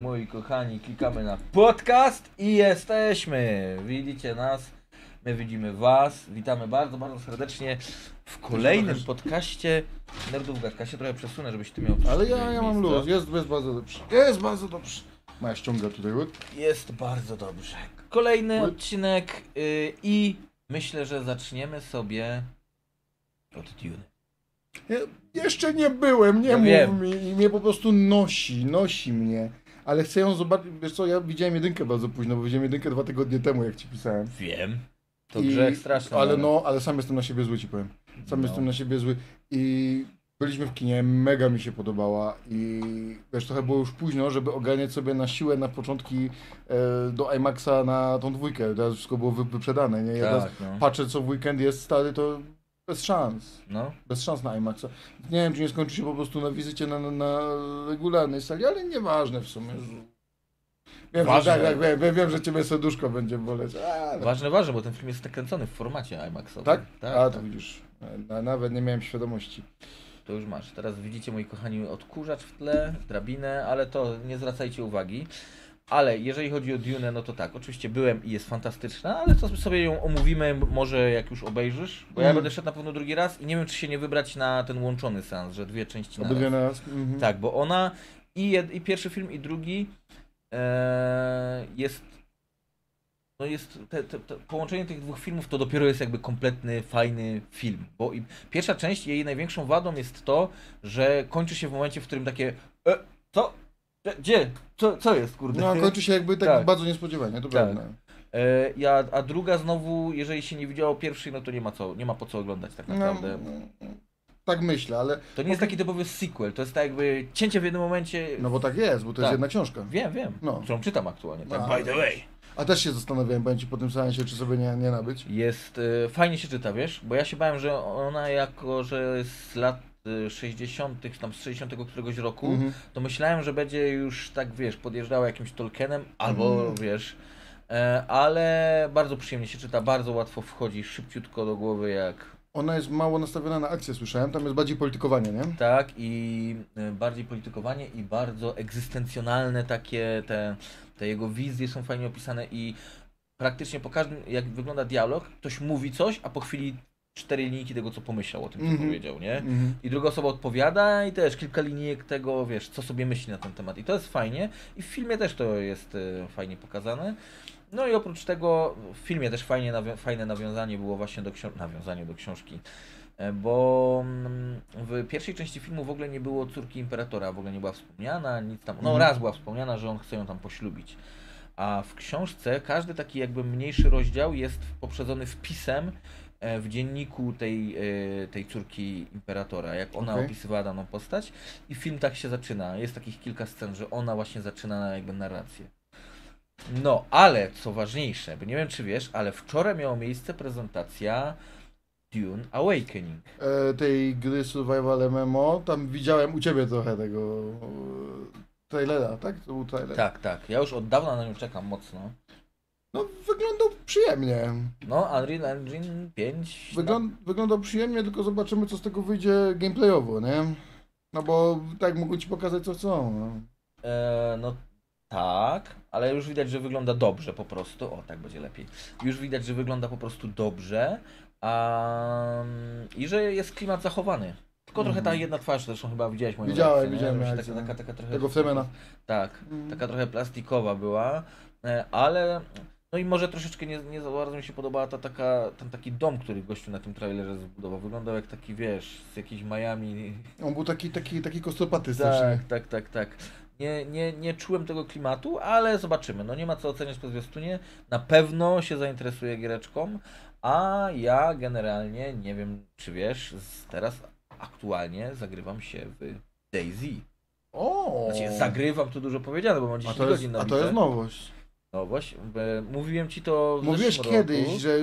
Moi kochani, klikamy na podcast i jesteśmy. Widzicie nas, my widzimy was. Witamy bardzo, bardzo serdecznie w kolejnym podcaście Nerdówgadka. Się trochę przesunę, żebyś ty miał... Ale ja mam luz, jest bardzo dobrze. Jest bardzo dobrze. Maja ściąga tutaj łód. Jest bardzo dobrze. Kolejny odcinek i myślę, że zaczniemy sobie od Dune. Jeszcze nie byłem, nie mów mi. I mnie po prostu nosi mnie. Ale chcę ją zobaczyć, wiesz co, ja widziałem jedynkę bardzo późno, bo widziałem jedynkę 2 tygodnie temu, jak ci pisałem. Wiem, to grzech straszny. Ale sam jestem na siebie zły, ci powiem. Sam jestem na siebie zły i byliśmy w kinie, mega mi się podobała i wiesz, trochę było już późno, żeby ogarniać sobie na siłę, na początki do IMAXa na tą 2. Teraz wszystko było wyprzedane, nie? Patrzę, co w weekend jest stary, to... Bez szans. No. Bez szans na IMAX. Nie wiem, czy nie skończy się po prostu na wizycie na regularnej sali, ale nieważne w sumie. Wiem, ważne. Że wiem, że ciebie serduszko będzie boleć. Ale... Ważne, bo ten film jest tak kręcony w formacie IMAX-owym. Tak? Tak. To widzisz. Nawet nie miałem świadomości. To już masz. Teraz widzicie, moi kochani, odkurzacz w tle, drabinę, ale to nie zwracajcie uwagi. Ale jeżeli chodzi o Dune, no to tak, oczywiście byłem i jest fantastyczna, ale to sobie ją omówimy może jak już obejrzysz, bo ja będę szedł na pewno drugi raz i nie wiem, czy się nie wybrać na ten łączony seans, że 2 części na raz. Tak, bo ona i pierwszy film i drugi jest połączenie tych 2 filmów to dopiero jest jakby kompletny, fajny film, bo i pierwsza część jej największą wadą jest to, że kończy się w momencie, w którym takie co? Gdzie? Co jest, kurde? No, kończy się jakby tak bardzo niespodziewanie, to prawda. A druga znowu, jeżeli się nie widziało pierwszej, no to nie ma po co oglądać tak naprawdę. No, tak myślę, ale... To nie jest taki typowy sequel, to jest tak jakby cięcie w jednym momencie... No bo tak jest, bo to jest jedna książka. Wiem, którą czytam aktualnie, by the way. A też się zastanawiałem, powiem ci, po tym samym się, czy sobie nie nabyć. Jest, fajnie się czyta, wiesz, bo ja się bałem, że ona jako, że z lat 60., tam z 60 któregoś roku, to myślałem, że będzie już tak, wiesz, podjeżdżała jakimś Tolkienem, albo wiesz, ale bardzo przyjemnie się czyta, bardzo łatwo wchodzi, szybciutko do głowy jak... Ona jest mało nastawiona na akcję, słyszałem, tam jest bardziej politykowanie, nie? Tak, i bardziej politykowanie i bardzo egzystencjonalne takie, te jego wizje są fajnie opisane i praktycznie po każdym, jak wygląda dialog, ktoś mówi coś, a po chwili 4 linijki tego, co pomyślał o tym, co powiedział, nie? I druga osoba odpowiada i też kilka linijek tego, wiesz, co sobie myśli na ten temat. I to jest fajnie. I w filmie też to jest fajnie pokazane. No i oprócz tego w filmie też fajne nawiązanie było właśnie do książki. Bo w pierwszej części filmu w ogóle nie było córki imperatora, w ogóle nie była wspomniana, nic tam. No raz była wspomniana, że on chce ją tam poślubić. A w książce każdy taki jakby mniejszy rozdział jest poprzedzony wpisem w dzienniku tej córki imperatora, jak ona opisywała daną postać i film tak się zaczyna. Jest takich kilka scen, że ona właśnie zaczyna jakby narrację. No, ale co ważniejsze, bo nie wiem, czy wiesz, ale wczoraj miała miejsce prezentacja Dune Awakening. Tej gry Survival MMO, tam widziałem u ciebie trochę tego trailera, tak? To był trailer. Tak. Ja już od dawna na nią czekam mocno. No, wyglądał przyjemnie. No, Unreal Engine 5... Wyglądał przyjemnie, tylko zobaczymy, co z tego wyjdzie gameplayowo, nie? No bo tak mogą ci pokazać, co chcą. No. Tak, ale już widać, że wygląda dobrze po prostu. O, tak będzie lepiej. Już widać, że wygląda po prostu dobrze i że jest klimat zachowany. Tylko trochę ta jedna twarz, zresztą chyba widziałeś moją reakcję. Widziałem. Taka trochę... Tego Femena. Tak, taka trochę plastikowa była, ale... No i może troszeczkę nie za bardzo mi się podobała ten taki dom, który gościu na tym trailerze zbudował. Wyglądał jak taki, wiesz, z jakiejś Miami. On był taki kostopaty strasznie. Tak. Nie czułem tego klimatu, ale zobaczymy. No nie ma co oceniać po zwiastunie. Na pewno się zainteresuje giereczką, a ja generalnie, nie wiem czy wiesz, teraz aktualnie zagrywam się w DayZ. Znaczy zagrywam, to dużo powiedziane, bo mam 10 godzin na bitę. A to jest nowość. No właśnie, mówiłem ci to w zeszłym roku. Mówiłeś kiedyś, że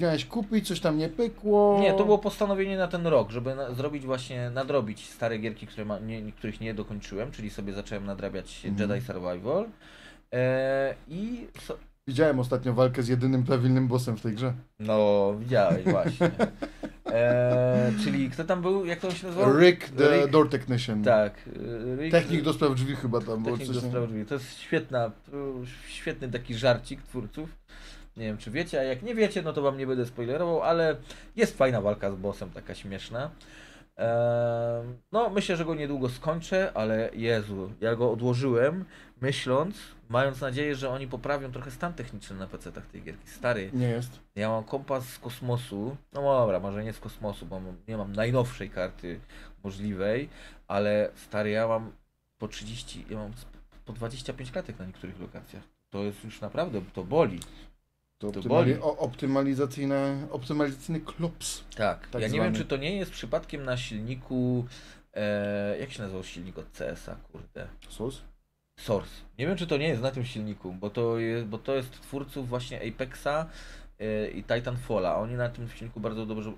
miałeś kupić, coś tam nie pykło. Nie, to było postanowienie na ten rok, żeby nadrobić stare gierki, których nie dokończyłem, czyli sobie zacząłem nadrabiać Jedi Survival. Widziałem ostatnio walkę z jedynym prawilnym bossem w tej grze. No, widziałeś właśnie. Czyli kto tam był, jak to się nazywał? Rick the Door Technician. Tak. Rick, technik do spraw drzwi chyba tam było. Technik do spraw drzwi. To jest świetny taki żarcik twórców. Nie wiem czy wiecie, a jak nie wiecie, no to wam nie będę spoilerował, ale jest fajna walka z bossem, taka śmieszna. No myślę, że go niedługo skończę, ale Jezu, ja go odłożyłem myśląc, mając nadzieję, że oni poprawią trochę stan techniczny na PC-tach tej gierki. Stary, nie jest. Ja mam kompas z kosmosu, no dobra, może nie z kosmosu, bo nie mam najnowszej karty możliwej, ale stary, ja mam po 25 klatek na niektórych lokacjach. To jest już naprawdę, to boli. To optymalizacyjny klops. Tak, tak ja nie wiem, czy to nie jest przypadkiem na silniku, jak się nazywał silnik od CS-a, kurde? Source. Nie wiem, czy to nie jest na tym silniku, bo to jest twórców właśnie Apexa i Titanfalla. Oni na tym silniku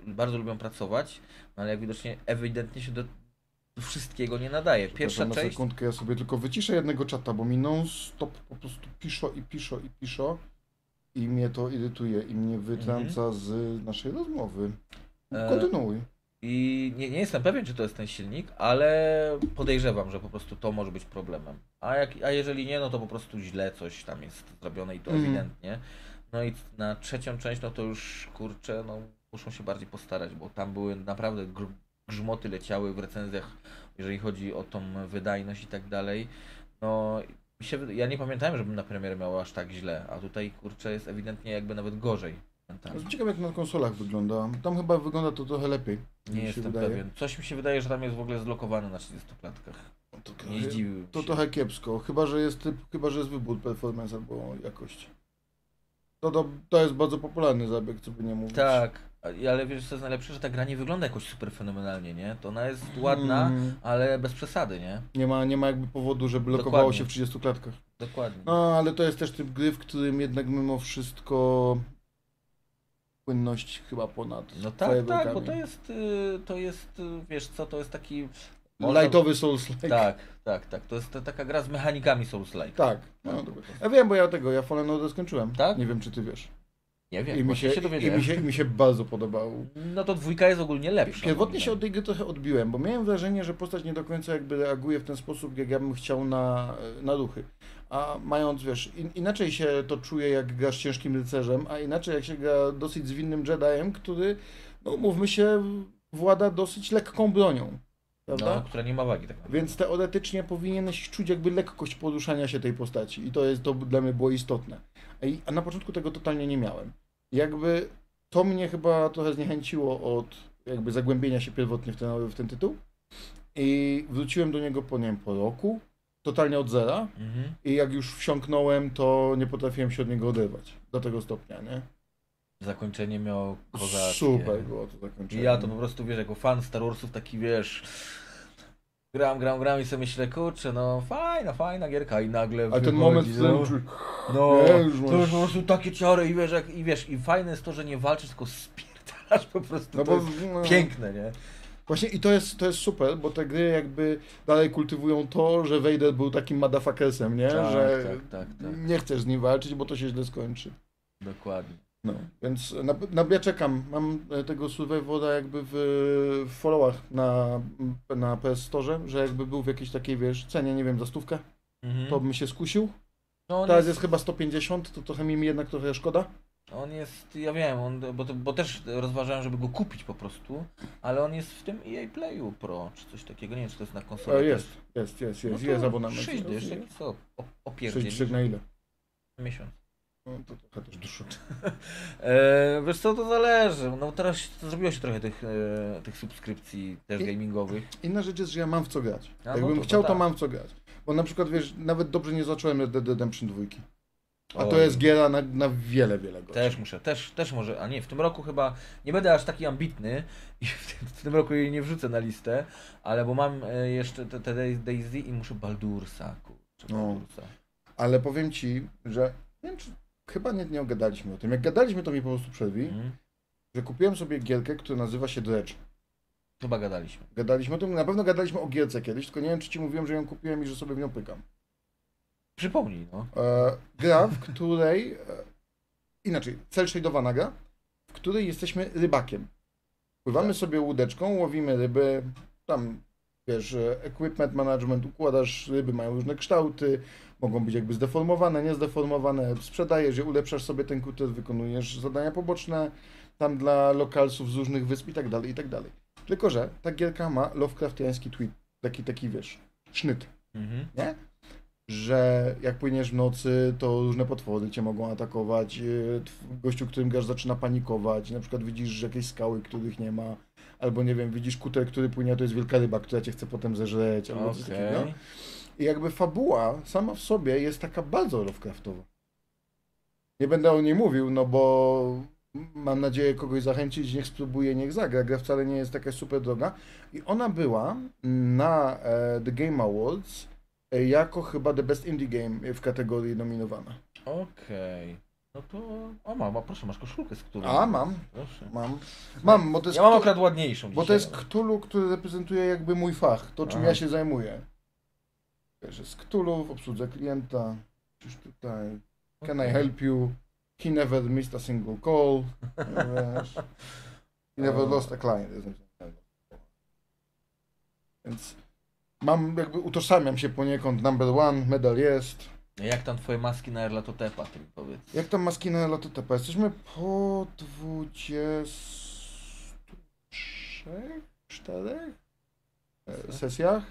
bardzo lubią pracować, ale jak widocznie ewidentnie się do wszystkiego nie nadaje. Pierwsza część... Na sekundkę, ja sobie tylko wyciszę jednego czata, bo mi non-stop po prostu piszą. I mnie to irytuje i mnie wytrąca z naszej rozmowy. Kontynuuj. I nie jestem pewien, czy to jest ten silnik, ale podejrzewam, że po prostu to może być problemem. A jeżeli nie, no to po prostu źle coś tam jest zrobione i to ewidentnie. No i na trzecią część, no to już kurczę, no muszą się bardziej postarać, bo tam były naprawdę grzmoty leciały w recenzjach, jeżeli chodzi o tą wydajność i tak dalej. No. Ja nie pamiętałem, żebym na premierę miał aż tak źle, a tutaj kurczę jest ewidentnie jakby nawet gorzej. Ciekawe jak na konsolach wygląda, tam chyba wygląda to trochę lepiej. Nie jestem pewien, coś mi się wydaje, że tam jest w ogóle zlokowane na 30-klatkach. To trochę kiepsko, chyba że jest wybór performance albo jakości. To jest bardzo popularny zabieg, co by nie mówić. Tak, ale wiesz co jest najlepsze, że ta gra nie wygląda jakoś super fenomenalnie, nie? To ona jest ładna, ale bez przesady, nie? Nie ma jakby powodu, żeby blokowało się w 30 klatkach. Dokładnie. No, ale to jest też typ gry, w którym jednak mimo wszystko płynność chyba ponad. No tak, bo to jest, wiesz co, to jest taki... Lightowy Souls-like. Tak. To jest taka gra z mechanikami Souls-like. Tak. No, ja wiem, bo ja Fallen Order skończyłem. Tak? Nie wiem, czy ty wiesz. Nie wiem, mi się bardzo podobało. No to dwójka jest ogólnie lepsza. Pierwotnie się od tej gry trochę odbiłem, bo miałem wrażenie, że postać nie do końca jakby reaguje w ten sposób, jak ja bym chciał na ruchy. A mając, wiesz, inaczej się to czuje, jak grasz ciężkim rycerzem, a inaczej jak się gra dosyć zwinnym Jediem, który, no mówmy się, włada dosyć lekką bronią. No, która nie ma wagi. Tak. Więc teoretycznie powinieneś czuć jakby lekkość poruszania się tej postaci i to dla mnie było istotne. A na początku tego totalnie nie miałem. Jakby to mnie chyba trochę zniechęciło od jakby zagłębienia się pierwotnie w ten tytuł i wróciłem do niego po roku, totalnie od zera i jak już wsiąknąłem, to nie potrafiłem się od niego oderwać do tego stopnia, nie? Zakończenie miało kozackie. Super było to zakończenie. Ja to po prostu, wiesz, jako fan Star Warsów taki, wiesz, gram i sobie myślę, kurczę, no fajna gierka i nagle wychodzi. A ten moment, to już po prostu takie ciory i wiesz, i fajne jest to, że nie walczysz, tylko spierdalasz po prostu, no bo, piękne, nie? Właśnie i to jest super, bo te gry jakby dalej kultywują to, że Vader był takim motherfuckersem, nie? Tak, że tak. Nie chcesz z nim walczyć, bo to się źle skończy. Dokładnie. No, więc ja czekam, mam tego Survey Voda jakby w followach na PS Store, że jakby był w jakiejś takiej, wiesz, cenie, nie wiem, za stówkę, to bym się skusił. No teraz jest chyba 150, to trochę mi jednak trochę szkoda. On jest, ja wiem, bo też rozważałem, żeby go kupić po prostu, ale on jest w tym EA Playu Pro, czy coś takiego, nie wiem, czy to jest na konsolę. Jest abonament. 6 dyszek, co? Opierdzieli. 6 dyszek na ile? Miesiąc. No to trochę też dużo. Wiesz co, to zależy. No teraz zrobiło się trochę tych subskrypcji też gamingowych. Inna rzecz jest, że ja mam w co grać. Jakbym chciał, to mam w co grać. Bo na przykład, wiesz, nawet dobrze nie zacząłem Red Dead Redemption 2. A to jest giera na wiele godzin. Też może, a nie, w tym roku chyba nie będę aż taki ambitny i w tym roku jej nie wrzucę na listę, ale bo mam jeszcze te Daisy i muszę Baldursa, kurczę. Ale powiem ci, że nie wiem, czy chyba nie gadaliśmy o tym. Jak gadaliśmy, to mi po prostu przerwi, że kupiłem sobie gierkę, która nazywa się Dredge. Chyba gadaliśmy. Gadaliśmy o tym, na pewno gadaliśmy o gierce kiedyś, tylko nie wiem, czy ci mówiłem, że ją kupiłem i że sobie w nią pykam. Przypomnij, no. Gra, w której... inaczej, cel shade'owana gra, w której jesteśmy rybakiem. Pływamy sobie łódeczką, łowimy ryby, tam wiesz, equipment management, układasz ryby, mają różne kształty, mogą być jakby zdeformowane, niezdeformowane, sprzedajesz je, ulepszasz sobie ten kuter, wykonujesz zadania poboczne tam dla lokalsów z różnych wysp i tak dalej, i tak dalej. Tylko że ta gierka ma lovecraftiański tweet, taki wiesz, sznyt, nie? Że jak płyniesz w nocy, to różne potwory cię mogą atakować, gościu, którym grasz, zaczyna panikować, na przykład widzisz jakieś skały, których nie ma, albo nie wiem, widzisz kuter, który płynie, a to jest wielka ryba, która cię chce potem zeżreć, albo coś takiego. I jakby fabuła sama w sobie jest taka bardzo lovecraftowa. Nie będę o niej mówił, no bo mam nadzieję kogoś zachęcić, niech spróbuje, niech zagra. Gra wcale nie jest taka super droga. I ona była na The Game Awards jako chyba The Best Indie Game w kategorii nominowana. Okej. No to... O, mam, proszę, masz koszulkę z Cthulhu. A, mam. Proszę. Mam, bo to jest... Ja mam akurat ładniejszą dzisiaj. Bo to jest Cthulhu, który reprezentuje jakby mój fach, to czym ja się zajmuję. Wiesz, jest Cthulhu, w obsłudze klienta, już tutaj, can I help you, he never missed a single call, wiesz, he never lost a client. Więc... Mam, jakby utożsamiam się poniekąd, number one, medal jest. Jak tam twoje maski na Erlatotepa, ty mi powiedz. Jak tam maski na Erlatotepa? Jesteśmy po 23, 24 sesjach.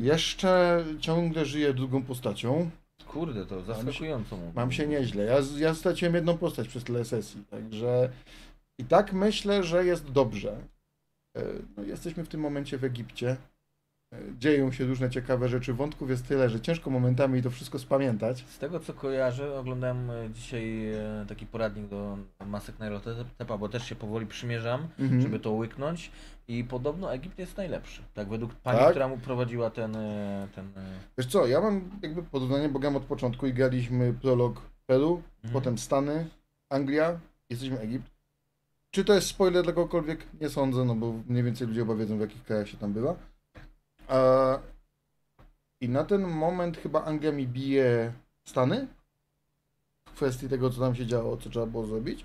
Jeszcze ciągle żyję drugą postacią. Kurde, to zaskakująco. Mam się nieźle. Ja straciłem jedną postać przez tyle sesji, także... I tak myślę, że jest dobrze. No, jesteśmy w tym momencie w Egipcie. Dzieją się różne ciekawe rzeczy, wątków jest tyle, że ciężko momentami to wszystko spamiętać. Z tego co kojarzę, oglądałem dzisiaj taki poradnik do Masek na Erlatotepa, bo też się powoli przymierzam, żeby to łyknąć. I podobno Egipt jest najlepszy, tak według pani, która mu prowadziła ten... Wiesz co, ja mam jakby porównanie, bo od początku i graliśmy prolog Peru, potem Stany, Anglia, jesteśmy Egipt. Czy to jest spoiler dla kogokolwiek? Nie sądzę, no bo mniej więcej ludzie opowiedzą, w jakich krajach się tam bywa. I na ten moment chyba Anglia mi bije Stany w kwestii tego, co tam się działo, co trzeba było zrobić.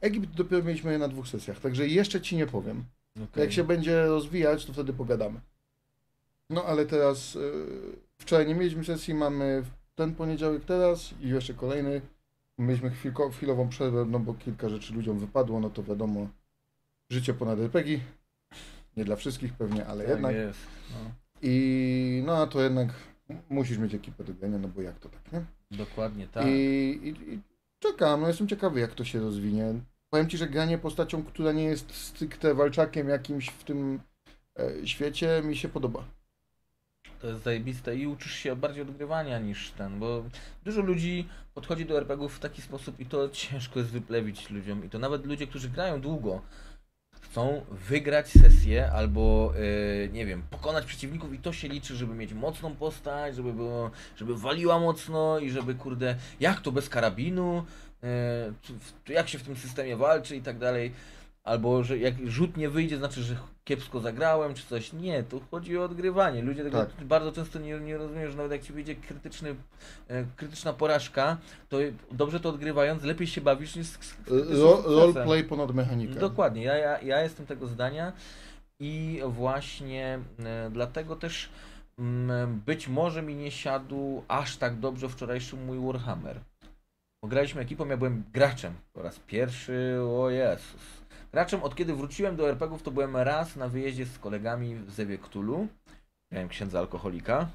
Egipt dopiero mieliśmy na 2 sesjach, także jeszcze ci nie powiem. Okay. Jak się będzie rozwijać, to wtedy pogadamy. No ale teraz, wczoraj nie mieliśmy sesji, mamy ten poniedziałek teraz i jeszcze kolejny. Mieliśmy chwilową przerwę, no bo kilka rzeczy ludziom wypadło, no to wiadomo, życie ponad RPG. Nie dla wszystkich pewnie, ale tak jednak. Jest, no. I no a to jednak musisz mieć ekipę do grania, no bo jak to tak, nie? Dokładnie tak. I czekam, no jestem ciekawy jak to się rozwinie. Powiem ci, że granie postacią, która nie jest stricte walczakiem jakimś w tym świecie, mi się podoba. To jest zajebiste i uczysz się bardziej odgrywania niż ten, bo dużo ludzi podchodzi do RPGów w taki sposób i to ciężko jest wyplewić ludziom. I to nawet ludzie, którzy grają długo, chcą wygrać sesję albo, nie wiem, pokonać przeciwników i to się liczy, żeby mieć mocną postać, żeby waliła mocno i żeby, kurde, jak to bez karabinu, jak się w tym systemie walczy i tak dalej. Albo, że jak rzut nie wyjdzie, znaczy, że kiepsko zagrałem czy coś. Nie, tu chodzi o odgrywanie. Ludzie tego bardzo często nie rozumieją, że nawet jak ci wyjdzie krytyczna porażka, to dobrze to odgrywając, lepiej się bawisz niż roleplay ponad mechanikę. Dokładnie, ja jestem tego zdania i właśnie dlatego też być może mi nie siadł aż tak dobrze wczorajszy mój Warhammer. Graliśmy ekipą, ja byłem graczem po raz pierwszy, o Jezus. Graczem od kiedy wróciłem do RPGów, to byłem raz na wyjeździe z kolegami w Zewie Cthulhu. Miałem księdza alkoholika.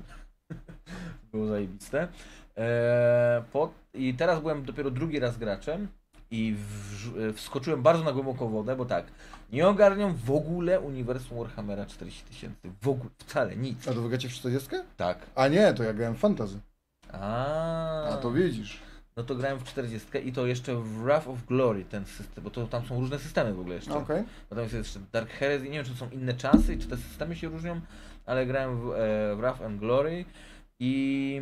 Było zajebiste. I teraz byłem dopiero drugi raz graczem i wskoczyłem bardzo na głęboką wodę, bo tak, nie ogarniam w ogóle uniwersum Warhammera 40 000. W ogóle, wcale nic. A to wygracie w 40? Tak. A nie, to ja grałem w fantasy. A to widzisz. No to grałem w 40 i to jeszcze w Wrath of Glory ten system, bo to tam są różne systemy w ogóle jeszcze. Okay. Natomiast jest jeszcze Dark Heresy, nie wiem czy są inne czasy i czy te systemy się różnią, ale grałem w Wrath and Glory i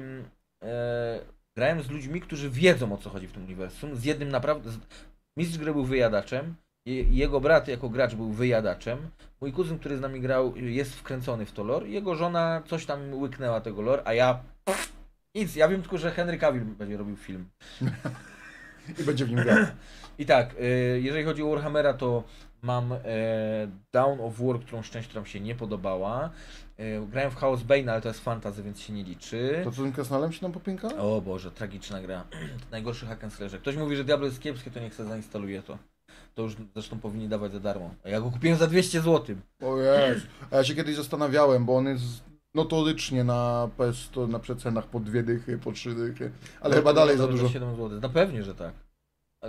grałem z ludźmi, którzy wiedzą o co chodzi w tym uniwersum. Z jednym naprawdę, mistrz gry był wyjadaczem, jego brat jako gracz był wyjadaczem, mój kuzyn, który z nami grał jest wkręcony w to lore, jego żona coś tam łyknęła tego lore, a ja... Nic, ja wiem tylko, że Henry Cavill będzie robił film. I będzie w nim grał. I tak, jeżeli chodzi o Warhammera, to mam Dawn of War, którą część, która mi się nie podobała. Grałem w Chaos Bane, ale to jest fantasy, więc się nie liczy. To co, Krasnalem się nam popinka? O Boże, tragiczna gra. Najgorszy hack and slasher. Ktoś mówi, że Diablo jest kiepskie, to niech sobie zainstaluje to. To już zresztą powinni dawać za darmo. A ja go kupiłem za 200 zł. O jest. A ja się kiedyś zastanawiałem, bo on jest... notorycznie na PS to na przecenach po 2 dychy, po 3 dychy, ale no chyba dalej za dużo. 7 zł. No pewnie, że tak.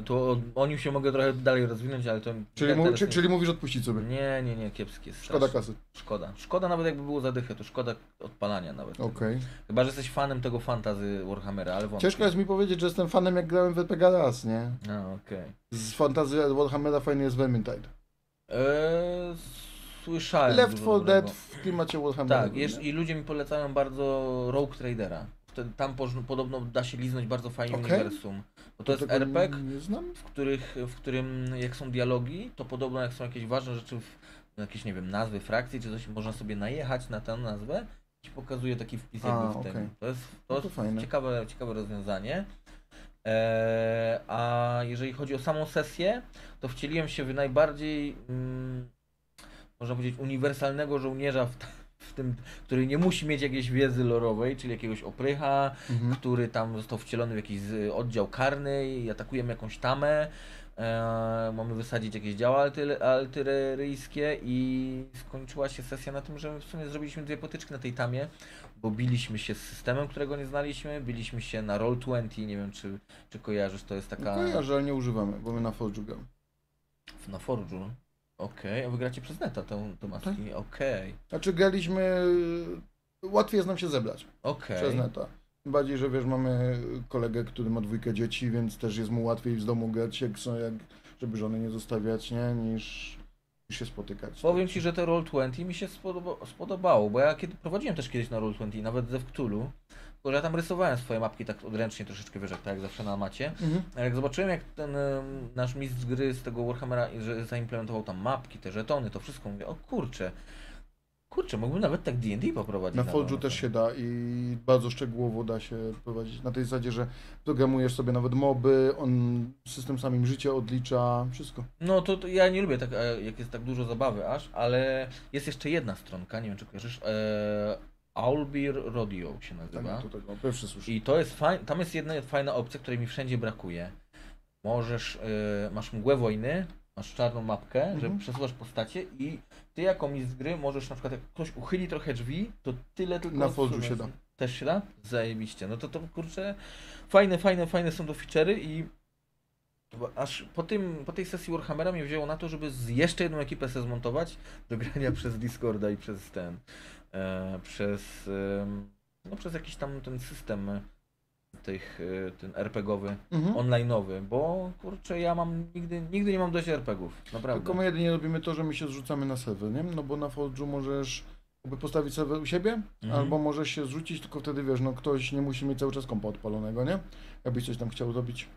To o nim się mogę trochę dalej rozwinąć, ale to... Czyli, ja czyli mówisz odpuścić sobie? Nie, nie, nie, kiepski jest. Szkoda kasy. Szkoda. Szkoda nawet jakby było za dychę, to szkoda odpalania nawet. Okay. Chyba, że jesteś fanem tego fantasy Warhammera, ale wątpię. Ciężko jest mi powiedzieć, że jestem fanem, jak grałem w RPG raz, nie? No, okej. Okay. Z fantasy Warhammera fajny jest Vermintide. Słyszałem. Left 4 Dead w klimacie Warhammera. Tak, i ludzie mi polecają bardzo Rogue Tradera. Tam podobno da się liznąć bardzo fajnie uniwersum. Bo to jest RPG, w którym jak są dialogi, to podobno jak są jakieś ważne rzeczy, jakieś nie wiem, nazwy frakcji czy coś, można sobie najechać na tę nazwę i pokazuje taki wpis jakby w tym. To jest ciekawe rozwiązanie. A jeżeli chodzi o samą sesję, to wcieliłem się w najbardziej... można powiedzieć, uniwersalnego żołnierza w tym, który nie musi mieć jakiejś wiedzy lorowej, czyli jakiegoś oprycha, który tam został wcielony w jakiś oddział karny i atakujemy jakąś tamę, mamy wysadzić jakieś działa artyleryjskie i skończyła się sesja na tym, że w sumie zrobiliśmy 2 potyczki na tej tamie, bo biliśmy się z systemem, którego nie znaliśmy, biliśmy się na Roll20, nie wiem czy kojarzysz, to jest taka... No kojarzę, ale nie używamy, bo my na Forge'u gramy. Na Forge'u? Okej, a wygracie przez neta tą maskę, tak? Okej. Znaczy graliśmy, łatwiej jest nam się zebrać przez neta. Bardziej, że wiesz, mamy kolegę, który ma 2 dzieci, więc też jest mu łatwiej z domu grać, żeby żony nie zostawiać, nie? Niż się spotykać. Powiem Ci, że te Roll20 mi się spodobało, bo ja prowadziłem też kiedyś na Roll20, nawet ze Cthulhu, tylko że ja tam rysowałem swoje mapki tak odręcznie, troszeczkę wyżej, tak jak zawsze na macie. Ale jak zobaczyłem, jak ten nasz mistrz gry z tego Warhammera, że zaimplementował tam mapki, te żetony, to wszystko, mówię, o kurczę, mógłbym nawet tak D&D poprowadzić. Na Forge'u też się da i bardzo szczegółowo da się prowadzić. Na tej zasadzie, że programujesz sobie nawet moby, on system samym życie odlicza, wszystko. No to ja nie lubię, tak, jak jest tak dużo zabawy aż, ale jest jeszcze jedna stronka, nie wiem czy kojarzysz, Owlbear Rodeo się nazywa. Tak, to pierwszy słyszę. I to jest tam jest jedna fajna opcja, której mi wszędzie brakuje. Masz mgłę wojny, masz czarną mapkę, że przesuwasz postacie i ty jako mistrz gry możesz na przykład, jak ktoś uchyli trochę drzwi, to tyle tylko... Na Forge'u się da. Też się da? Zajebiście. No to kurczę, fajne są to feature'y i aż po tej sesji Warhammera mnie wzięło na to, żeby jeszcze jedną ekipę sobie zmontować do grania przez Discorda i przez ten... przez jakiś tam ten system ten RPGowy, online'owy, bo kurczę, ja nigdy nie mam dość RPGów, naprawdę. Tylko my jedynie robimy to, że my się zrzucamy na serwer, nie? No bo na Forge'u możesz jakby postawić serwer u siebie, albo możesz się zrzucić, tylko wtedy wiesz, no ktoś nie musi mieć cały czas kompa odpalonego, nie? Jakbyś coś tam chciał robić,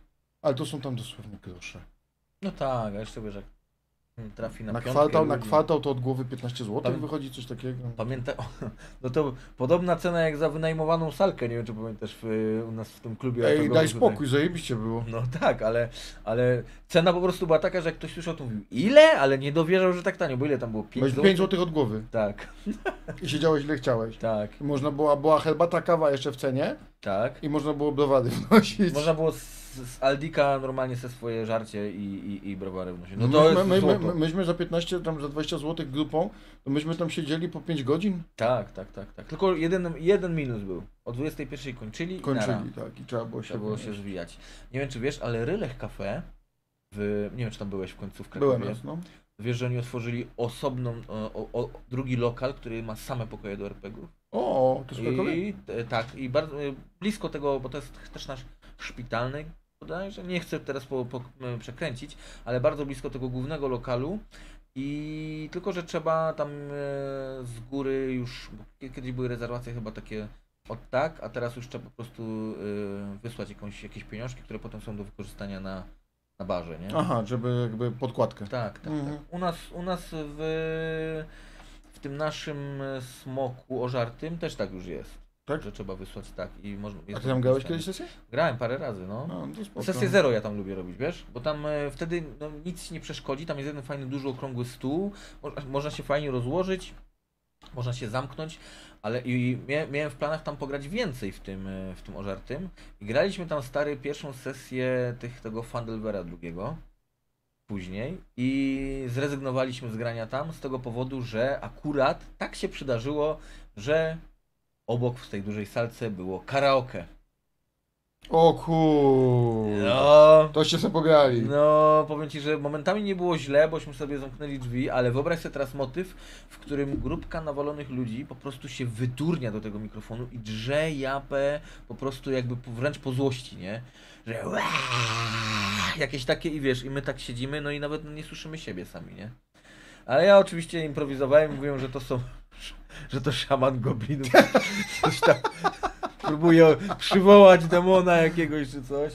ale to są tam dosłownie grosze. No tak, a jeszcze wiesz, jak trafi na kwartał, na kwartał to od głowy 15 zł wychodzi coś takiego. Pamiętam, no to podobna cena jak za wynajmowaną salkę, nie wiem czy pamiętasz u nas w tym klubie. Ej, daj spokój, zajebiście było. No tak, ale cena po prostu była taka, że jak ktoś słyszał, to mówił ile? Ale nie dowierzał, że tak tanio, bo ile tam było? 5 zł? 5 zł od głowy. Tak. I siedziałeś ile chciałeś. Tak. I można była herbata, kawa jeszcze w cenie. Tak. I można było browary wnosić. Można było z Aldika normalnie sobie swoje żarcie i browary wnosić. No to myśmy za 15, tam za 20 zł grupą, to myśmy tam siedzieli po 5 godzin? Tak. Tylko jeden minus był. O 21 kończyli, tak. I trzeba było się zwijać. Nie wiem czy wiesz, ale Rylech Cafe, nie wiem czy tam byłeś w końcu w Krakowie. Byłem, no. Wiesz, że oni otworzyli drugi lokal, który ma same pokoje do RPG-ów. O, to jest tak, i bardzo blisko tego, bo to jest też nasz szpitalny, bodajże, nie chcę teraz przekręcić, ale bardzo blisko tego głównego lokalu. I tylko, że trzeba tam z góry już, bo kiedyś były rezerwacje chyba takie a teraz już trzeba po prostu wysłać jakieś pieniążki, które potem są do wykorzystania na barze, nie? Aha, żeby jakby podkładkę. Tak. U nas w tym naszym smoku ożartym też tak już jest. Tak? Że trzeba wysłać tak i można... A ty tam grałeś kiedyś sesję? Grałem parę razy, no. No sesję zero ja tam lubię robić, wiesz? Bo tam wtedy no, nic nie przeszkodzi, tam jest jeden fajny, duży, okrągły stół, można się fajnie rozłożyć, można się zamknąć, ale i miałem w planach tam pograć więcej w tym Ożartym. I graliśmy tam stary pierwszą sesję tego Fandelvera drugiego. Później i zrezygnowaliśmy z grania tam z tego powodu, że akurat tak się przydarzyło, że obok w tej dużej salce było karaoke. O kur... No, toście sobie pograli. No, powiem ci, że momentami nie było źle, bośmy sobie zamknęli drzwi, ale wyobraź sobie teraz motyw, w którym grupka nawalonych ludzi po prostu się wydurnia do tego mikrofonu i drze japę po prostu jakby wręcz po złości, nie? Że jakieś takie i wiesz, i my tak siedzimy, no i nawet nie słyszymy siebie sami, nie? Ale ja oczywiście improwizowałem, mówiłem, że to są... że to szaman goblinów, coś tam... Próbuję przywołać demona jakiegoś czy coś.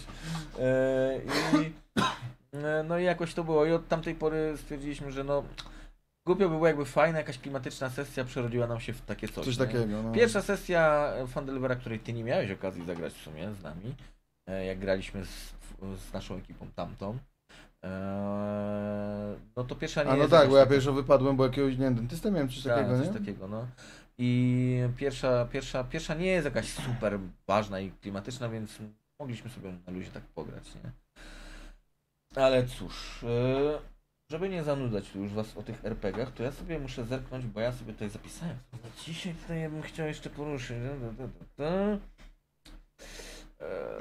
No i jakoś to było. I od tamtej pory stwierdziliśmy, że no głupio by było, jakby fajna jakaś klimatyczna sesja przerodziła nam się w takie coś. Coś takiego, no. Pierwsza sesja Fandelvera, której ty nie miałeś okazji zagrać w sumie z nami, jak graliśmy z naszą ekipą tamtą. No to pierwsza nie jest... A no tak, bo ja pierwszą wypadłem, bo jakiegoś, nie wiem, dentystę miałem czy coś takiego, nie? Coś takiego, no. I pierwsza nie jest jakaś super ważna i klimatyczna, więc mogliśmy sobie na luzie tak pograć, nie? Ale cóż, żeby nie zanudzać tu już was o tych RPG-ach, to ja sobie muszę zerknąć, bo ja sobie tutaj zapisałem. Dzisiaj tutaj ja bym chciał jeszcze poruszyć.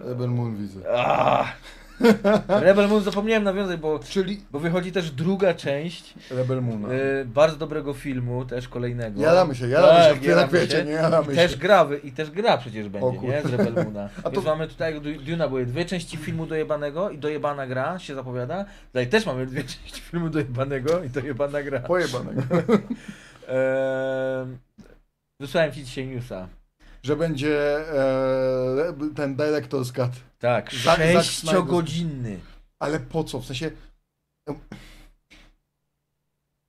Rebel Moon widzę. Rebel Moon zapomniałem nawiązać, bo wychodzi też druga część Rebel Moon. Bardzo dobrego filmu, też kolejnego. Jadamy się. I też gra przecież będzie, nie? Z Rebel Moona. Więc mamy tutaj, jak Duna były dwie części filmu dojebanego i dojebana gra się zapowiada. Tutaj też mamy dwie części filmu dojebanego i dojebana gra. Pojebanego. Wysłałem ci dzisiaj newsa. Że będzie ten director's cut. Tak, 6-godzinny. Ale po co? W sensie...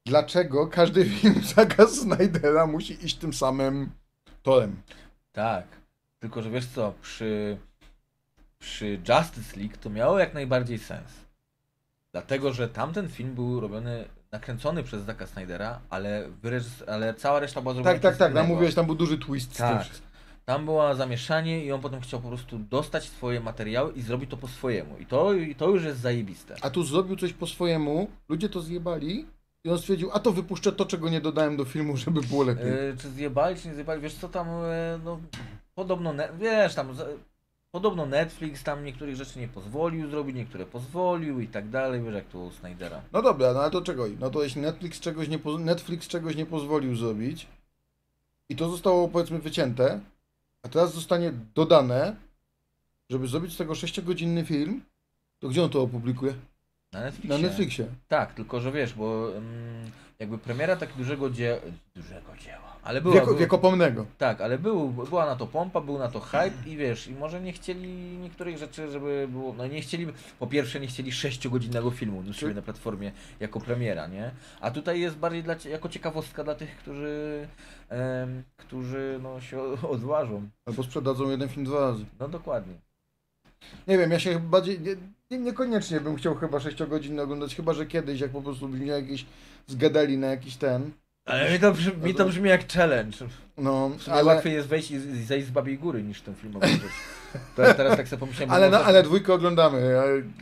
Dlaczego każdy film Zaka Snydera musi iść tym samym torem? Tak, tylko że wiesz co, przy Justice League to miało jak najbardziej sens. Dlatego, że tamten film był robiony... nakręcony przez Zaka Snydera, ale cała reszta była zrobiona... Tak, namówiłeś, tam był duży twist. Tak. Tam było zamieszanie i on potem chciał po prostu dostać swoje materiały i zrobić to po swojemu. I to już jest zajebiste. A tu zrobił coś po swojemu, ludzie to zjebali i on stwierdził, a to wypuszczę to, czego nie dodałem do filmu, żeby było lepiej. Czy zjebali, czy nie zjebali, wiesz co tam, no podobno, wiesz tam, podobno Netflix tam niektórych rzeczy nie pozwolił zrobić, niektóre pozwolił i tak dalej, wiesz jak to u Snydera. No dobra, no ale to czego? No to jeśli Netflix czegoś nie pozwolił zrobić i to zostało powiedzmy wycięte, a teraz zostanie dodane, żeby zrobić z tego 6-godzinny film, to gdzie on to opublikuje? Na Netflixie. Tak, tylko że wiesz, bo jakby premiera tak dużego dzieła, ale była... Wiekopomnego. Tak, ale była na to pompa, był na to hype i wiesz, i może nie chcieli niektórych rzeczy, żeby było... No nie chcieli, po pierwsze nie chcieli 6-godzinnego filmu u siebie na platformie jako premiera, nie? A tutaj jest bardziej jako ciekawostka dla tych, którzy no, się odważą. Albo sprzedadzą jeden film 2 razy. No dokładnie. Nie wiem, ja się bardziej... Niekoniecznie bym chciał chyba 6-godzinny oglądać, chyba że kiedyś, jak po prostu by mnie jakieś zgadali na jakiś ten. Ale mi to brzmi jak challenge. No, ale łatwiej jest wejść i zejść z Babiej Góry niż ten film obejrzeć. Teraz tak sobie pomyślałem. Ale dwójkę oglądamy.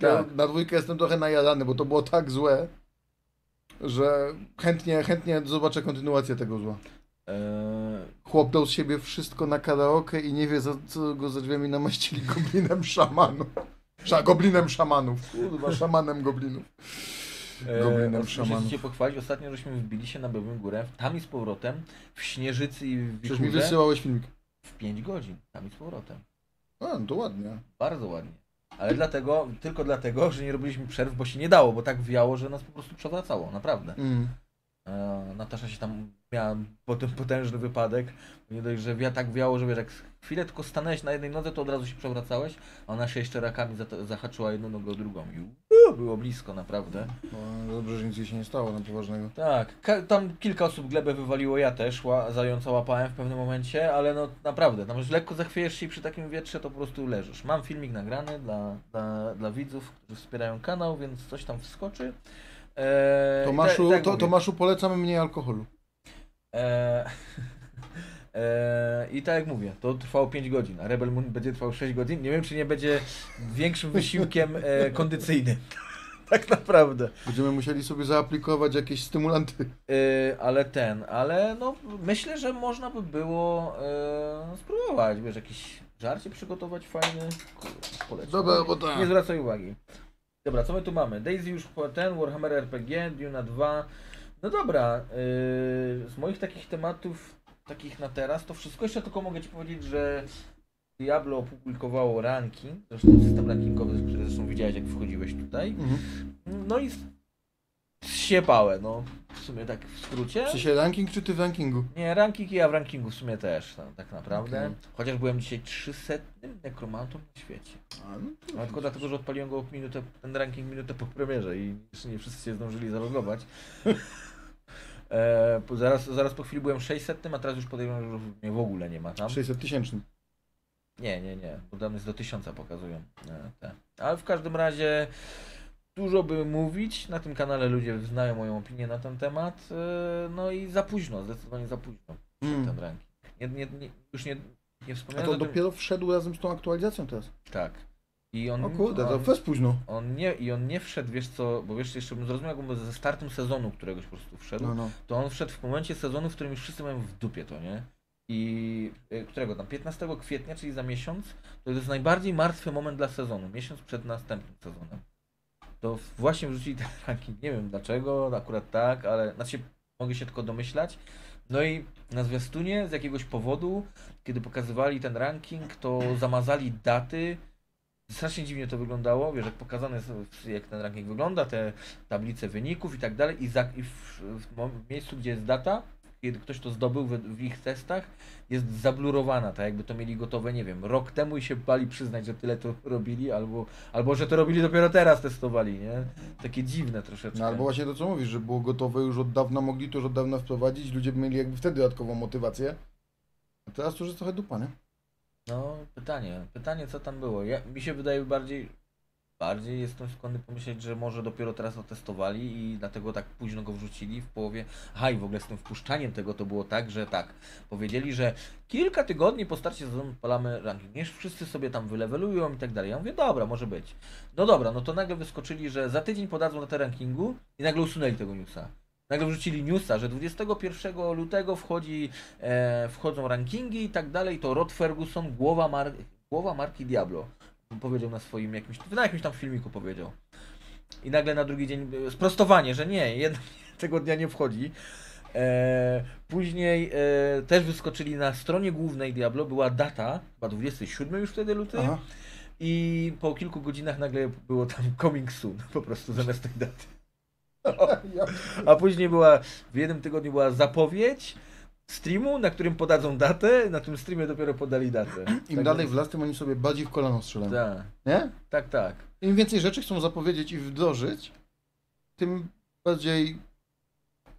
Tak. Na dwójkę jestem trochę najarany, bo to było tak złe, że chętnie zobaczę kontynuację tego zła. Chłop dał z siebie wszystko na karaoke i nie wie, za co go za drzwiami namaścili goblinem szamanu. Goblinem szamanów. Kurwa, szamanem goblinów. Goblinem szamanów. Muszę cię pochwalić, ostatnio żeśmy wbili się na Białą Górę, tam i z powrotem, w Śnieżycy i w Wichurze. Przecież mi wysyłałeś filmik. W 5 godzin, tam i z powrotem. A, to ładnie. Bardzo ładnie. Ale dlatego, tylko dlatego, że nie robiliśmy przerw, bo się nie dało, bo tak wiało, że nas po prostu przewracało, naprawdę. Natasza się tam miała potem potężny wypadek, nie dość, że tak wiało, że wiesz, jak chwilę tylko stanęłeś na jednej nodze, to od razu się przewracałeś, a ona się jeszcze rakami zahaczyła jedną nogą o drugą i było blisko, naprawdę. No, dobrze, że nic się nie stało na poważnego. Tak, tam kilka osób glebę wywaliło, ja też zająca łapałem w pewnym momencie, ale no naprawdę, tam już lekko zachwiejesz się i przy takim wietrze to po prostu leżysz. Mam filmik nagrany dla widzów, którzy wspierają kanał, więc coś tam wskoczy. Tomaszu, Tomaszu, polecamy mniej alkoholu. I tak jak mówię, to trwało 5 godzin, a Rebel Moon będzie trwał 6 godzin. Nie wiem, czy nie będzie większym wysiłkiem kondycyjnym. Tak naprawdę. Będziemy musieli sobie zaaplikować jakieś stymulanty. Ale no myślę, że można by było spróbować, wiesz, jakiś żarcie przygotować fajny. Polecam. Dobra, bo tak. Nie zwracaj uwagi. Dobra, co my tu mamy? Daisy już ten, Warhammer RPG, Dune 2. No dobra, z moich takich tematów, takich na teraz, to wszystko. Jeszcze tylko mogę Ci powiedzieć, że Diablo opublikowało ranking, zresztą system rankingowy, który zresztą widziałeś, jak wchodziłeś tutaj. No i siepałe, no w sumie tak w skrócie. Czy się ranking, czy Ty w rankingu? Nie, ranking i ja w rankingu w sumie też, no, tak naprawdę. Okay. Chociaż byłem dzisiaj 300 nekromantą na świecie. Ale tylko dlatego, że odpaliłem go minutę, ten ranking minutę po premierze i jeszcze nie wszyscy się zdążyli zalogować. Zaraz po chwili byłem 600, a teraz już podejrzewam, że mnie w ogóle nie ma tam. 600-tysięcznym. Nie, bo tam jest do 1000 pokazują. Ale w każdym razie dużo by mówić. Na tym kanale ludzie znają moją opinię na ten temat. No i za późno, zdecydowanie za późno ten ranking. Już nie wspomniałem. A to dopiero wszedł razem z tą aktualizacją teraz. Tak. I on, o kurde, to jest późno. On nie wszedł, wiesz co, bo wiesz, jeszcze bym zrozumiał, jakby ze startem sezonu któregoś po prostu wszedł, to on wszedł w momencie sezonu, w którym już wszyscy mają w dupie to, nie? I którego tam? 15 kwietnia, czyli za miesiąc, to jest najbardziej martwy moment dla sezonu, miesiąc przed następnym sezonem. To właśnie wrzucili ten ranking, nie wiem dlaczego, akurat tak, ale znaczy mogę się tylko domyślać. No i na zwiastunie z jakiegoś powodu, kiedy pokazywali ten ranking, to zamazali daty. Strasznie dziwnie to wyglądało, wiesz, jak pokazane jest, jak ten ranking wygląda, te tablice wyników i tak dalej, i w miejscu, gdzie jest data, kiedy ktoś to zdobył w ich testach, jest zablurowana, tak jakby to mieli gotowe, nie wiem, rok temu i się bali przyznać, że tyle to robili, albo że to robili dopiero teraz, testowali, nie? Takie dziwne troszeczkę. No albo właśnie to, co mówisz, że było gotowe już od dawna, mogli to już od dawna wprowadzić, ludzie mieli jakby wtedy dodatkową motywację, a teraz to już jest trochę dupa, nie? No, pytanie co tam było. Mi się wydaje bardziej jestem skłonny pomyśleć, że może dopiero teraz otestowali i dlatego tak późno go wrzucili w połowie. Aha, i w ogóle z tym wpuszczaniem tego to było tak, że tak. Powiedzieli, że kilka tygodni po starcie sezonu palamy ranking, już wszyscy sobie tam wylewelują i tak dalej. Ja mówię, dobra, może być. No dobra, no to nagle wyskoczyli, że za tydzień podadzą na te rankingu i nagle usunęli tego newsa. Nagle wrzucili newsa, że 21 lutego wchodzą rankingi i tak dalej, to Rod Ferguson, głowa marki Diablo, powiedział na swoim jakimś tam filmiku powiedział. I nagle na drugi dzień sprostowanie, że nie, tego dnia nie wchodzi. Później też wyskoczyli na stronie głównej Diablo, była data, chyba 27 już wtedy lutego. Aha. I po kilku godzinach nagle było tam coming soon, po prostu zamiast tej daty. A później w jednym tygodniu była zapowiedź streamu, na którym podadzą datę, na tym streamie dopiero podali datę. Im tak dalej w las, tym oni sobie bardziej w kolano strzelają. Tak. Nie? Tak. Im więcej rzeczy chcą zapowiedzieć i wdrożyć, tym bardziej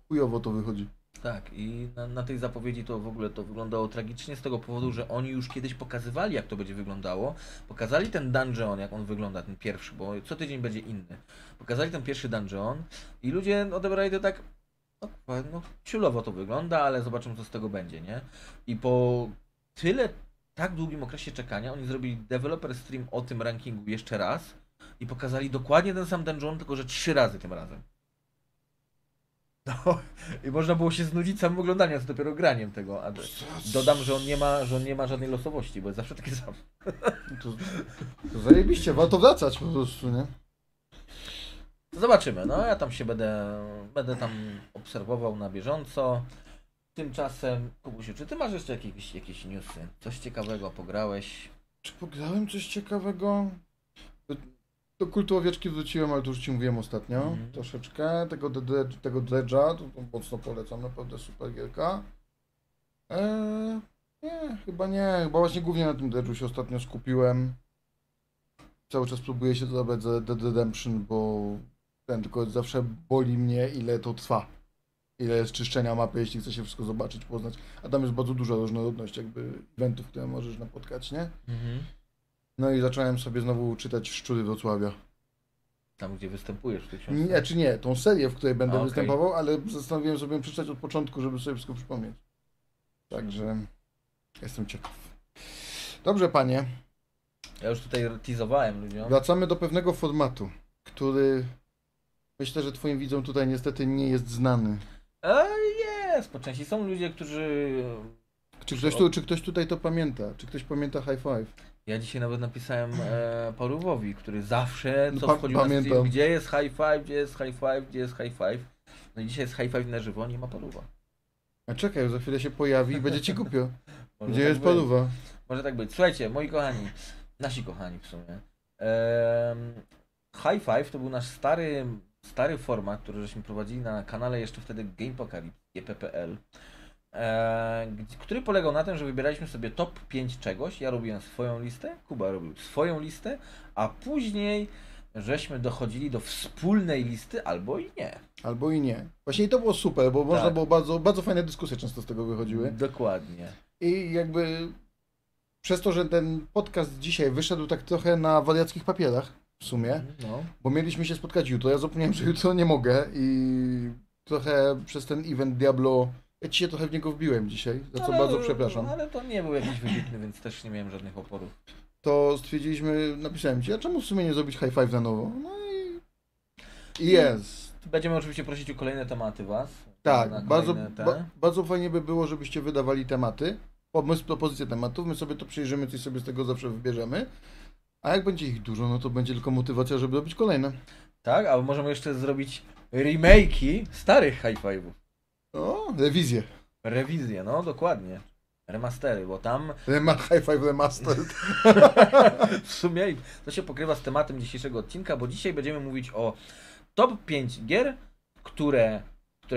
chujowo to wychodzi. Tak, i na tej zapowiedzi to w ogóle to wyglądało tragicznie z tego powodu, że oni już kiedyś pokazywali, jak to będzie wyglądało. Pokazali ten dungeon, jak on wygląda, ten pierwszy, bo co tydzień będzie inny. Pokazali ten pierwszy dungeon i ludzie odebrali to tak, no ciulowo to wygląda, ale zobaczymy, co z tego będzie, nie? I po tak długim okresie czekania oni zrobili developer stream o tym rankingu jeszcze raz i pokazali dokładnie ten sam dungeon, tylko że 3 razy tym razem. No i można było się znudzić samym oglądaniem, co dopiero graniem tego. A dodam, że on nie ma żadnej losowości, bo jest zawsze taki sam. To zajebiście, warto wracać po prostu, nie? Zobaczymy, no ja tam się będę tam obserwował na bieżąco. Tymczasem, Kubusiu, czy ty masz jeszcze jakieś newsy? Coś ciekawego pograłeś? Czy pograłem coś ciekawego? Do kultu owieczki wróciłem, ale to już Ci mówiłem ostatnio, troszeczkę. Tego dredża, to mocno polecam, naprawdę super gierka. Nie, chyba właśnie głównie na tym dredżu się ostatnio skupiłem. cały czas próbuję się zabrać za Red Dead Redemption, bo ten tylko zawsze boli mnie, ile to trwa. Ile jest czyszczenia mapy, jeśli chce się wszystko zobaczyć, poznać. A tam jest bardzo duża różnorodność jakby eventów, które możesz napotkać, nie? Mhm. No i zacząłem sobie znowu czytać Szczury Wrocławia. Tam, gdzie występujesz w tej książce? Nie, czy nie, tą serię, w której będę występował, ale zastanowiłem sobie przeczytać od początku, żeby sobie wszystko przypomnieć. Także jestem ciekaw. Dobrze, panie. Ja już tutaj teasowałem ludziom. Wracamy do pewnego formatu, który myślę, że twoim widzom tutaj niestety nie jest znany. Jest, po części są ludzie, którzy... Czy ktoś tutaj to pamięta? Czy ktoś pamięta High Five? Ja dzisiaj nawet napisałem Paruwowi, który zawsze co wchodził na stream, gdzie jest High Five, gdzie jest High Five, gdzie jest High Five. No i dzisiaj jest High Five na żywo, nie ma Paruwa. A czekaj, za chwilę się pojawi i będzie ci głupio. Gdzie jest Paruwa? Może tak być. Słuchajcie, moi kochani, nasi kochani w sumie. High Five to był nasz stary format, który żeśmy prowadzili na kanale jeszcze wtedy Gamepocalypse, GPPL. Który polegał na tym, że wybieraliśmy sobie top 5 czegoś, ja robiłem swoją listę, Kuba robił swoją listę, a później żeśmy dochodzili do wspólnej listy albo i nie. Albo i nie. Właśnie i to było super, bo można było bardzo, bardzo fajne dyskusje często z tego wychodziły. Dokładnie. I jakby przez to, że ten podcast dzisiaj wyszedł tak trochę na wariackich papierach w sumie, no. Bo mieliśmy się spotkać jutro, ja zapomniałem, że jutro nie mogę i trochę przez ten event Diablo... Ja ci się trochę w niego wbiłem dzisiaj, za co bardzo przepraszam. Ale to nie był jakiś wybitny, więc też nie miałem żadnych oporów. To stwierdziliśmy, napisałem ci, a czemu w sumie nie zrobić High Five na nowo? No i jest. Będziemy oczywiście prosić o kolejne tematy was. Tak, bardzo fajnie by było, żebyście wydawali tematy, pomysł, propozycje tematów, my sobie to przyjrzymy, coś sobie z tego zawsze wybierzemy. A jak będzie ich dużo, no to będzie tylko motywacja, żeby robić kolejne. Tak, a możemy jeszcze zrobić remake'i starych High Five'ów. O, rewizje. Rewizje, no dokładnie. Remastery, bo tam... High Five Remastered. W sumie to się pokrywa z tematem dzisiejszego odcinka, bo dzisiaj będziemy mówić o top 5 gier, które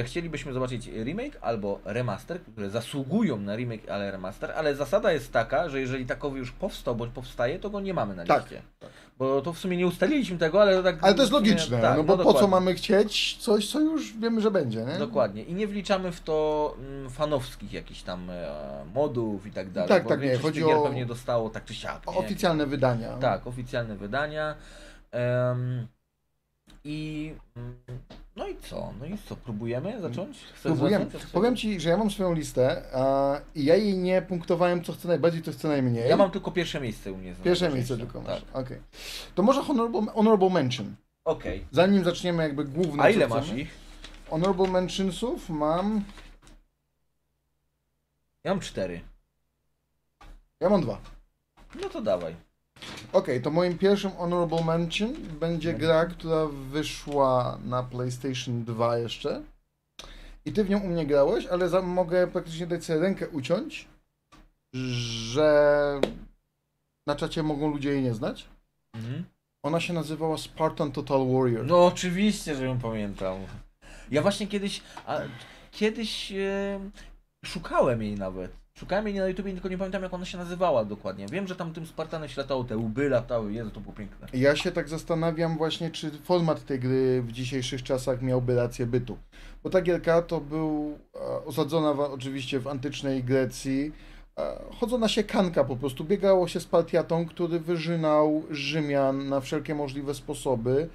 chcielibyśmy zobaczyć remake albo remaster, które zasługują na remake, ale remaster, ale zasada jest taka, że jeżeli takowy już powstał bądź powstaje, to go nie mamy na liście. Tak. Bo to w sumie nie ustaliliśmy tego, ale to tak... Ale to jest logiczne, tak, no bo po co mamy chcieć coś, co już wiemy, że będzie, nie? Dokładnie. I nie wliczamy w to fanowskich jakichś tam modów i tak dalej. Tak, bo tak, nie. Chodzi o... pewnie dostało tak czy siak. O oficjalne wydania. Tak, oficjalne wydania. No i co? No i co? Próbujemy zacząć? Chcesz zacząć? Powiem ci, że ja mam swoją listę i ja jej nie punktowałem, co chcę najbardziej, co chcę najmniej. Ja mam tylko pierwsze miejsce u mnie. Pierwsze miejsce tylko masz. Tak. Okay. To może honorable mention. Okej. Okay. Zanim zaczniemy jakby główne... A ile masz ich? Honorable mentionsów mam... Ja mam 4. Ja mam 2. No to dawaj. Okej, to moim pierwszym honorable mention będzie gra, która wyszła na PlayStation 2 jeszcze. I ty w nią u mnie grałeś, ale mogę praktycznie dać sobie rękę uciąć, że na czacie mogą ludzie jej nie znać. Mhm. Ona się nazywała Spartan Total Warrior. No oczywiście, żebym pamiętał. Ja właśnie kiedyś szukałem jej nawet. Szukałem jej na YouTubie, tylko nie pamiętam, jak ona się nazywała dokładnie. Wiem, że tam tym Spartanem się latało, te łby latały, Jezu, to było piękne. Ja się tak zastanawiam właśnie, czy format tej gry w dzisiejszych czasach miałby rację bytu. Bo ta gierka to był osadzona oczywiście w antycznej Grecji. Chodzona się kanka po prostu, biegało się z Spartiatą, który wyrzynał Rzymian na wszelkie możliwe sposoby.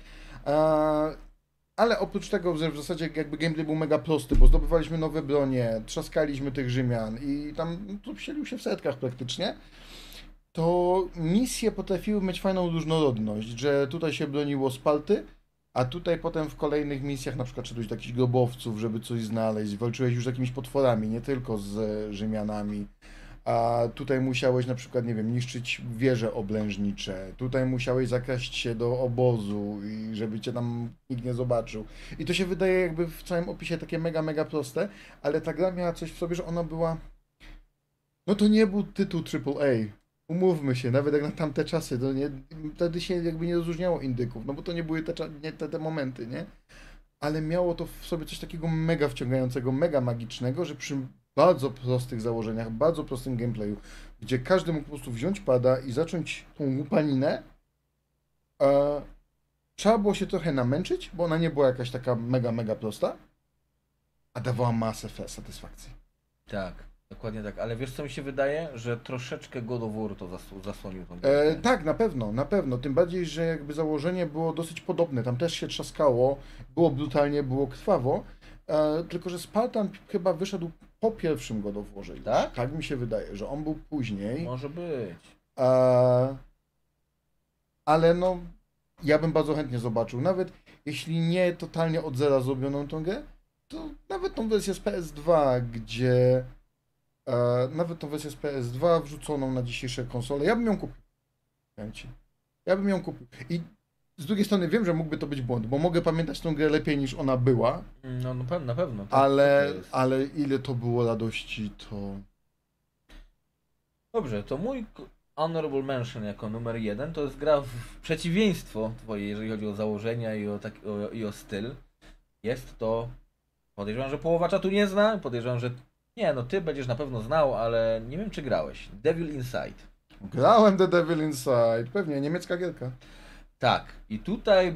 Ale oprócz tego w zasadzie jakby gameplay był mega prosty, bo zdobywaliśmy nowe bronie, trzaskaliśmy tych Rzymian i tam tu siedlił się w setkach praktycznie, to misje potrafiły mieć fajną różnorodność, że tutaj się broniło Sparty, a tutaj potem w kolejnych misjach na przykład szedłeś do jakichś grobowców, żeby coś znaleźć, walczyłeś już z jakimiś potworami, nie tylko z Rzymianami. A tutaj musiałeś na przykład, nie wiem, niszczyć wieże oblężnicze, tutaj musiałeś zakraść się do obozu i żeby cię tam nikt nie zobaczył. I to się wydaje jakby w całym opisie takie mega proste, ale ta gra miała coś w sobie, że ona była... No to nie był tytuł AAA, umówmy się, nawet jak na tamte czasy, to nie... wtedy się jakby nie rozróżniało indyków, no bo to nie były te momenty, nie? Ale miało to w sobie coś takiego mega wciągającego, mega magicznego, że przy... bardzo prostych założeniach, bardzo prostym gameplayu, gdzie każdy mógł po prostu wziąć pada i zacząć tą łupaninę Trzeba było się trochę namęczyć, bo ona nie była jakaś taka mega prosta, a dawała masę satysfakcji. Tak, dokładnie tak, ale wiesz co mi się wydaje? Że troszeczkę God of War to zasłonił. Tak, na pewno, tym bardziej, że jakby założenie było dosyć podobne, tam też się trzaskało, było brutalnie, było krwawo, tylko że Spartan chyba wyszedł po pierwszym God of Warze. Tak? Tak mi się wydaje, że on był później. Może być. Ale no, ja bym bardzo chętnie zobaczył, nawet jeśli nie totalnie od zera zrobioną tą grę, to nawet tą wersję z PS2, gdzie... nawet tą wersję z PS2 wrzuconą na dzisiejsze konsole, ja bym ją kupił. Ja bym ją kupił. I z drugiej strony wiem, że mógłby to być błąd, bo mogę pamiętać tą grę lepiej niż ona była. No, na pewno. Ale ile to było radości, to... Dobrze, to mój honorable mention jako numer 1 to jest gra w przeciwieństwo twojej, jeżeli chodzi o założenia i o styl. Jest to... Podejrzewam, że połowa czatu nie zna, podejrzewam, że... Nie, no ty będziesz na pewno znał, ale nie wiem, czy grałeś. Devil Inside. Grałem The Devil Inside, pewnie, niemiecka gierka. Tak, i tutaj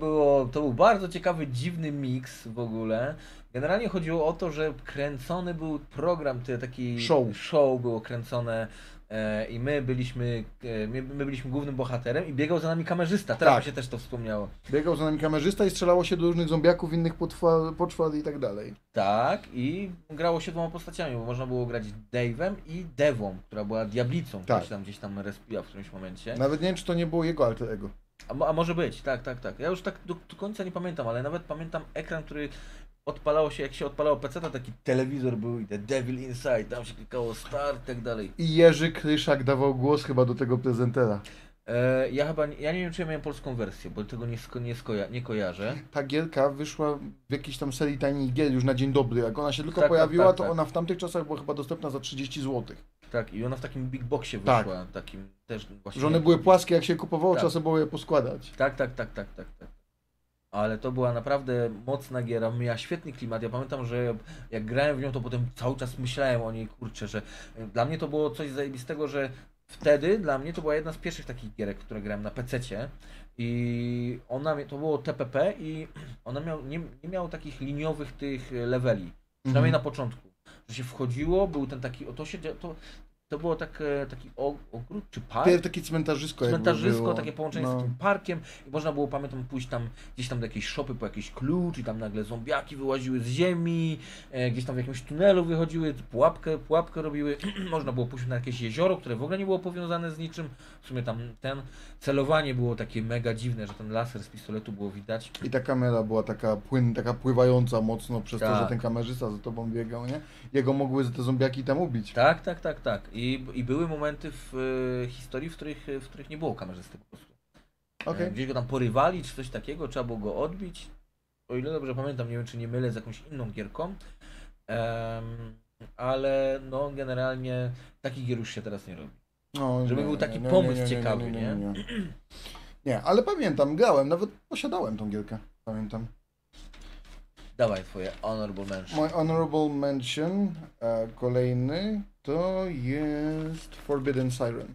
to był bardzo ciekawy, dziwny miks w ogóle. Generalnie chodziło o to, że kręcony był program, taki show było kręcone i my byliśmy głównym bohaterem i biegał za nami kamerzysta, teraz mi się też to wspomniało. Biegał za nami kamerzysta i strzelało się do różnych zombiaków, innych poczwar i tak dalej. Tak, i grało się 2 postaciami, bo można było grać Dave'em i Devą, która była diablicą, tak. Która się tam gdzieś tam respiła w którymś momencie. Nawet nie wiem, czy to nie było jego alter ego. A może być, tak. Ja już tak do końca nie pamiętam, ale nawet pamiętam ekran, który odpalało się, jak się odpalało PC, to taki telewizor był i The Devil Inside, tam się klikało start i tak dalej. I Jerzy Kryszak dawał głos chyba do tego prezentera. Ja nie wiem, czy ja miałem polską wersję, bo tego nie kojarzę. Ta gierka wyszła w jakiejś tam serii tajnych gier już na dzień dobry. Jak ona się tylko pojawiła, to ona w tamtych czasach była chyba dostępna za 30 zł. Tak, i ona w takim big boxie wyszła. Tak. Takim też właśnie... Że one były płaskie, jak się kupowało, czasem było je poskładać. Tak. Ale to była naprawdę mocna giera, miała świetny klimat. Ja pamiętam, że jak grałem w nią, to potem cały czas myślałem o niej, kurczę, że dla mnie to było coś zajebistego, że wtedy dla mnie to była jedna z pierwszych takich gierek, które grałem na PC-cie i to było TPP i ona nie miała takich liniowych tych leveli, przynajmniej na początku, że się wchodziło, był ten taki, to było taki ogród czy park? Takie cmentarzysko. Cmentarzysko, takie połączenie z takim parkiem. I można było, pamiętam, pójść tam gdzieś tam do jakiejś szopy po jakiś klucz i tam nagle zombiaki wyłaziły z ziemi, gdzieś tam w jakimś tunelu wychodziły, pułapkę robiły. Można było pójść na jakieś jezioro, które w ogóle nie było powiązane z niczym. W sumie tam celowanie było takie mega dziwne, że ten laser z pistoletu było widać. I ta kamera była taka pływająca mocno przez to, że ten kamerzysta za tobą biegał, nie? Jego mogły te zombiaki tam ubić. Tak. I były momenty w historii, w których nie było kamerzysty po prostu. Okay. Gdzieś go tam porywali, czy coś takiego, trzeba było go odbić. O ile dobrze pamiętam, nie wiem, czy nie mylę z jakąś inną gierką. Ale no generalnie takich gier już się teraz nie robi. No, żeby był taki pomysł ciekawy, nie? Nie, ale pamiętam, grałem, nawet posiadałem tą gierkę, pamiętam. Dawaj twoje honorable mention. Mój honorable mention, kolejny, to jest Forbidden Siren.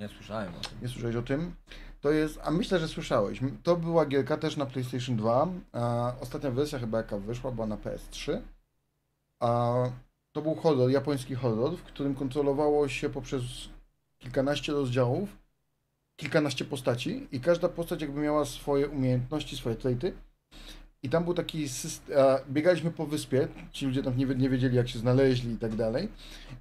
Nie słyszałem o tym. Nie słyszałeś o tym? To jest, a myślę, że słyszałeś. To była gierka też na PlayStation 2. Ostatnia wersja chyba jaka wyszła, była na PS3. To był horror, japoński horror, w którym kontrolowało się poprzez kilkanaście rozdziałów, kilkanaście postaci i każda postać jakby miała swoje umiejętności, swoje traity. I tam był taki system, biegaliśmy po wyspie, ci ludzie tam nie wiedzieli, jak się znaleźli i tak dalej.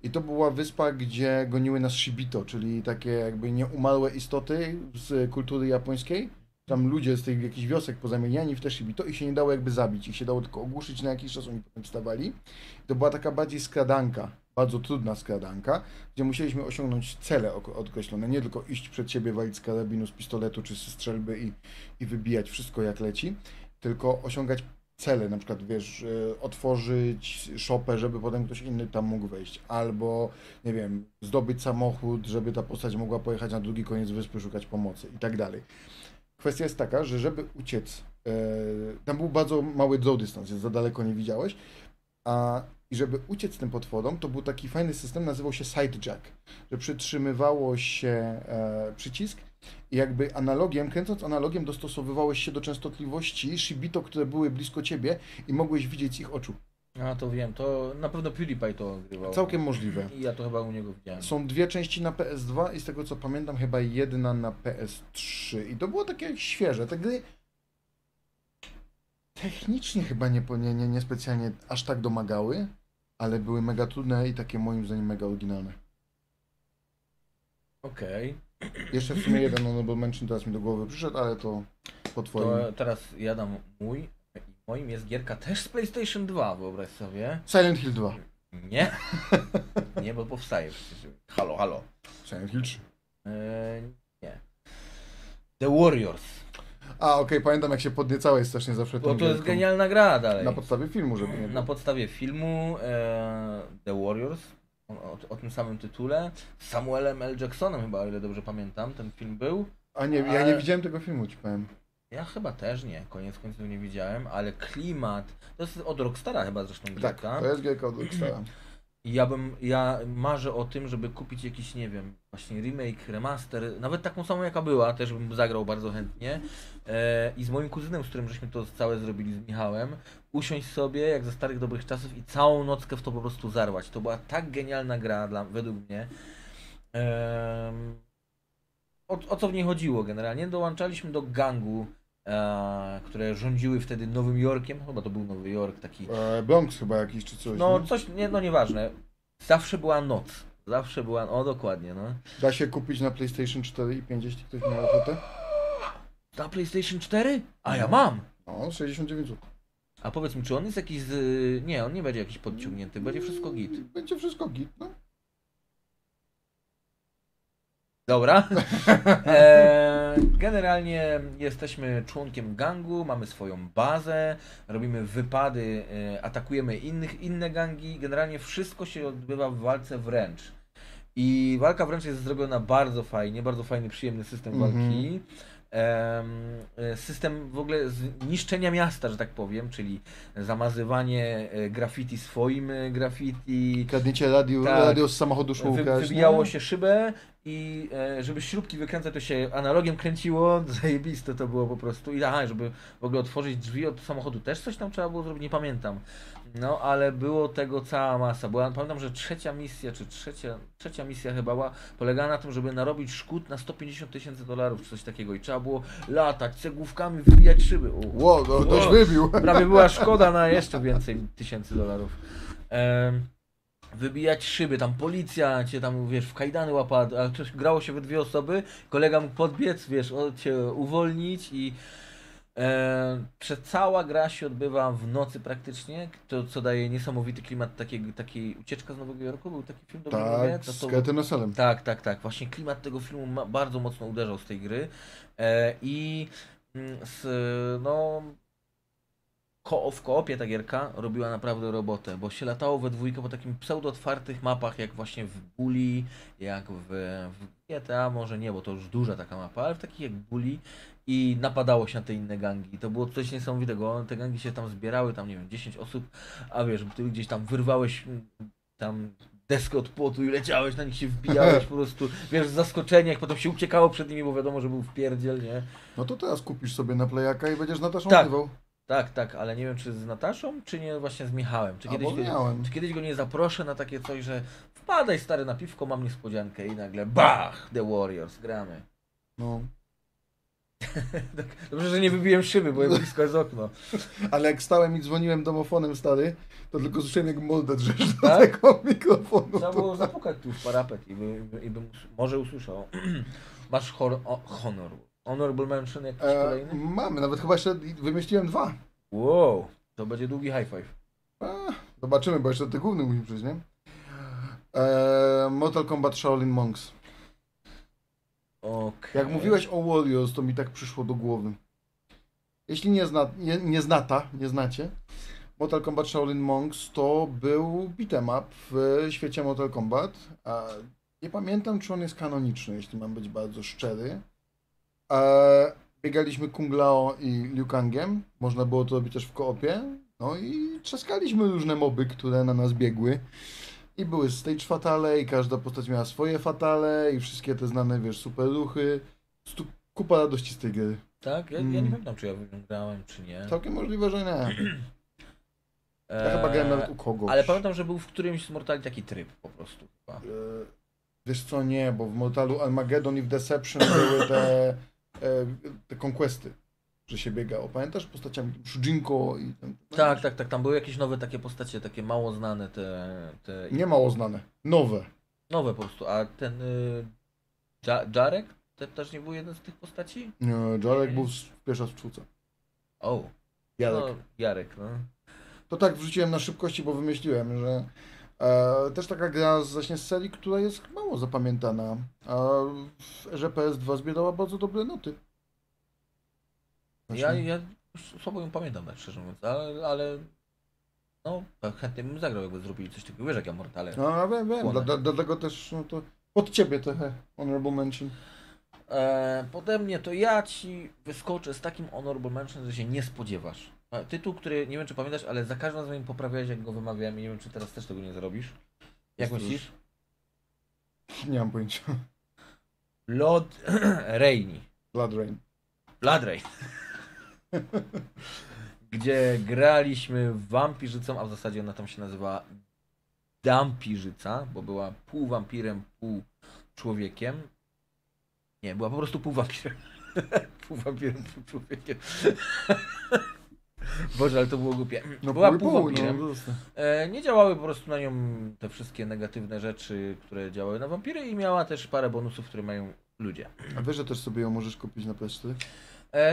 I to była wyspa, gdzie goniły nas Shibito, czyli takie jakby nieumarłe istoty z kultury japońskiej. Tam ludzie z tych jakichś wiosek pozamieniani w te Shibito i się nie dało jakby zabić, ich się dało tylko ogłuszyć na jakiś czas, oni potem wstawali. To była taka bardziej skradanka, bardzo trudna skradanka, gdzie musieliśmy osiągnąć cele określone, nie tylko iść przed siebie, walić z karabinu, z pistoletu czy ze strzelby i wybijać wszystko jak leci. Tylko osiągać cele, na przykład, wiesz, otworzyć szopę, żeby potem ktoś inny tam mógł wejść, albo, nie wiem, zdobyć samochód, żeby ta postać mogła pojechać na drugi koniec wyspy, szukać pomocy i tak dalej. Kwestia jest taka, że żeby uciec, tam był bardzo mały dystans, za daleko nie widziałeś, i żeby uciec tym potworom, to był taki fajny system, nazywał się Sidejack, że przytrzymywało się przycisk I jakby analogiem, kręcąc analogiem, dostosowywałeś się do częstotliwości Shibito, które były blisko ciebie i mogłeś widzieć z ich oczu. A to wiem, to na pewno PewDiePie to ogrywał. Całkiem możliwe. I ja to chyba u niego widziałem. Są dwie części na PS2 i z tego co pamiętam chyba jedna na PS3. I to było takie świeże, te gry technicznie chyba nie specjalnie aż tak domagały, ale były mega trudne i takie moim zdaniem mega oryginalne. Okej. Jeszcze w sumie jeden honorable mention teraz mi do głowy przyszedł, ale to po twoim. To teraz ja dam mój. Moim jest gierka też z PlayStation 2, wyobraź sobie. Silent Hill 2. Nie. Nie, bo powstaje przecież. Halo, halo. Silent Hill 3. Nie. The Warriors. A, okej, pamiętam jak się podniecałeś strasznie zawsze tą gierką. To jest genialna gra dalej. Na podstawie filmu, żeby nie. Na podstawie filmu The Warriors. O tym samym tytule. Z Samuelem L. Jacksonem chyba, o ile dobrze pamiętam, ten film był. A nie, ale... ja nie widziałem tego filmu, ci powiem. Ja chyba też nie, koniec końców nie widziałem, ale klimat, to jest od Rockstara chyba zresztą gierka. Tak, to jest gierka od Rockstara. Ja marzę o tym, żeby kupić jakiś, nie wiem, właśnie remake, remaster, nawet taką samą jaka była, też bym zagrał bardzo chętnie. I z moim kuzynem, z którym żeśmy to całe zrobili, z Michałem, usiąść sobie jak ze starych dobrych czasów i całą nockę w to po prostu zarwać. To była tak genialna gra według mnie. O co w niej chodziło generalnie? Dołączaliśmy do gangu, które rządziły wtedy Nowym Jorkiem, chyba to był Nowy Jork taki... Bronx chyba jakiś czy coś. No nie? Coś, nie, no nieważne. Zawsze była noc. Zawsze była, o dokładnie no. Da się kupić na PlayStation 4 i 5, jeśli ktoś miał ochotę? Na PlayStation 4? A ja mam! No, 69 zł. A powiedz mi, czy on jest jakiś z... Nie, on nie będzie jakiś podciągnięty, będzie wszystko git. Będzie wszystko git, no. Dobra, generalnie jesteśmy członkiem gangu, mamy swoją bazę, robimy wypady, atakujemy inne gangi, generalnie wszystko się odbywa w walce wręcz. I walka wręcz jest zrobiona bardzo fajnie, bardzo fajny, przyjemny system walki. System w ogóle zniszczenia miasta, że tak powiem, czyli zamazywanie graffiti swoim graffiti. Kradniecie radio, tak, radio z samochodu szło ukraść. Wybijało się szybę i żeby śrubki wykręcać, to się analogiem kręciło. Zajebiste to było po prostu. I aha, żeby w ogóle otworzyć drzwi od samochodu też coś tam trzeba było zrobić, nie pamiętam. No ale było tego cała masa. Pamiętam, że trzecia misja chyba była, polegała na tym, żeby narobić szkód na $150 000 czy coś takiego i trzeba było latać cegłówkami, wybijać szyby. Wow, no, ktoś wybił. Prawie była szkoda na jeszcze więcej $1000. Wybijać szyby, tam policja cię tam, wiesz, w kajdany łapała, a coś grało się we dwie osoby, kolega mógł podbiec, wiesz, cię uwolnić i... cała gra się odbywa w nocy praktycznie, to co daje niesamowity klimat takiej Ucieczka z Nowego Jorku, był taki film, dobrze mówię? Tak, z Katy Naselem. Tak, tak, tak, właśnie klimat tego filmu bardzo mocno uderzał z tej gry i w koopie ta gierka robiła naprawdę robotę, bo się latało we dwójkę po takim pseudo-otwartych mapach, jak właśnie w Bully, jak w GTA, może nie, bo to już duża taka mapa, ale w takich jak Bully i napadało się na te inne gangi. To było coś niesamowitego, te gangi się tam zbierały, tam nie wiem, 10 osób, a wiesz, ty gdzieś tam wyrwałeś tam deskę od płotu i leciałeś, na nich się wbijałeś po prostu, wiesz, z zaskoczenia, jak potem się uciekało przed nimi, bo wiadomo, że był wpierdziel, nie? No to teraz kupisz sobie na Playaka i będziesz nataszował. Tak, tak, ale nie wiem, czy z Nataszą, czy nie właśnie z Michałem. Czy kiedyś go nie zaproszę na takie coś, że wpadaj stary na piwko, mam niespodziankę i nagle bach, The Warriors, gramy. No. Dobrze, że nie wybiłem szyby, bo blisko jest okno. Ale jak stałem i dzwoniłem domofonem, stary, to tylko słyszałem, jak mordę drzesz do tego mikrofonu. Trzeba było zapukać tu w parapet i bym może usłyszał. Masz honor. Honorable mention jakiś kolejny? Mamy, nawet chyba jeszcze wymyśliłem dwa. Wow, to będzie długi high five. Zobaczymy, bo jeszcze ty główny musimy przyjść, nie? Mortal Kombat Shaolin Monks. Okay. Jak mówiłeś o Warriors, to mi tak przyszło do głowy. Jeśli nie znacie, Mortal Kombat Shaolin Monks to był beat'em up w świecie Mortal Kombat. Nie pamiętam, czy on jest kanoniczny, jeśli mam być bardzo szczery. Biegaliśmy Kung Lao i Liu Kangiem, można było to robić też w koopie, no i trzaskaliśmy różne moby, które na nas biegły i były stage fatale i każda postać miała swoje fatale i wszystkie te znane, wiesz, super ruchy Tu kupa radości z tej gry. Tak? Ja nie pamiętam, czy ja grałem, czy nie. Całkiem możliwe, że nie. Ja chyba grałem nawet u kogoś. Ale pamiętam, że był w którymś z Mortali taki tryb po prostu. Chyba. Wiesz co, nie, bo w Mortalu Armageddon i w Deception były te conquesty, że się biegało. Pamiętasz postaciami Shujinko i... Tam, tak, tam były jakieś nowe takie postacie, takie mało znane te... Nie mało znane, nowe. Nowe po prostu, a ten... Jarek? To też nie był jeden z tych postaci? Nie, Jarek był pierwsza w czwórce. O. Jarek, no. To tak wrzuciłem na szybkości, bo wymyśliłem, że... też taka gra właśnie z serii, która jest mało zapamiętana, a w erze PS2 zbierała bardzo dobre noty. Ja słabo ją pamiętam, tak szczerze mówiąc, ale no chętnie bym zagrał, jakby zrobili coś takiego, wiesz, jak ja Mortale. No wiem, dlatego też no to pod ciebie trochę honorable mention. Pode mnie to ja ci wyskoczę z takim honorable mention, że się nie spodziewasz. Tytuł, który nie wiem czy pamiętasz, ale za każdym razem poprawiałeś, jak go wymawiałem i nie wiem czy teraz też tego nie zrobisz. Jak myślisz? Nie mam pojęcia. Blood Rain. Gdzie graliśmy wampirzycą, a w zasadzie ona tam się nazywała Dampirzyca, bo była pół wampirem, pół człowiekiem. Nie, była po prostu pół wampirem. Pół wampirem, pół człowiekiem. Boże, ale to było głupie. No, była pół wampirem. Nie działały po prostu na nią te wszystkie negatywne rzeczy, które działały na wampiry i miała też parę bonusów, które mają ludzie. A wiesz, że też sobie ją możesz kupić na PS4?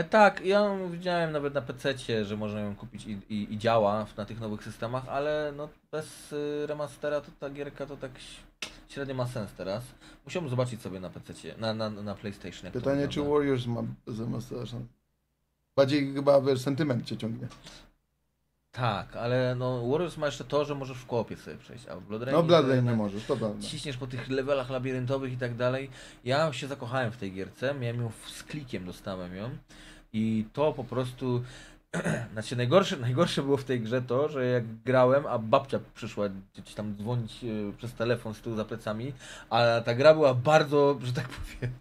Tak, ja ją widziałem nawet na PC-cie, że można ją kupić i działa na tych nowych systemach, ale no bez remastera to ta gierka to tak średnio ma sens teraz. Musiałbym zobaczyć sobie na PC-cie, na PlayStation. Pytanie, czy Warriors ma remastera? Bardziej chyba, wiesz, sentyment cię ciągnie. Tak, ale no Warriors ma jeszcze to, że możesz w koopie sobie przejść, a w Blood Rain... No Blood Rain nie możesz, to prawda. Ciśniesz po tych levelach labiryntowych i tak dalej. Ja się zakochałem w tej gierce, miałem ją z klikiem, dostałem ją. I to po prostu... Znaczy najgorsze było w tej grze to, że jak grałem, a babcia przyszła gdzieś tam dzwonić przez telefon z tyłu za plecami, a ta gra była bardzo, że tak powiem,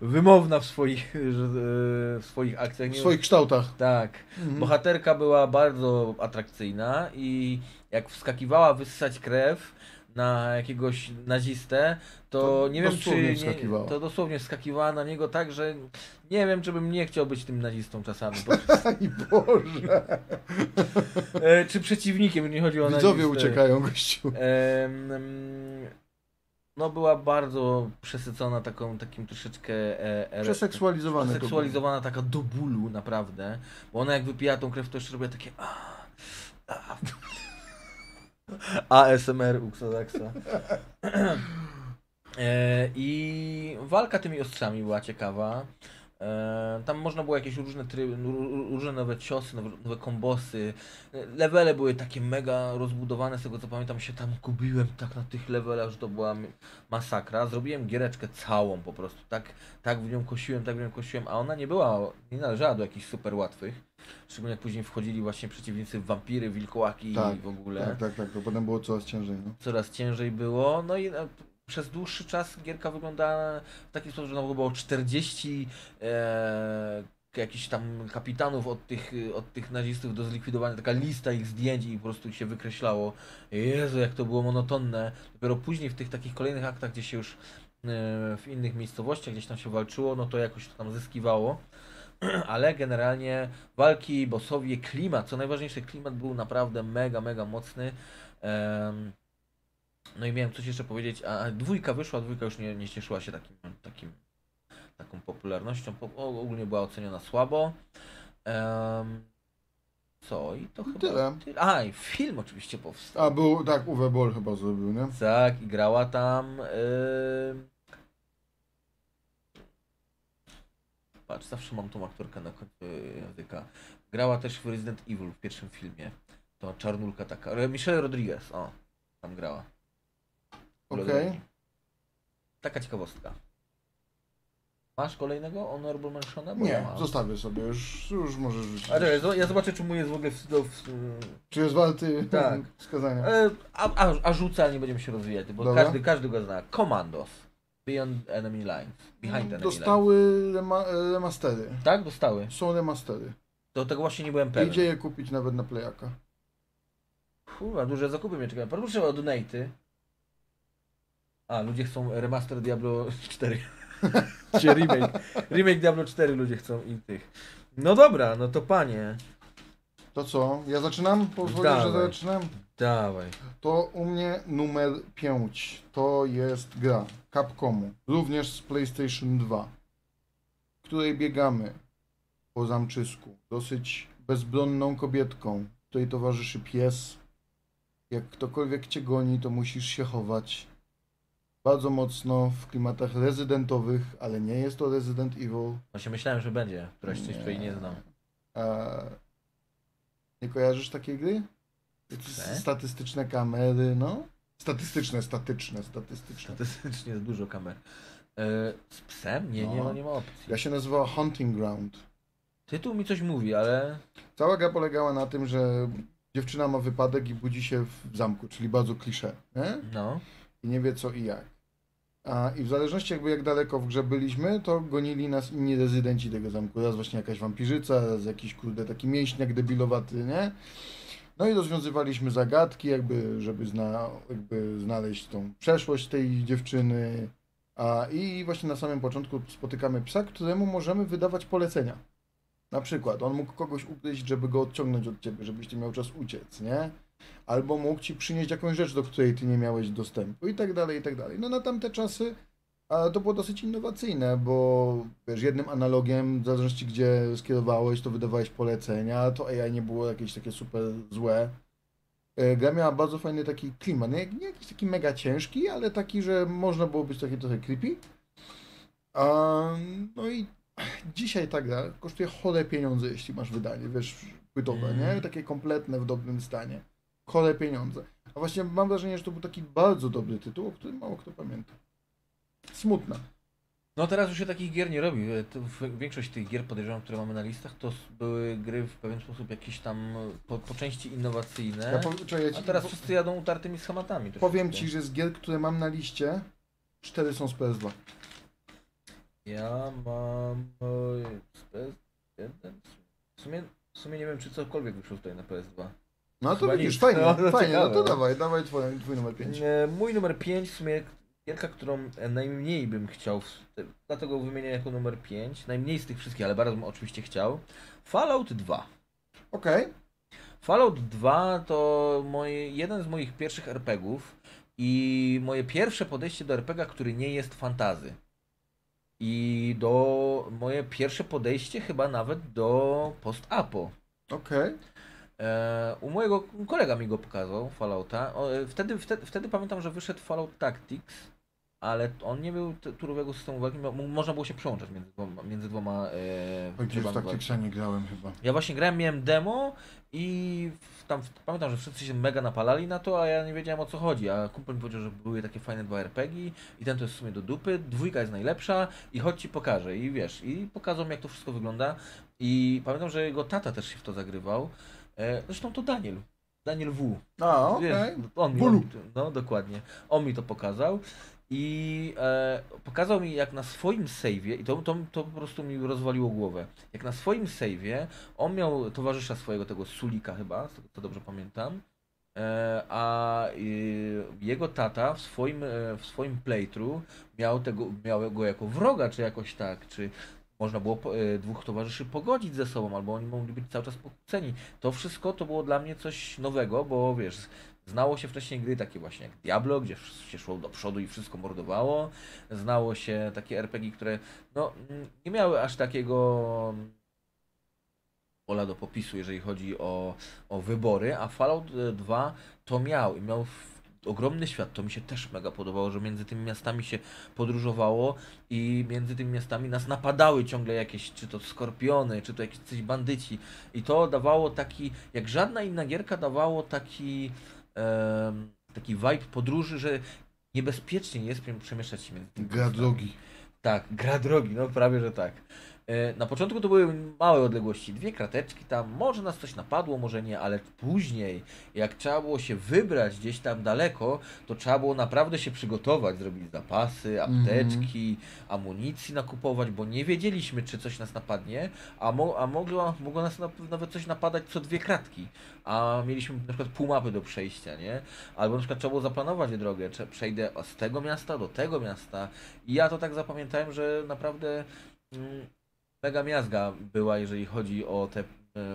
wymowna w swoich akcjach. W swoich kształtach. Tak. Mhm. Bohaterka była bardzo atrakcyjna i jak wskakiwała wyssać krew na jakiegoś nazistę, to nie wiem czy... To dosłownie wskakiwała na niego tak, że nie wiem, czy bym nie chciał być tym nazistą czasami. Aj Boże! Czy przeciwnikiem, nie chodzi o nazistę. Widzowie uciekają, gościu. No była bardzo przesycona takim troszeczkę... Przeseksualizowana taka do bólu, naprawdę. Bo ona jak wypija tą krew, to jeszcze robiła takie... ASMR Uxodaksa. I walka tymi ostrzami była ciekawa. Tam można było jakieś różne tryby, różne nowe ciosy, nowe kombosy. Levele były takie mega rozbudowane, z tego co pamiętam się tam gubiłem tak na tych levelach, że to była masakra. Zrobiłem giereczkę całą po prostu, tak w nią kosiłem, a ona nie należała do jakichś super łatwych. Szczególnie jak później wchodzili właśnie przeciwnicy wampiry, wilkołaki i w ogóle. Tak, to potem było coraz ciężej. No. Coraz ciężej było, no i... Przez dłuższy czas gierka wyglądała w taki sposób, że było 40 jakichś tam kapitanów od tych nazistów do zlikwidowania, taka lista ich zdjęć i po prostu się wykreślało. Jezu, jak to było monotonne. Dopiero później w tych takich kolejnych aktach, gdzie się już w innych miejscowościach gdzieś tam się walczyło, no to jakoś to tam zyskiwało. Ale generalnie walki, bossowie, klimat, co najważniejsze, klimat był naprawdę mega mocny. No i miałem coś jeszcze powiedzieć, a dwójka wyszła, dwójka już nie cieszyła się taką popularnością, ogólnie była oceniona słabo. Co? I to chyba... Tyle. A, i film oczywiście powstał. A był, tak, Uwe Boll chyba zrobił, nie? Tak, i grała tam... Patrz, zawsze mam tą aktorkę na końcu języka. Grała też w Resident Evil w pierwszym filmie. To czarnulka taka, Michelle Rodriguez, o, tam grała. Okej. Taka ciekawostka. Masz kolejnego Honorable Mention'a? Nie, ja zostawię sobie, już możesz rzucić. Ja zobaczę, czy mu jest w ogóle Czy jest warty wskazania. A rzucę, ale nie będziemy się rozwijać, bo każdy go zna. Komandos. Beyond Enemy Lines. Behind Enemy Lines. Dostały remastery. Tak? Dostały. Są remastery. Do tego właśnie nie byłem pewien. Idzie je kupić nawet na Playaka. Kurwa, duże zakupy mnie czekają. Proszę o donaty. A, ludzie chcą remaster Diablo 4. Czy remake. Remake Diablo 4 ludzie chcą i tych. No dobra, no to panie. To co? Ja zaczynam? Pozwolę, że zaczynam? Dawaj. To u mnie numer 5. To jest gra Capcomu. Również z PlayStation 2. W której biegamy po zamczysku. Dosyć bezbronną kobietką, której towarzyszy pies. Jak ktokolwiek cię goni, to musisz się chować. Bardzo mocno w klimatach rezydentowych, ale nie jest to Resident Evil. Właśnie myślałem, że będzie. Któraś coś tutaj nie znam. Nie kojarzysz takiej gry? Statystyczne kamery, no. Statystyczne. Statystycznie jest dużo kamer. Z psem? Nie, no. Nie ma opcji. Ja się nazywała Hunting Ground. Tytuł mi coś mówi, ale... Cała gra polegała na tym, że dziewczyna ma wypadek i budzi się w zamku, czyli bardzo klisze, nie? No. I nie wie co i jak. I w zależności jakby jak daleko w grze byliśmy, to gonili nas inni rezydenci tego zamku. Raz właśnie jakaś wampirzyca, raz jakiś kurde taki mięśniak debilowaty, nie? No i rozwiązywaliśmy zagadki jakby, żeby znaleźć tą przeszłość tej dziewczyny. I właśnie na samym początku spotykamy psa, któremu możemy wydawać polecenia. Na przykład on mógł kogoś ugryźć, żeby go odciągnąć od ciebie, żebyś ty miał czas uciec, nie? Albo mógł ci przynieść jakąś rzecz, do której ty nie miałeś dostępu i tak dalej, i tak dalej. No na tamte czasy to było dosyć innowacyjne, bo wiesz, jednym analogiem, w zależności gdzie skierowałeś, to wydawałeś polecenia, to AI nie było jakieś takie super złe. Gra miała bardzo fajny taki klimat, nie jakiś taki mega ciężki, ale taki, że można było być taki trochę creepy. No i dzisiaj ta gra kosztuje chore pieniądze, jeśli masz wydanie, wiesz, płytowe, nie? Takie kompletne, w dobrym stanie. Chore pieniądze. A właśnie mam wrażenie, że to był taki bardzo dobry tytuł, o którym mało kto pamięta. Smutna. No teraz już się takich gier nie robi. Większość tych gier, podejrzewam, które mamy na listach, to były gry w pewien sposób jakieś tam po części innowacyjne, a teraz wszyscy jadą utartymi schematami. Powiem ci, że z gier, które mam na liście, 4 są z PS2. Ja mam z PS1. W sumie nie wiem, czy cokolwiek wyszło tutaj na PS2. No to widzisz, fajnie, no, fajnie, no to dawaj twój numer 5. Mój numer 5 w sumie gierka, którą najmniej bym chciał, dlatego wymienię jako numer 5, najmniej z tych wszystkich, ale bardzo bym oczywiście chciał, Fallout 2. Okej. Fallout 2 to jeden z moich pierwszych RPGów i moje pierwsze podejście do RPGa, który nie jest fantazy. I moje pierwsze podejście chyba nawet do post-apo. Okej. U mojego kolega mi go pokazał, Fallouta. Wtedy pamiętam, że wyszedł Fallout Tactics, ale on nie był turowego systemu walki, można było się przełączać między dwoma w Tacticsa nie grałem chyba. Ja właśnie grałem, miałem demo i pamiętam, że wszyscy się mega napalali na to, a ja nie wiedziałem o co chodzi, a kumpel mi powiedział, że były takie fajne dwa RPG i ten to jest w sumie do dupy, 2 jest najlepsza i chodź ci pokażę i wiesz, i pokazał mi jak to wszystko wygląda i pamiętam, że jego tata też się w to zagrywał. Zresztą to Daniel W. A, okej. No dokładnie. On mi to pokazał i pokazał mi jak na swoim save'ie, i to po prostu mi rozwaliło głowę, jak na swoim save'ie on miał towarzysza swojego, tego Sulika chyba, to dobrze pamiętam, a jego tata w swoim playthrough miał go jako wroga, czy jakoś tak, czy... Można było dwóch towarzyszy pogodzić ze sobą, albo oni mogli być cały czas pokłóceni. To wszystko to było dla mnie coś nowego, bo wiesz, znało się wcześniej gry takie właśnie jak Diablo, gdzie się szło do przodu i wszystko mordowało. Znało się takie RPG, które no, nie miały aż takiego pola do popisu, jeżeli chodzi o wybory, a Fallout 2 to miał i miał ogromny świat, to mi się też mega podobało, że między tymi miastami się podróżowało i między tymi miastami nas napadały ciągle jakieś, czy to skorpiony, czy to jakieś bandyci i to dawało taki, jak żadna inna gierka dawało taki vibe podróży, że niebezpiecznie jest przemieszczać się między tymi miastami. Gra drogi. Tak, gra drogi, no prawie, że tak. Na początku to były małe odległości, dwie krateczki tam, może nas coś napadło, może nie, ale później, jak trzeba było się wybrać gdzieś tam daleko, to trzeba było naprawdę się przygotować, zrobić zapasy, apteczki, amunicji nakupować, bo nie wiedzieliśmy, czy coś nas napadnie, a mogło nas nawet coś napadać co dwie kratki, a mieliśmy na przykład pół mapy do przejścia, nie? Albo na przykład trzeba było zaplanować drogę, czy przejdę z tego miasta do tego miasta i ja to tak zapamiętałem, że naprawdę... mega miazga była, jeżeli chodzi o te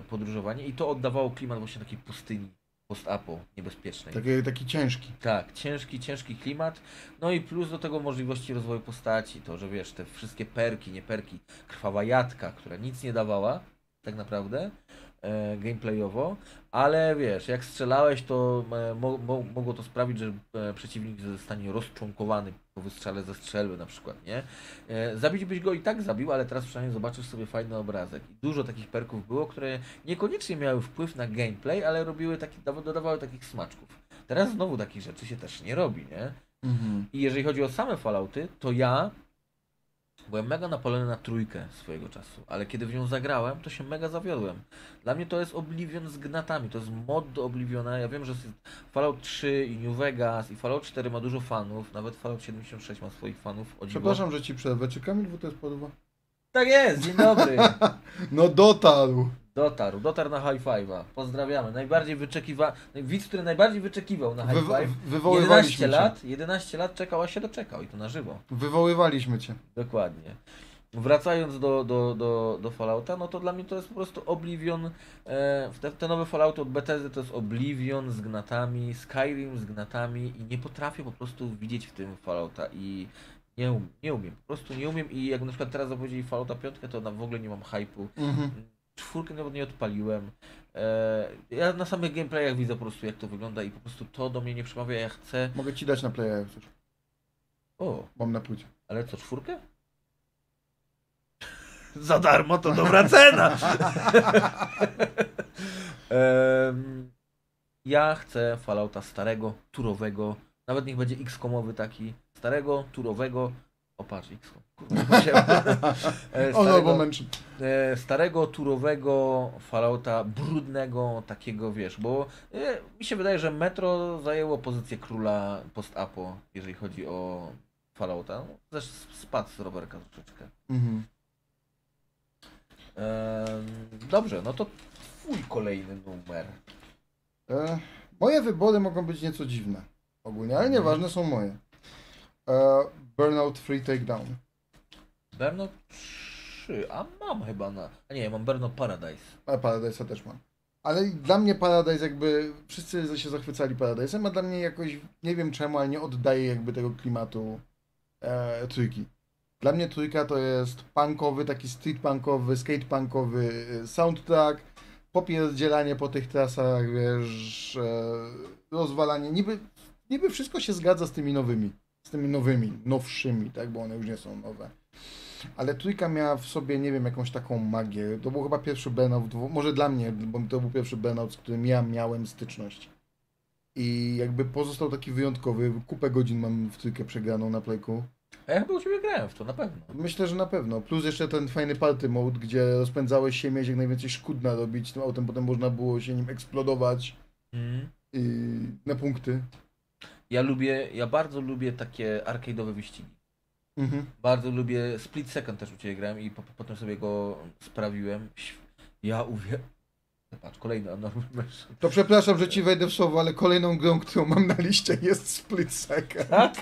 podróżowanie i to oddawało klimat właśnie takiej pustyni post-apo, niebezpiecznej. Taki ciężki. Tak, ciężki klimat, no i plus do tego możliwości rozwoju postaci, to, że wiesz, te wszystkie perki, nie perki, krwawa jatka, która nic nie dawała, tak naprawdę, gameplayowo, ale wiesz, jak strzelałeś, to mogło to sprawić, że przeciwnik zostanie rozczłonkowany po wystrzale ze strzelby na przykład, nie? Zabić byś go i tak zabił, ale teraz przynajmniej zobaczysz sobie fajny obrazek. I dużo takich perków było, które niekoniecznie miały wpływ na gameplay, ale robiły taki, dodawały takich smaczków. Teraz znowu takich rzeczy się też nie robi, nie? I jeżeli chodzi o same Fallouty, to ja byłem mega napalony na trójkę swojego czasu, ale kiedy w nią zagrałem, to się mega zawiodłem. Dla mnie to jest Oblivion z gnatami, to jest mod do Obliviona. Ja wiem, że Fallout 3 i New Vegas i Fallout 4 ma dużo fanów, nawet Fallout 76 ma swoich fanów. O dziwo. Przepraszam, że ci przerwę, czy Kamil, bo to jest podoba? Tak jest, dzień dobry. No dotarł. Dotarł na high five'a. Pozdrawiamy. Najbardziej wyczekiwa... Widz, który najbardziej wyczekiwał na high five. 11 lat czekał, a się doczekał i to na żywo. Wywoływaliśmy cię. Dokładnie. Wracając do Fallouta, no to dla mnie to jest po prostu Oblivion. Te nowe Fallouty od Bethesdy to jest Oblivion z gnatami, Skyrim z gnatami i nie potrafię po prostu widzieć w tym Fallouta i nie umiem. Po prostu nie umiem i jak na przykład teraz zapowiedzieli Fallouta 5, to w ogóle nie mam hype'u. Czwórkę nawet nie odpaliłem. Ja na samych gameplayach widzę po prostu, jak to wygląda i po prostu to do mnie nie przemawia, ja chcę... Mogę ci dać na playa, jak chcesz. O! Mam na płycie. Ale co, czwórkę? Za darmo to dobra cena! Ja chcę Fallouta starego, turowego, nawet niech będzie X-komowy taki, starego, turowego, opatrz X-kom. Starego, turowego Fallouta, brudnego, takiego, wiesz, bo mi się wydaje, że Metro zajęło pozycję króla post-apo, jeżeli chodzi o Fallouta. No, też spadł z rowerka troszeczkę. Dobrze, no to twój kolejny numer. Moje wybory mogą być nieco dziwne ogólnie, ale nieważne, są moje. Burnout 3 Takedown. Burnout 3, a mam chyba na... A nie, ja mam Burnout Paradise. A Paradise'a też mam. Ale dla mnie Paradise jakby... Wszyscy się zachwycali Paradise'em, a dla mnie jakoś... Nie wiem czemu, ale nie oddaje jakby tego klimatu trójki. Dla mnie trójka to jest punkowy, taki streetpunkowy, skatepunkowy soundtrack, popierdzielanie po tych trasach, wiesz... rozwalanie, niby wszystko się zgadza z tymi nowymi. Nowszymi, tak, bo one już nie są nowe. Ale trójka miała w sobie, nie wiem, jakąś taką magię. To był chyba pierwszy burnout, może dla mnie, bo to był pierwszy burnout, z którym ja miałem styczność. I jakby pozostał taki wyjątkowy, kupę godzin mam w trójkę przegraną na playku. A ja chyba u ciebie grałem w to, na pewno. Myślę, że na pewno. Plus jeszcze ten fajny party mode, gdzie rozpędzałeś się, miałeś jak najwięcej szkód narobić tym autem, potem można było się nim eksplodować na punkty. Ja bardzo lubię takie arcade'owe wyścigi. Bardzo lubię Split Second, też u ciebie grałem i potem sobie go sprawiłem. Ja uwielbiam. Patrz, kolejny anormalny. To przepraszam, że ci wejdę w słowo, ale kolejną grą, którą mam na liście, jest Split Second. Tak?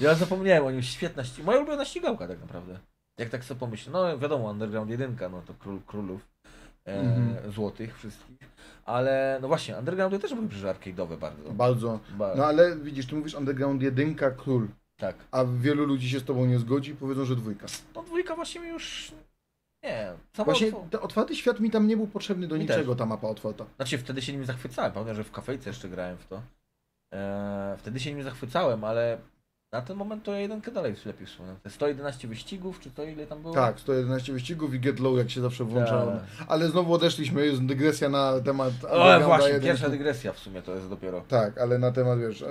Ja zapomniałem o nim, świetna ścigałka. Moja ulubiona ścigałka tak naprawdę. Jak tak sobie pomyślę, no wiadomo, Underground 1, no to król królów. Złotych wszystkich, ale no właśnie, Underground też były przecież arcade'owe bardzo. No ale widzisz, ty mówisz Underground 1, król. Tak. A wielu ludzi się z tobą nie zgodzi i powiedzą, że dwójka. No dwójka właśnie mi już... Nie. Właśnie otwarty świat mi tam nie był potrzebny do niczego, ta mapa otwarta. Znaczy wtedy się nim zachwycałem, pamiętam, że w kafejce jeszcze grałem w to. Wtedy się nim zachwycałem, ale na ten moment to ja jedynkę dalej lepiej wspomnę. Te 111 wyścigów, czy to ile tam było? Tak, 111 wyścigów i Get Low, jak się zawsze włączało. Ale znowu odeszliśmy, jest dygresja na temat... O, właśnie, pierwsza dygresja w sumie to jest dopiero. Tak, ale na temat, wiesz...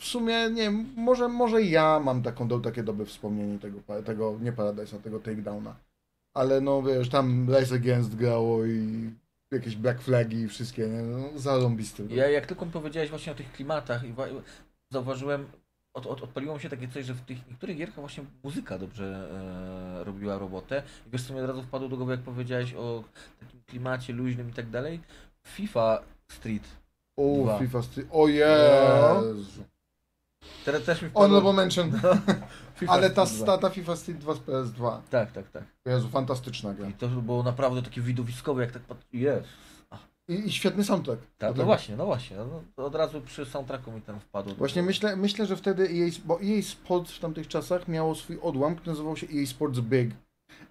w sumie, nie wiem, może ja mam takie dobre wspomnienie tego nie Paradise'a, tego Takedowna. Ale no wiesz, tam Rise Against grało i jakieś Black Flagi i wszystkie, nie? No, zarąbiste. Ja jak tylko mi powiedziałeś właśnie o tych klimatach, zauważyłem, odpaliło mi się takie coś, że w tych niektórych gierkach właśnie muzyka dobrze robiła robotę. I wiesz co mi od razu wpadło do głowy, jak powiedziałeś o takim klimacie luźnym i tak dalej. FIFA Street. O, FIFA Street, o Jezu. Teraz też mi wpadło... Honorable mention. Ale ta stata FIFA Street 2 z PS2. Tak, tak, tak. Jezu, fantastyczna gra. I to było naprawdę takie widowiskowe, jak tak... Jest. I świetny soundtrack. Tak, no właśnie. No, od razu przy soundtracku mi tam wpadło. Właśnie myślę, że wtedy EA Sports w tamtych czasach miało swój odłam, który nazywał się EA Sports Big.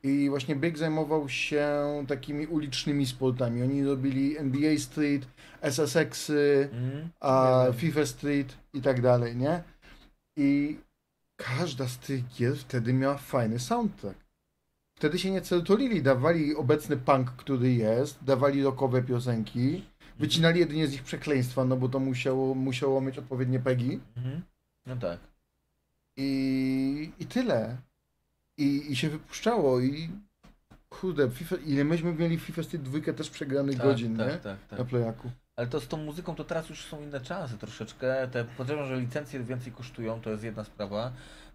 I właśnie Big zajmował się takimi ulicznymi sportami. Oni robili NBA Street, SSX-y, FIFA Street i tak dalej, nie? I każda z tych gier wtedy miała fajny soundtrack. Wtedy się nie certolili, dawali obecny punk, który jest, dawali rockowe piosenki, wycinali jedynie z nich przekleństwa, no bo to musiało mieć odpowiednie PEGI. No tak. I tyle. I się wypuszczało i kurde, ile myśmy mieli w FIFA Street 2 też przegranych godzin, tak, nie? Tak. Na playaku. Ale to z tą muzyką to teraz już są inne czasy troszeczkę. Podejrzewam, że licencje więcej kosztują, to jest jedna sprawa.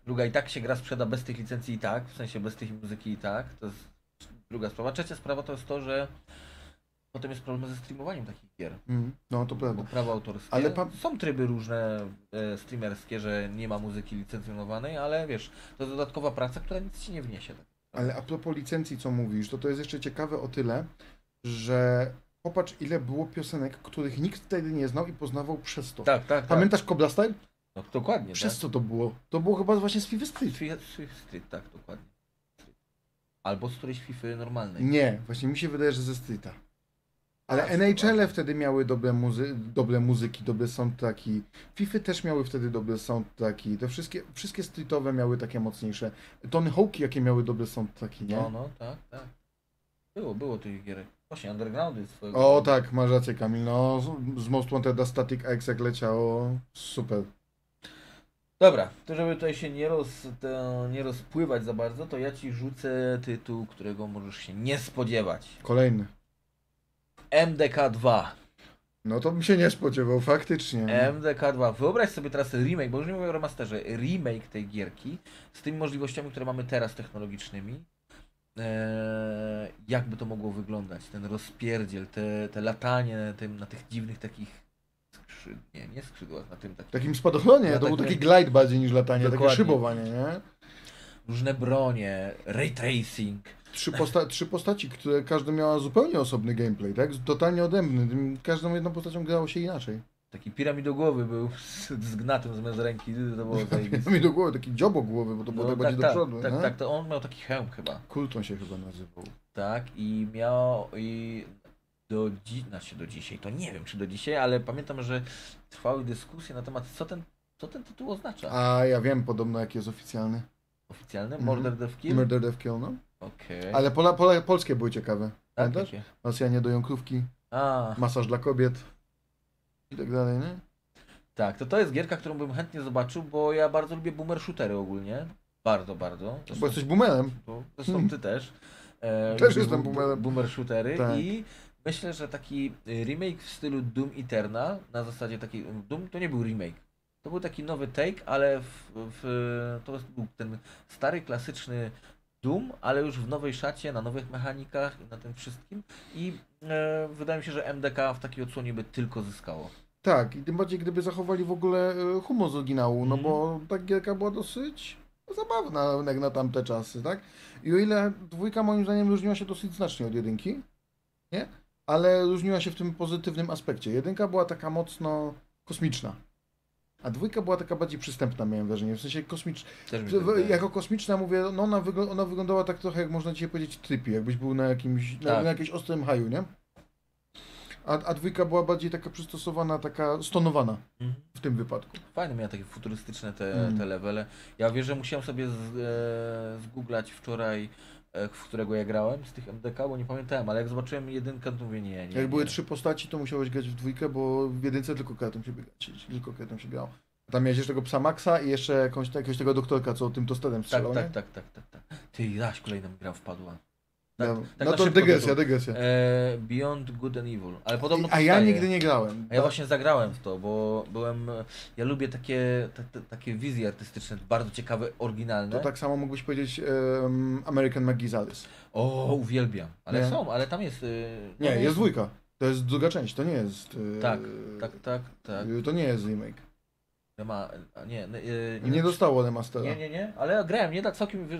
Druga, i tak się gra sprzeda bez tych licencji i tak, w sensie bez tej muzyki i tak, to jest druga sprawa. Trzecia sprawa to jest to, że potem jest problem ze streamowaniem takich gier. No to prawda. Bo prawa autorskie, ale są tryby różne streamerskie, że nie ma muzyki licencjonowanej, ale wiesz, to jest dodatkowa praca, która nic ci nie wniesie. Tak. Ale a propos licencji, co mówisz, to jest jeszcze ciekawe o tyle, że popatrz, ile było piosenek, których nikt wtedy nie znał i poznawał przez to. Tak. Pamiętasz Cobra Style? No dokładnie. Przez co to było? To było chyba właśnie z FIFA Street. Street, tak, dokładnie. Street. Albo z którejś FIFA normalnej. Nie, właśnie mi się wydaje, że ze Streeta. Ale NHL-e wtedy miały dobre muzyki, dobre soundtracki. FIFA też miały wtedy dobre soundtracki. Te wszystkie streetowe miały takie mocniejsze. Tony Hawk'i jakie miały dobre soundtracki, nie? No, tak. Było tych gier. Właśnie undergroundy swojego. O tak, masz rację, Kamil. No, z Most Wanted'a Static X jak leciało, super. Dobra, to żeby tutaj się nie rozpływać za bardzo, to ja ci rzucę tytuł, którego możesz się nie spodziewać. Kolejny. MDK2. No to bym się nie spodziewał, faktycznie. MDK2. Wyobraź sobie teraz remake, bo już nie mówię o remasterze, remake tej gierki z tymi możliwościami, które mamy teraz technologicznymi. Jakby to mogło wyglądać, ten rozpierdziel, te latanie na tych dziwnych takich nie skrzydłach, na tym takim spadochronie, to był taki glide bardziej niż latanie, dokładnie. Takie szybowanie, nie? Różne bronie, ray tracing. Trzy postaci, które każda miała zupełnie osobny gameplay, tak? Totalnie odrębny, każdą jedną postacią grało się inaczej. Taki piramidogłowy był z gnatem zamiast ręki, to było piramidogłowy, taki dziobogłowy, bo to było bardziej do przodu, nie? Tak, to on miał taki hełm chyba. Kulton się chyba nazywał. Tak, i miał... do dzisiaj, to nie wiem czy do dzisiaj, ale pamiętam, że trwały dyskusje na temat co ten tytuł oznacza. A ja wiem podobno jaki jest oficjalny. Oficjalny? Murder Death Kill? Murder Death Kill, no. Okej. Ale polskie były ciekawe. Pamiętasz? Masjanie do jąkrówki, masaż dla kobiet i tak dalej, nie? Tak, to jest gierka, którą bym chętnie zobaczył, bo ja bardzo lubię boomer shootery ogólnie. Bardzo, bardzo. Zresztą, bo jesteś boomerem. Zresztą ty też. Też jestem boomerem. Boomer shootery tak. I... Myślę, że taki remake w stylu Doom Eternal, na zasadzie takiej, Doom to nie był remake, to był taki nowy take, ale to był ten stary, klasyczny Doom, ale już w nowej szacie, na nowych mechanikach i na tym wszystkim i wydaje mi się, że MDK w takiej odsłonie by tylko zyskało. Tak, i tym bardziej gdyby zachowali w ogóle humor z oryginału, no bo ta gierka była dosyć zabawna jak na tamte czasy, tak? I o ile dwójka moim zdaniem różniła się dosyć znacznie od jedynki, nie? Ale różniła się w tym pozytywnym aspekcie. Jedynka była taka mocno kosmiczna, a dwójka była taka bardziej przystępna, miałem wrażenie, w sensie kosmiczna. Jako kosmiczna mówię, no ona wyglądała tak trochę, jak można dzisiaj powiedzieć, trippy, jakbyś był na jakimś, na jakimś ostrym haju, nie? A dwójka była bardziej taka przystosowana, taka stonowana w tym wypadku. Fajne, miała takie futurystyczne te levele. Ja wiem, że musiałem sobie zgooglać wczoraj, w którego ja grałem, z tych MDK, bo nie pamiętałem, ale jak zobaczyłem jedynkę, to mówię nie. Jak były trzy postaci, to musiałeś grać w dwójkę, bo w jedynce tylko kartą się grało. Tam miałeś jeszcze tego psa Maxa i jeszcze jakiegoś tego doktorka, co tym tosterem strzelał, tak. Ty, zaś kolejna gra wpadła. Tak, no to dygresja. Beyond Good and Evil, ale podobno ja nigdy nie grałem. A ja właśnie zagrałem w to, bo byłem... Ja lubię takie wizje artystyczne, bardzo ciekawe, oryginalne. To tak samo mógłbyś powiedzieć American Magizalis. O, uwielbiam. Ale nie. Ale tam jest... nie, jest dwójka. To jest druga część, to nie jest... Tak. To nie jest remake. Nie dostało remastera. Nie, ale ja grałem,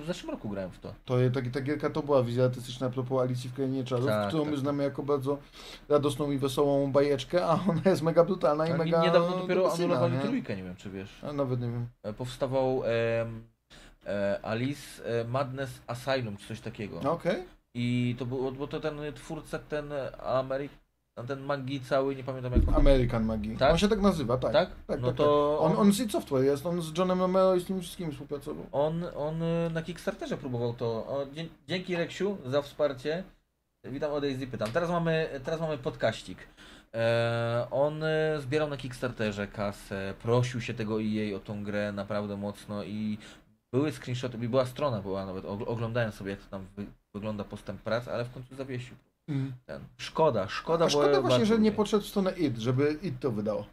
w zeszłym roku grałem w to. Ta gierka to była wizja artystyczna a propos Alicji w Krainie Czarów, którą my znamy jako bardzo radosną i wesołą bajeczkę, a ona jest mega brutalna i mega... Niedawno dopiero anulowali trójkę, nie wiem czy wiesz. A nawet nie wiem. Powstawał Alice Madness Asylum czy coś takiego. Okej. I to było, bo to ten twórca, ten Magi cały, nie pamiętam jak... American Magi. Tak? On się tak nazywa, tak. Tak. On z id Software jest, on z Johnem Romero i z tym wszystkim współpracował. On na Kickstarterze próbował to. Dzięki Reksiu za wsparcie. Witam o Daisy, pytam. Teraz mamy podkaścik. On zbierał na Kickstarterze kasę, prosił się tego EA o tą grę naprawdę mocno i były screenshoty, była strona nawet, oglądałem sobie jak to tam wygląda postęp prac, ale w końcu zawiesił. Szkoda. Szkoda właśnie, że nie podszedł w stronę id, żeby id to wydało.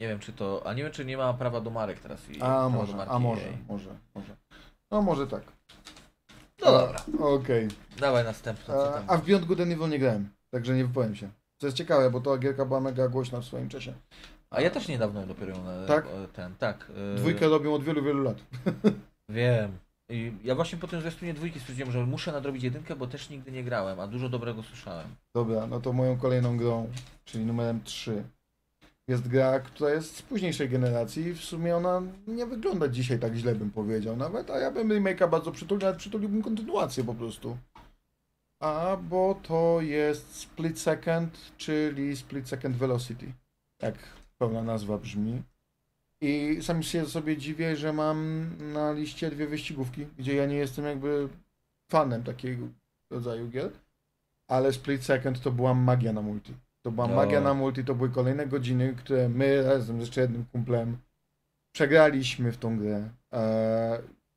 Nie wiem, czy to... A nie wiem, czy nie ma prawa do marek teraz. Może. No może tak. No dobra. Okej. Dawaj następne. A w Beyond Good and Evil nie grałem, także nie wypowiem się. Co jest ciekawe, bo ta gierka była mega głośna w swoim czasie. A ja też niedawno dopiero Dwójkę robią od wielu lat. Wiem. I ja właśnie po tym zwiastunie dwójki stwierdziłem, że muszę nadrobić jedynkę, bo też nigdy nie grałem, a dużo dobrego słyszałem. Dobra, no to moją kolejną grą, czyli numerem 3, jest gra, która jest z późniejszej generacji i w sumie ona nie wygląda dzisiaj tak źle, bym powiedział nawet, a ja bym remake'a bardzo przytulił, nawet przytuliłbym kontynuację po prostu. A bo to jest Split Second, czyli Split Second Velocity, jak pełna nazwa brzmi. I sam się sobie dziwię, że mam na liście dwie wyścigówki, gdzie ja nie jestem jakby fanem takiego rodzaju gier, ale Split Second to była magia na multi. To były kolejne godziny, które my razem z jeszcze jednym kumplem przegraliśmy w tą grę.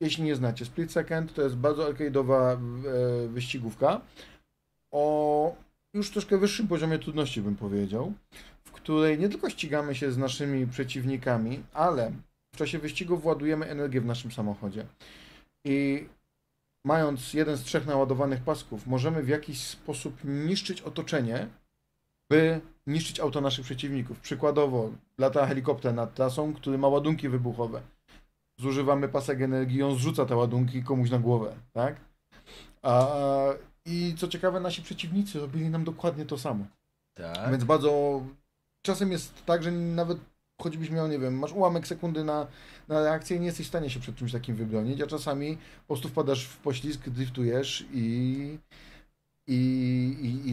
Jeśli nie znacie, Split Second to jest bardzo arcade'owa wyścigówka o już troszkę wyższym poziomie trudności, bym powiedział, w której nie tylko ścigamy się z naszymi przeciwnikami, ale w czasie wyścigu władujemy energię w naszym samochodzie. I mając jeden z 3 naładowanych pasków, możemy w jakiś sposób niszczyć otoczenie, by niszczyć auto naszych przeciwników. Przykładowo lata helikopter nad trasą, który ma ładunki wybuchowe. Zużywamy pasek energii, on zrzuca te ładunki komuś na głowę, tak? I co ciekawe, nasi przeciwnicy robili nam dokładnie to samo. Tak. Więc bardzo... Czasem jest tak, że nawet choćbyś miał, nie wiem, masz ułamek sekundy na reakcję i nie jesteś w stanie się przed czymś takim wybronić, a czasami po prostu wpadasz w poślizg, driftujesz i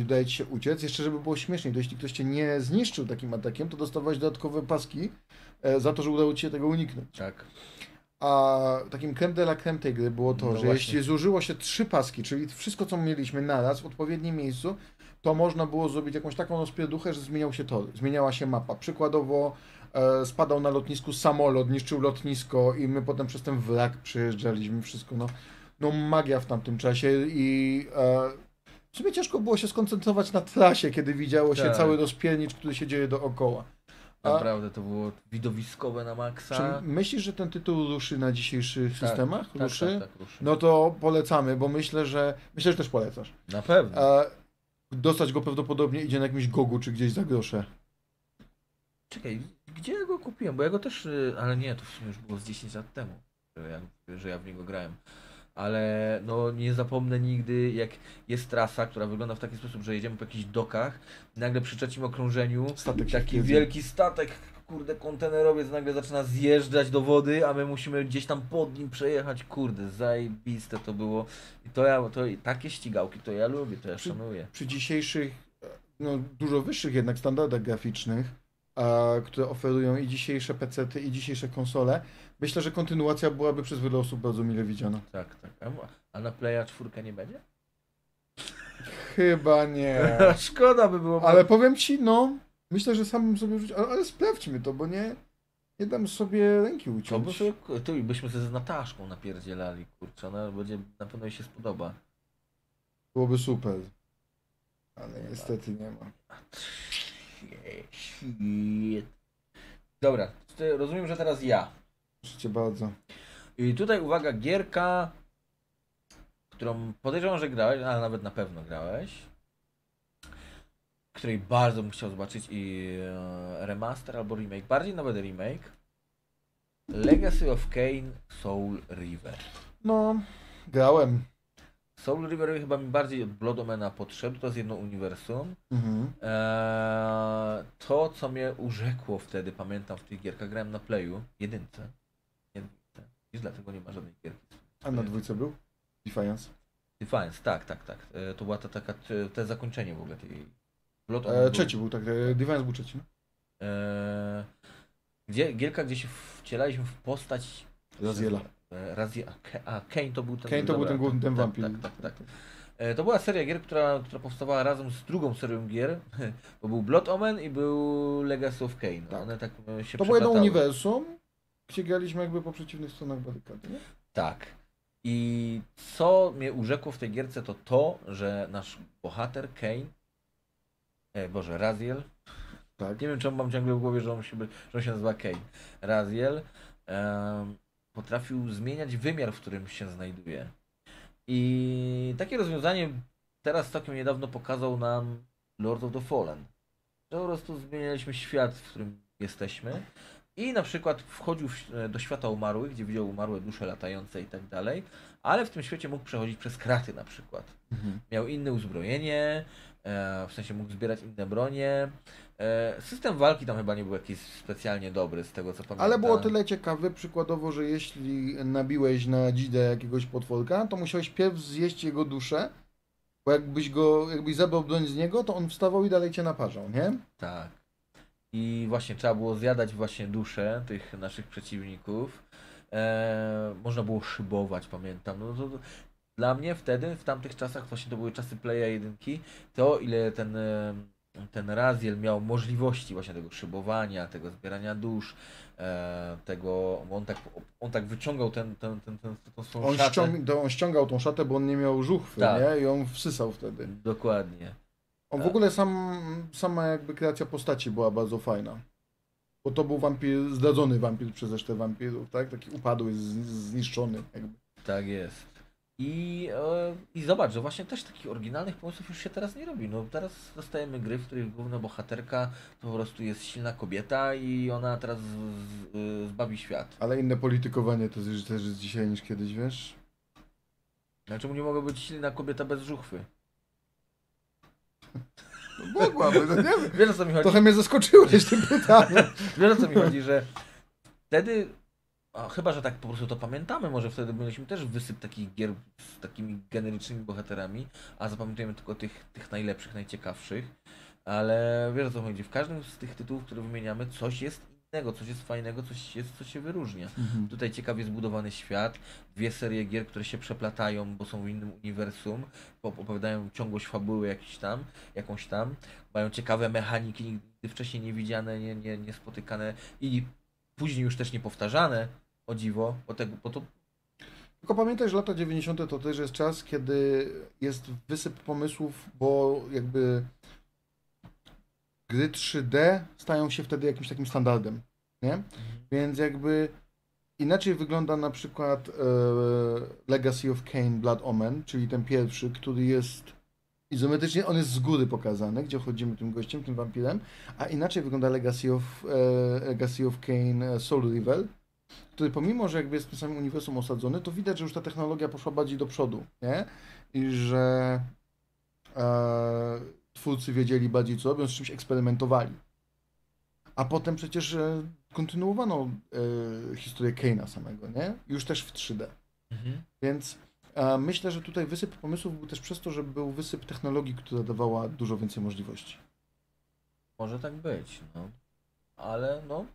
udaje ci się uciec. Jeszcze żeby było śmieszniej, to jeśli ktoś cię nie zniszczył takim atakiem, to dostawałeś dodatkowe paski za to, że udało ci się tego uniknąć. Tak. A takim creme de la creme tej gry było to, że właśnie, jeśli zużyło się 3 paski, czyli wszystko co mieliśmy naraz w odpowiednim miejscu, to można było zrobić jakąś taką rozpierduchę, że zmieniał się tor, zmieniała się mapa. Przykładowo spadał na lotnisku samolot, niszczył lotnisko i my potem przez ten wrak przejeżdżaliśmy wszystko. No magia w tamtym czasie i w sumie ciężko było się skoncentrować na trasie, kiedy widziało się cały rozpiernicz, który się dzieje dookoła. Naprawdę, to było widowiskowe na maksa. Czy myślisz, że ten tytuł ruszy na dzisiejszych systemach? Ruszy? Tak, ruszy. No to polecamy, bo myślę, że też polecasz. Na pewno. Dostać go prawdopodobnie idzie na jakimś gogu, czy gdzieś za grosze. Czekaj, gdzie ja go kupiłem? Bo ja go też... Ale nie, to w sumie już było z 10 lat temu, że ja w niego grałem. Ale no nie zapomnę nigdy, jak jest trasa, która wygląda w taki sposób, że jedziemy po jakichś dokach, nagle przy trzecim okrążeniu taki wielki statek, kurde, kontenerowiec nagle zaczyna zjeżdżać do wody, a my musimy gdzieś tam pod nim przejechać, kurde, zajebiste to było. I takie ścigałki to ja lubię, to ja szanuję. Przy dzisiejszych, dużo wyższych jednak standardach graficznych, które oferują i dzisiejsze pecety, i dzisiejsze konsole, myślę, że kontynuacja byłaby przez wiele osób bardzo mile widziana. Tak. A na Playa 4 nie będzie? Chyba nie. Szkoda by było. Ale powiem ci, myślę, że sam bym sobie wrzucił, ale sprawdźmy to, bo nie... Nie dam sobie ręki uciąć. To byśmy sobie z Nataszką napierdzielali, kurczę, ona będzie, na pewno jej się spodoba. Byłoby super. Ale nie niestety ma. Nie ma. Dobra, rozumiem, że teraz ja. Proszę cię bardzo. I tutaj uwaga, gierka, którą podejrzewam, że grałeś, a nawet na pewno grałeś, której bardzo bym chciał zobaczyć i remaster albo remake, bardziej nawet remake. Legacy of Kain Soul River. No, grałem. Soul River chyba mi bardziej od Blood Omena podszedł, to jest jedno uniwersum. Mhm. To, co mnie urzekło wtedy, pamiętam, w tych gierkach, grałem na Playu, jedynce. I dlatego nie ma żadnej gierki. A na dwójce był? Defiance? Defiance, tak. To była ta taka, to zakończenie w ogóle tej... trzeci był, tak, Defiance był trzeci. Gierka, gdzie się wcielaliśmy w postać... Raziela. A Kane to był ten... Kane to był ten główny, ten wampir. Tak. To była seria gier, która powstawała razem z drugą serią gier, bo był Blood Omen i był Legacy of Kain. Tak. One tak się to było jedno uniwersum, gdzie graliśmy jakby po przeciwnych stronach barykady, nie? Tak. I co mnie urzekło w tej gierce, to to, że nasz bohater Kane, Raziel. Tak. Nie wiem, czemu mam ciągle w głowie, że on się nazywa Kane. Raziel potrafił zmieniać wymiar, w którym się znajduje. I takie rozwiązanie teraz całkiem niedawno pokazał nam Lord of the Fallen. Po prostu zmienialiśmy świat, w którym jesteśmy. I na przykład wchodził do świata umarłych, gdzie widział umarłe dusze latające i tak dalej, ale w tym świecie mógł przechodzić przez kraty na przykład. Mhm. Miał inne uzbrojenie, w sensie mógł zbierać inne bronie. System walki tam chyba nie był jakiś specjalnie dobry, z tego co pamiętam. Ale było tyle ciekawe, przykładowo, że jeśli nabiłeś na dzidę jakiegoś potworka, to musiałeś pierw zjeść jego duszę, bo jakbyś zabrał broń z niego, to on wstawał i dalej cię naparzał, nie? Tak. I właśnie trzeba było zjadać dusze tych naszych przeciwników. Można było szybować, pamiętam. No to dla mnie wtedy, w tamtych czasach, właśnie to były czasy Playa 1, to ile ten Raziel miał możliwości właśnie tego szybowania, tego zbierania dusz, tego... On tak wyciągał tą swoją szatę. On ściągał tą szatę, bo on nie miał żuchwy, tak. Nie? I on wsysał wtedy. Dokładnie. On w ogóle sama jakby kreacja postaci była bardzo fajna. Bo to był wampir, zdradzony wampir przez resztę wampirów, tak? Taki upadły, zniszczony jakby. Tak jest. I zobacz, że właśnie też takich oryginalnych pomysłów już się teraz nie robi. No teraz dostajemy gry, w których główna bohaterka to po prostu jest silna kobieta i ona teraz zbawi świat. Ale inne politykowanie to też jest dzisiaj niż kiedyś, wiesz? Dlaczego nie mogła być silna kobieta bez żuchwy? No mogłaby, no nie wiem. Wiesz, o co mi chodzi? Trochę mnie zaskoczyłeś tym pytaniem. Wiesz, o co mi chodzi, że wtedy, chyba że tak po prostu to pamiętamy, może wtedy mieliśmy też wysyp takich gier z takimi generycznymi bohaterami, a zapamiętujemy tylko tych najlepszych, najciekawszych, ale wiesz, o co chodzi, w każdym z tych tytułów, które wymieniamy, coś jest innego, coś jest fajnego, co się wyróżnia. Mhm. Tutaj ciekawie zbudowany świat, dwie serie gier, które się przeplatają, bo są w innym uniwersum, opowiadają ciągłość fabuły jakąś tam, mają ciekawe mechaniki, nigdy wcześniej niewidziane, niespotykane i później już też niepowtarzane, o dziwo, bo to... Tylko pamiętaj, że lata 90. to też jest czas, kiedy jest wysyp pomysłów, bo jakby... Gry 3D stają się wtedy jakimś takim standardem, nie? Mhm. Więc jakby inaczej wygląda na przykład Legacy of Kain Blood Omen, czyli ten pierwszy, który jest izometrycznie, on jest z góry pokazany, gdzie chodzimy tym gościem, tym wampirem, a inaczej wygląda Legacy of Kain Soul River, który pomimo, że jakby jest w tym samym uniwersum osadzony, to widać, że już ta technologia poszła bardziej do przodu, nie? I że... twórcy wiedzieli bardziej, co robią, z czymś eksperymentowali. A potem przecież kontynuowano historię Kaina samego, nie? Już też w 3D. Mhm. Więc myślę, że tutaj wysyp pomysłów był też przez to, że był wysyp technologii, która dawała dużo więcej możliwości. Może tak być, no. Ale no,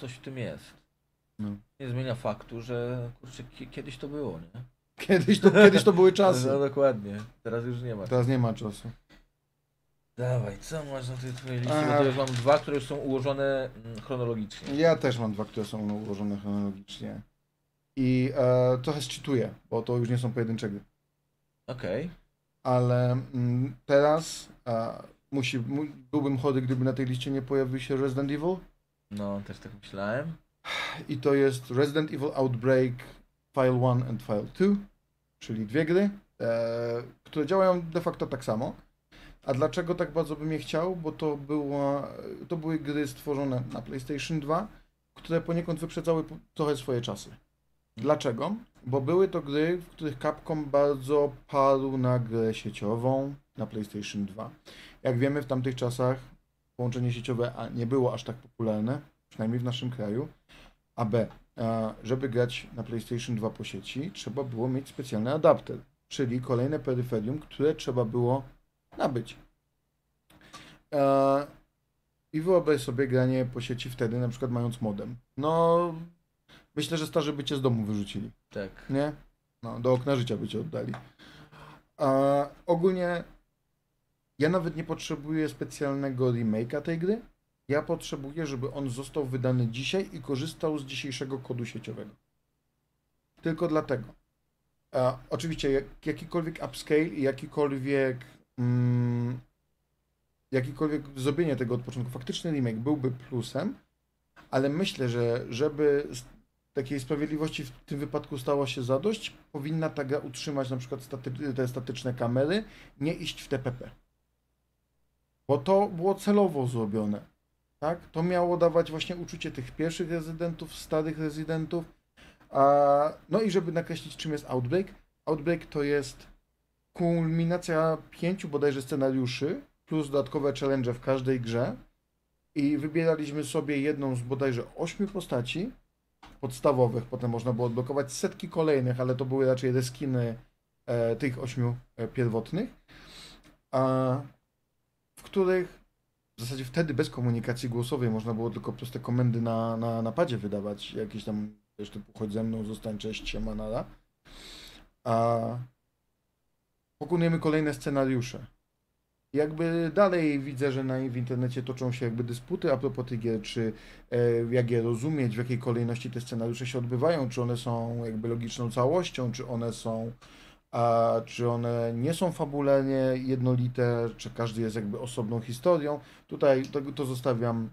coś w tym jest. No. Nie zmienia faktu, że kurczę, kiedyś to było, nie? Kiedyś to były czasy. No dokładnie, teraz już nie ma czasu. Dawaj, co masz na tej twojej liście? Bo to już mam dwa, które już są ułożone chronologicznie. Ja też mam dwa, które są ułożone chronologicznie. I trochę zczytuję, bo to już nie są pojedyncze gry. Okej. Okay. Ale teraz byłbym chory, gdyby na tej liście nie pojawił się Resident Evil. No, też tak myślałem. I to jest Resident Evil Outbreak File 1 and File 2, czyli dwie gry, które działają de facto tak samo. A dlaczego tak bardzo bym je chciał? Bo to były gry stworzone na PlayStation 2, które poniekąd wyprzedzały trochę swoje czasy. Dlaczego? Bo były to gry, w których Capcom bardzo parł na grę sieciową na PlayStation 2. Jak wiemy, w tamtych czasach połączenie sieciowe A nie było aż tak popularne, przynajmniej w naszym kraju, a B, żeby grać na PlayStation 2 po sieci, trzeba było mieć specjalny adapter, czyli kolejne peryferium, które trzeba było nabyć. I wyobraź sobie granie po sieci wtedy, na przykład mając modem. No, myślę, że starzy by cię z domu wyrzucili. Tak. Nie? No, do okna życia by cię oddali. Ogólnie ja nawet nie potrzebuję specjalnego remake'a tej gry. Ja potrzebuję, żeby on został wydany dzisiaj i korzystał z dzisiejszego kodu sieciowego. Tylko dlatego. Oczywiście jakikolwiek upscale i jakikolwiek zrobienie tego od początku, faktyczny remake byłby plusem, ale myślę, że żeby takiej sprawiedliwości w tym wypadku stało się zadość, powinna ta gra utrzymać na przykład te statyczne kamery, nie iść w TPP. Bo to było celowo zrobione, tak? To miało dawać właśnie uczucie tych pierwszych rezydentów, starych rezydentów. No i żeby nakreślić, czym jest Outbreak. Outbreak to jest kulminacja 5 bodajże scenariuszy, plus dodatkowe challenge w każdej grze. I wybieraliśmy sobie jedną z bodajże 8 postaci podstawowych. Potem można było odblokować setki kolejnych, ale to były raczej reskiny tych 8 pierwotnych, w których w zasadzie wtedy bez komunikacji głosowej można było tylko proste komendy na padzie wydawać. Jakieś tam, wiesz, typu chodź ze mną, zostań, cześć, siema, nara. Pokonujemy kolejne scenariusze. Jakby dalej widzę, że w internecie toczą się jakby dysputy a propos tych gier, czy jak je rozumieć, w jakiej kolejności te scenariusze się odbywają, czy one są jakby logiczną całością, czy one nie są fabularnie jednolite, czy każdy jest jakby osobną historią. Tutaj to zostawiam,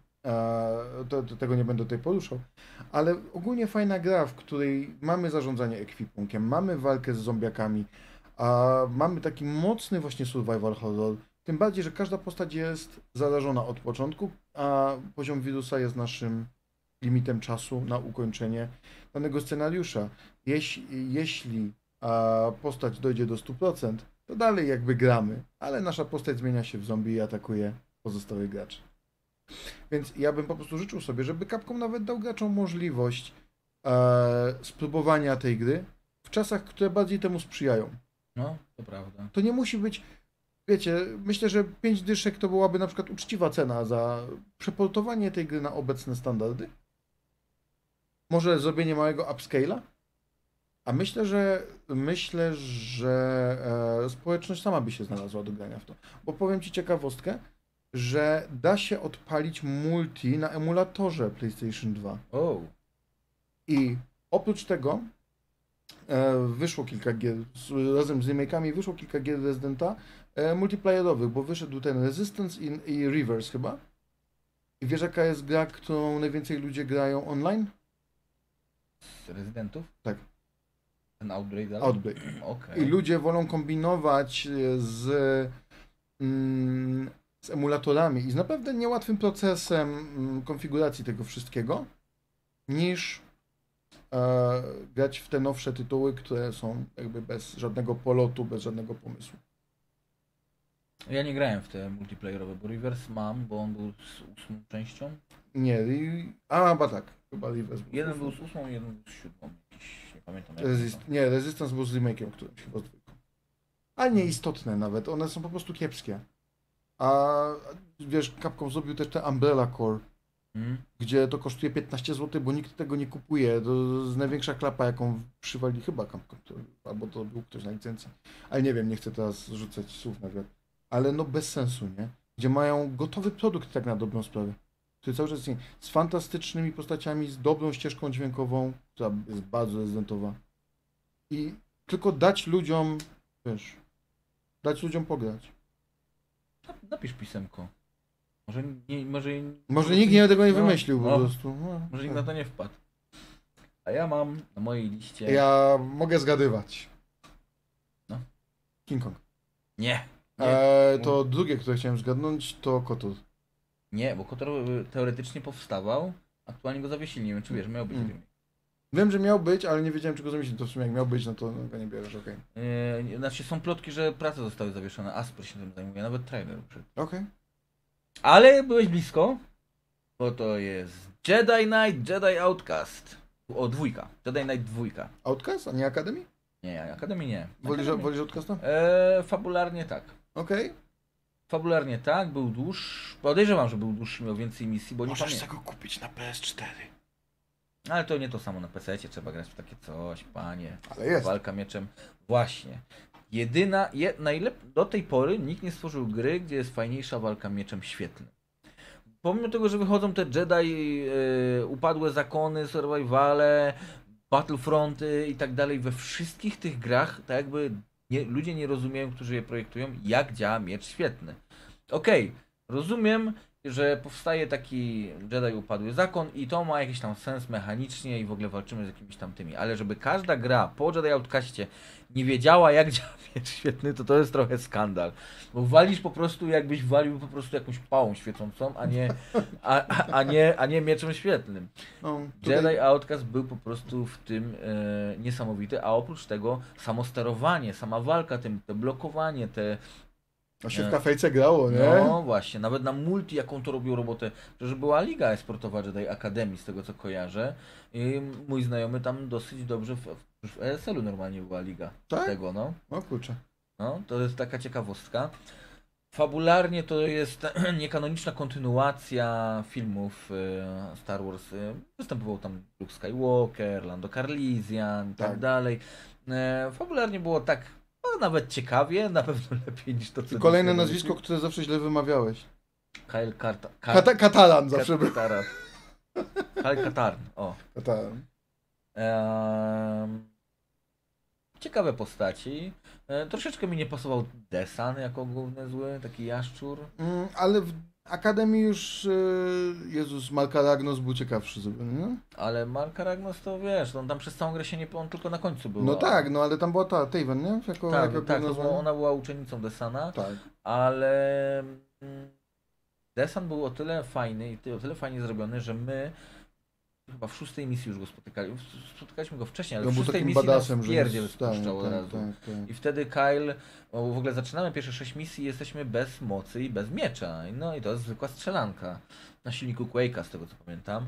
tego nie będę tutaj poruszał, ale ogólnie fajna gra, w której mamy zarządzanie ekwipunkiem, mamy walkę z zombiakami, mamy taki mocny właśnie survival horror, tym bardziej, że każda postać jest zarażona od początku, a poziom wirusa jest naszym limitem czasu na ukończenie danego scenariusza. Jeśli postać dojdzie do 100%, to dalej jakby gramy, ale nasza postać zmienia się w zombie i atakuje pozostałych graczy. Więc ja bym po prostu życzył sobie, żeby Capcom nawet dał graczom możliwość spróbowania tej gry w czasach, które bardziej temu sprzyjają. No, to prawda. To nie musi być, wiecie, myślę, że 5 dyszek to byłaby na przykład uczciwa cena za przeportowanie tej gry na obecne standardy. Może zrobienie małego upscale'a? A myślę, że społeczność sama by się znalazła do grania w to. Bo powiem ci ciekawostkę, że da się odpalić multi na emulatorze PlayStation 2. Oh. I oprócz tego wyszło kilka gier, razem z remake'ami wyszło kilka gier Residenta multiplayerowych, bo wyszedł ten Resistance i Reverse chyba. I wiesz, jaka jest gra, którą najwięcej ludzie grają online? Z Residentów? Tak. Ten Outbreak? Outbreak. Okay. I ludzie wolą kombinować z emulatorami i z naprawdę niełatwym procesem konfiguracji tego wszystkiego, niż grać w te nowsze tytuły, które są jakby bez żadnego polotu, bez żadnego pomysłu. Ja nie grałem w te multiplayerowe, bo Reverse mam, bo on był z 8 częścią. Nie, chyba tak, chyba Reverse był. Jeden był z 8, jeden był z 7. Nie pamiętam. Resistance był z remake'iem, który chyba z 2. A nieistotne nawet, one są po prostu kiepskie. A wiesz, Capcom zrobił też ten Umbrella Corps, gdzie to kosztuje 15 zł, bo nikt tego nie kupuje. To jest największa klapa, jaką przywali chyba Capcom, albo to był ktoś na licencji. Ale nie wiem, nie chcę teraz rzucać słów na wiatr. Ale no bez sensu, nie? gdzie mają gotowy produkt tak na dobrą sprawę, który cały czas jest z fantastycznymi postaciami, z dobrą ścieżką dźwiękową, która jest bardzo rezydentowa. I tylko dać ludziom, wiesz, dać ludziom pograć. Napisz pisemko. Może nikt nie tego nie wymyślił po prostu. No, może nikt na to nie wpadł. A ja mam na mojej liście... Ja mogę zgadywać. No. King Kong. Nie. To drugie, które chciałem zgadnąć, to Kotor. Nie, bo Kotor teoretycznie powstawał, aktualnie go zawiesili. Nie wiem, czy wiesz, miał być. Wiem, że miał być, ale nie wiedziałem, czy go zamieścić. To w sumie jak miał być, no to go nie bierzesz, okej. Znaczy są plotki, że prace zostały zawieszone. Asper się tym zajmuje, nawet trailer przed. Okej. Ale byłeś blisko, bo to jest Jedi Knight, Jedi Outcast. O, dwójka. Jedi Knight dwójka. Outcast, a nie Academy? Nie, Academy nie. Wolisz Outcasta? Fabularnie tak. Okej. Fabularnie tak, był dłuższy. Podejrzewam, że był dłuższy, miał więcej misji, bo nie pamiętam. Możesz tego kupić na PS4. Ale to nie to samo na PC-cie, trzeba grać w takie coś, panie. Ale jest. Walka mieczem. Właśnie. Do tej pory nikt nie stworzył gry, gdzie jest fajniejsza walka mieczem świetlnym. Pomimo tego, że wychodzą te Jedi, upadłe zakony, survivale, battlefronty i tak dalej, we wszystkich tych grach tak jakby ludzie nie rozumieją, którzy je projektują, jak działa miecz świetlny. Okej, rozumiem, że powstaje taki Jedi upadły zakon i to ma jakiś tam sens mechanicznie i w ogóle walczymy z jakimiś tam tymi, ale żeby każda gra po Jedi Outcaście nie wiedziała, jak działa miecz świetny, to jest trochę skandal. Bo walisz po prostu, jakbyś walił po prostu jakąś pałą świecącą, a nie mieczem świetnym. Jedi Outcast był po prostu w tym niesamowity, a oprócz tego samo sterowanie, sama walka tym, te blokowanie, te... A się w kafejce grało, nie? No właśnie, nawet na multi, jaką to robił robotę. Przecież była liga e-sportowa Jedi Academy, z tego co kojarzę. I mój znajomy tam dosyć dobrze, w ESL-u normalnie była liga. Tak? Tego, no. O kurczę. No, to jest taka ciekawostka. Fabularnie to jest niekanoniczna kontynuacja filmów Star Wars. Występował tam Luke Skywalker, Lando Carlisian i tak dalej. Fabularnie było tak... No, nawet ciekawie, na pewno lepiej niż to, co... I kolejne nazwisko, które zawsze źle wymawiałeś. Kyle Katalan zawsze był. Kyle Katarn, o. Katalan. Ciekawe postaci. Troszeczkę mi nie pasował Desan jako główny zły, taki jaszczur. Ale w Akademii już, Malkaragnos był ciekawszy zupełnie, nie? Ale Malkaragnos to wiesz, on tam przez całą grę się nie... on tylko na końcu był. No tak, no ale tam była ta Taven, nie? Tak, ona była uczennicą Desana, tak. Ale Desan był o tyle fajny i o tyle fajnie zrobiony, że my chyba w 6. misji już go spotykaliśmy go wcześniej, ale w 6. misji nas pierdzie rozpuszczał od razu. I wtedy Kyle, w ogóle zaczynamy pierwsze 6 misji i jesteśmy bez mocy i bez miecza. No i to jest zwykła strzelanka na silniku Quake'a, z tego co pamiętam.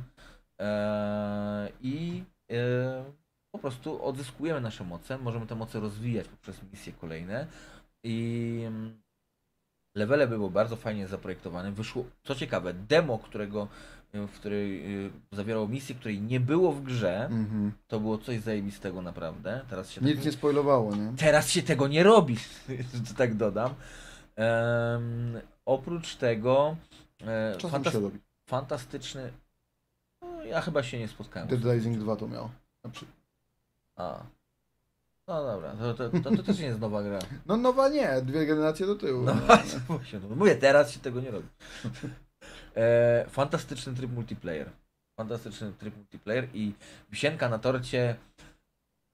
Po prostu odzyskujemy nasze moce, możemy te moce rozwijać poprzez misje kolejne. I levele były bardzo fajnie zaprojektowane. Wyszło, co ciekawe, demo, w której zawierało misję, której nie było w grze, to było coś zajebistego naprawdę. Teraz się nic nie spoilowało, nie? Teraz się tego nie robi, że tak dodam. Oprócz tego... Fantastyczny... No, ja chyba się nie spotkałem. Dead Rising 2 to miał. No dobra, to też nie jest nowa gra. No nowa nie, 2 generacje do tyłu. No właśnie, mówię, teraz się tego nie robi. Fantastyczny tryb multiplayer. I wisienka na torcie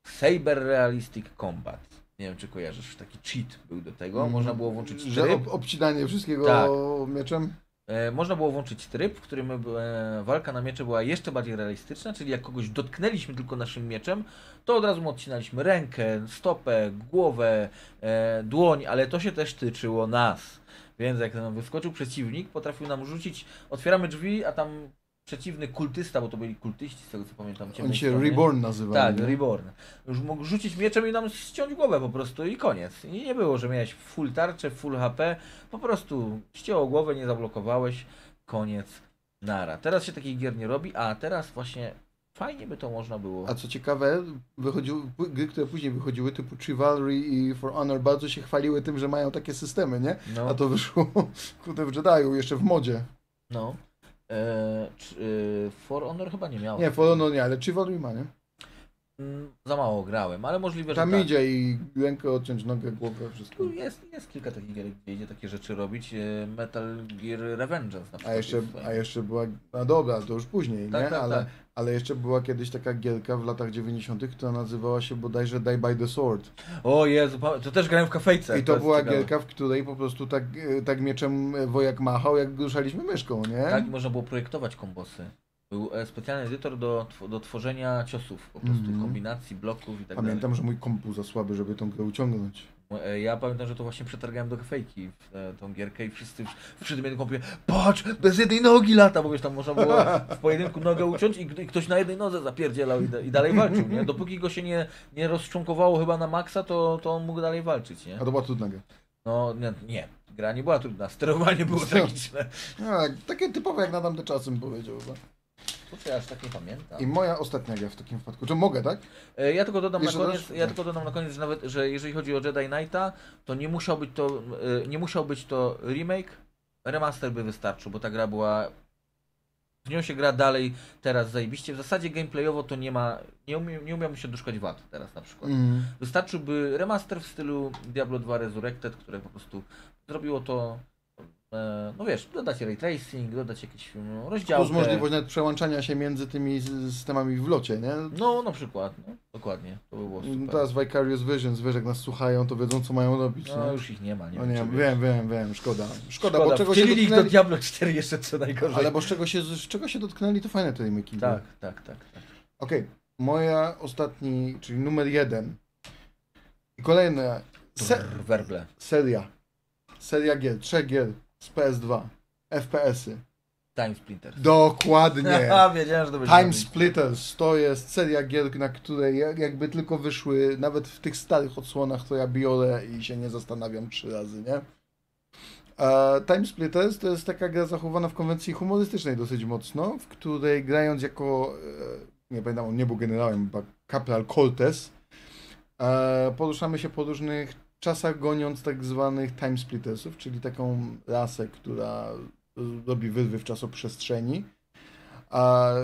Cyber Realistic Combat. Nie wiem, czy kojarzysz, taki cheat był do tego. Można było włączyć tryb. Że obcinanie wszystkiego mieczem? Można było włączyć tryb, w którym walka na miecze była jeszcze bardziej realistyczna, czyli jak kogoś dotknęliśmy tylko naszym mieczem, to od razu mu odcinaliśmy rękę, stopę, głowę, dłoń, ale to się też tyczyło nas. Więc jak nam wyskoczył przeciwnik, potrafił nam rzucić, otwieramy drzwi, a tam przeciwny kultysta, bo to byli kultyści, z tego co pamiętam. Oni się Reborn nazywali. Tak, Reborn. Już mógł rzucić mieczem i nam ściąć głowę po prostu i koniec. I nie było, że miałeś full tarczę, full HP, po prostu ścięło głowę, nie zablokowałeś, koniec, nara. Teraz się takich gier nie robi, a teraz właśnie Fajnie by to można było. A co ciekawe, gry, które później wychodziły, typu Chivalry i For Honor, bardzo się chwaliły tym, że mają takie systemy, nie? No. A to wyszło kurde w Jedi'u, jeszcze w modzie. No. For Honor chyba nie miało. Nie, For Honor nie, ale Chivalry ma, nie? Za mało grałem, ale możliwe, że tam idzie i rękę odciąć, nogę, głowę, wszystko. Tu jest kilka takich gier, gdzie idzie takie rzeczy robić. Metal Gear Revengeance na przykład. A jeszcze była, no dobra, to już później, tak, nie? Tak, ale, tak. Ale jeszcze była kiedyś taka gierka w latach 90., która nazywała się bodajże Die by the Sword. O Jezu, to też grałem w kafejce. I to była gierka, w której po prostu tak mieczem wojak machał, jak ruszaliśmy myszką, nie? Tak, można było projektować kombosy. Był specjalny edytor do tworzenia ciosów, po prostu kombinacji, bloków i tak dalej. Pamiętam, że mój komp był za słaby, żeby tą grę uciągnąć. Ja pamiętam, że to właśnie przetargałem do kafejki tą gierkę i wszyscy przy tym jednym kompie, patrz, bez jednej nogi lata, bo wiesz, tam można było w pojedynku nogę uciąć i ktoś na jednej nodze zapierdzielał i dalej walczył, nie? Dopóki go się nie rozczłonkowało chyba na maksa, to on mógł dalej walczyć, nie? A to była trudna gra. No, nie. Gra nie była trudna, sterowanie było tragiczne. No, takie typowe jak na tamte czasy, bym powiedział. Kurczę, ja aż tak nie pamiętam. I moja ostatnia gra w takim wypadku. Czy mogę, tak? Ja tylko dodam jeszcze na koniec, że nawet, że jeżeli chodzi o Jedi Knighta, to nie musiał być to remake, remaster by wystarczył, bo ta gra była... Z nią się gra dalej teraz zajebiście. W zasadzie gameplayowo to nie umiałbym się doszukać wad teraz na przykład. Wystarczyłby remaster w stylu Diablo 2 Resurrected, które po prostu zrobiło to... No wiesz, dodać ray tracing, dodać jakieś rozdziałki. Plus możliwość nawet przełączania się między tymi systemami w locie, nie? No na przykład, no, dokładnie, to by było super. Teraz Vicarious Visions, wiesz, jak nas słuchają, to wiedzą co mają robić. No nie? Już ich nie ma, nie, no, nie wiem. Wiem, szkoda, bo czego się dotknęli... do Diablo 4 jeszcze co najgorzej. Ale bo z czego się dotknęli, to fajne te remake. Tak. Okej, moja ostatni, czyli numer 1. I kolejna... Seria gier, 3 gier. Z PS2, FPS-y. Time Splitters. Dokładnie. Wiedziałem, że to Time Splitters to jest seria gier, na której jakby tylko wyszły, nawet w tych starych odsłonach, to ja biorę i się nie zastanawiam 3 razy, nie? Time Splitters to jest taka gra zachowana w konwencji humorystycznej dosyć mocno, w której grając jako, nie pamiętam, on nie był generałem, chyba kapral Cortez, poruszamy się po różnych czasach, goniąc tak zwanych time splittersów, czyli taką rasę, która robi wyrwy w czasoprzestrzeni,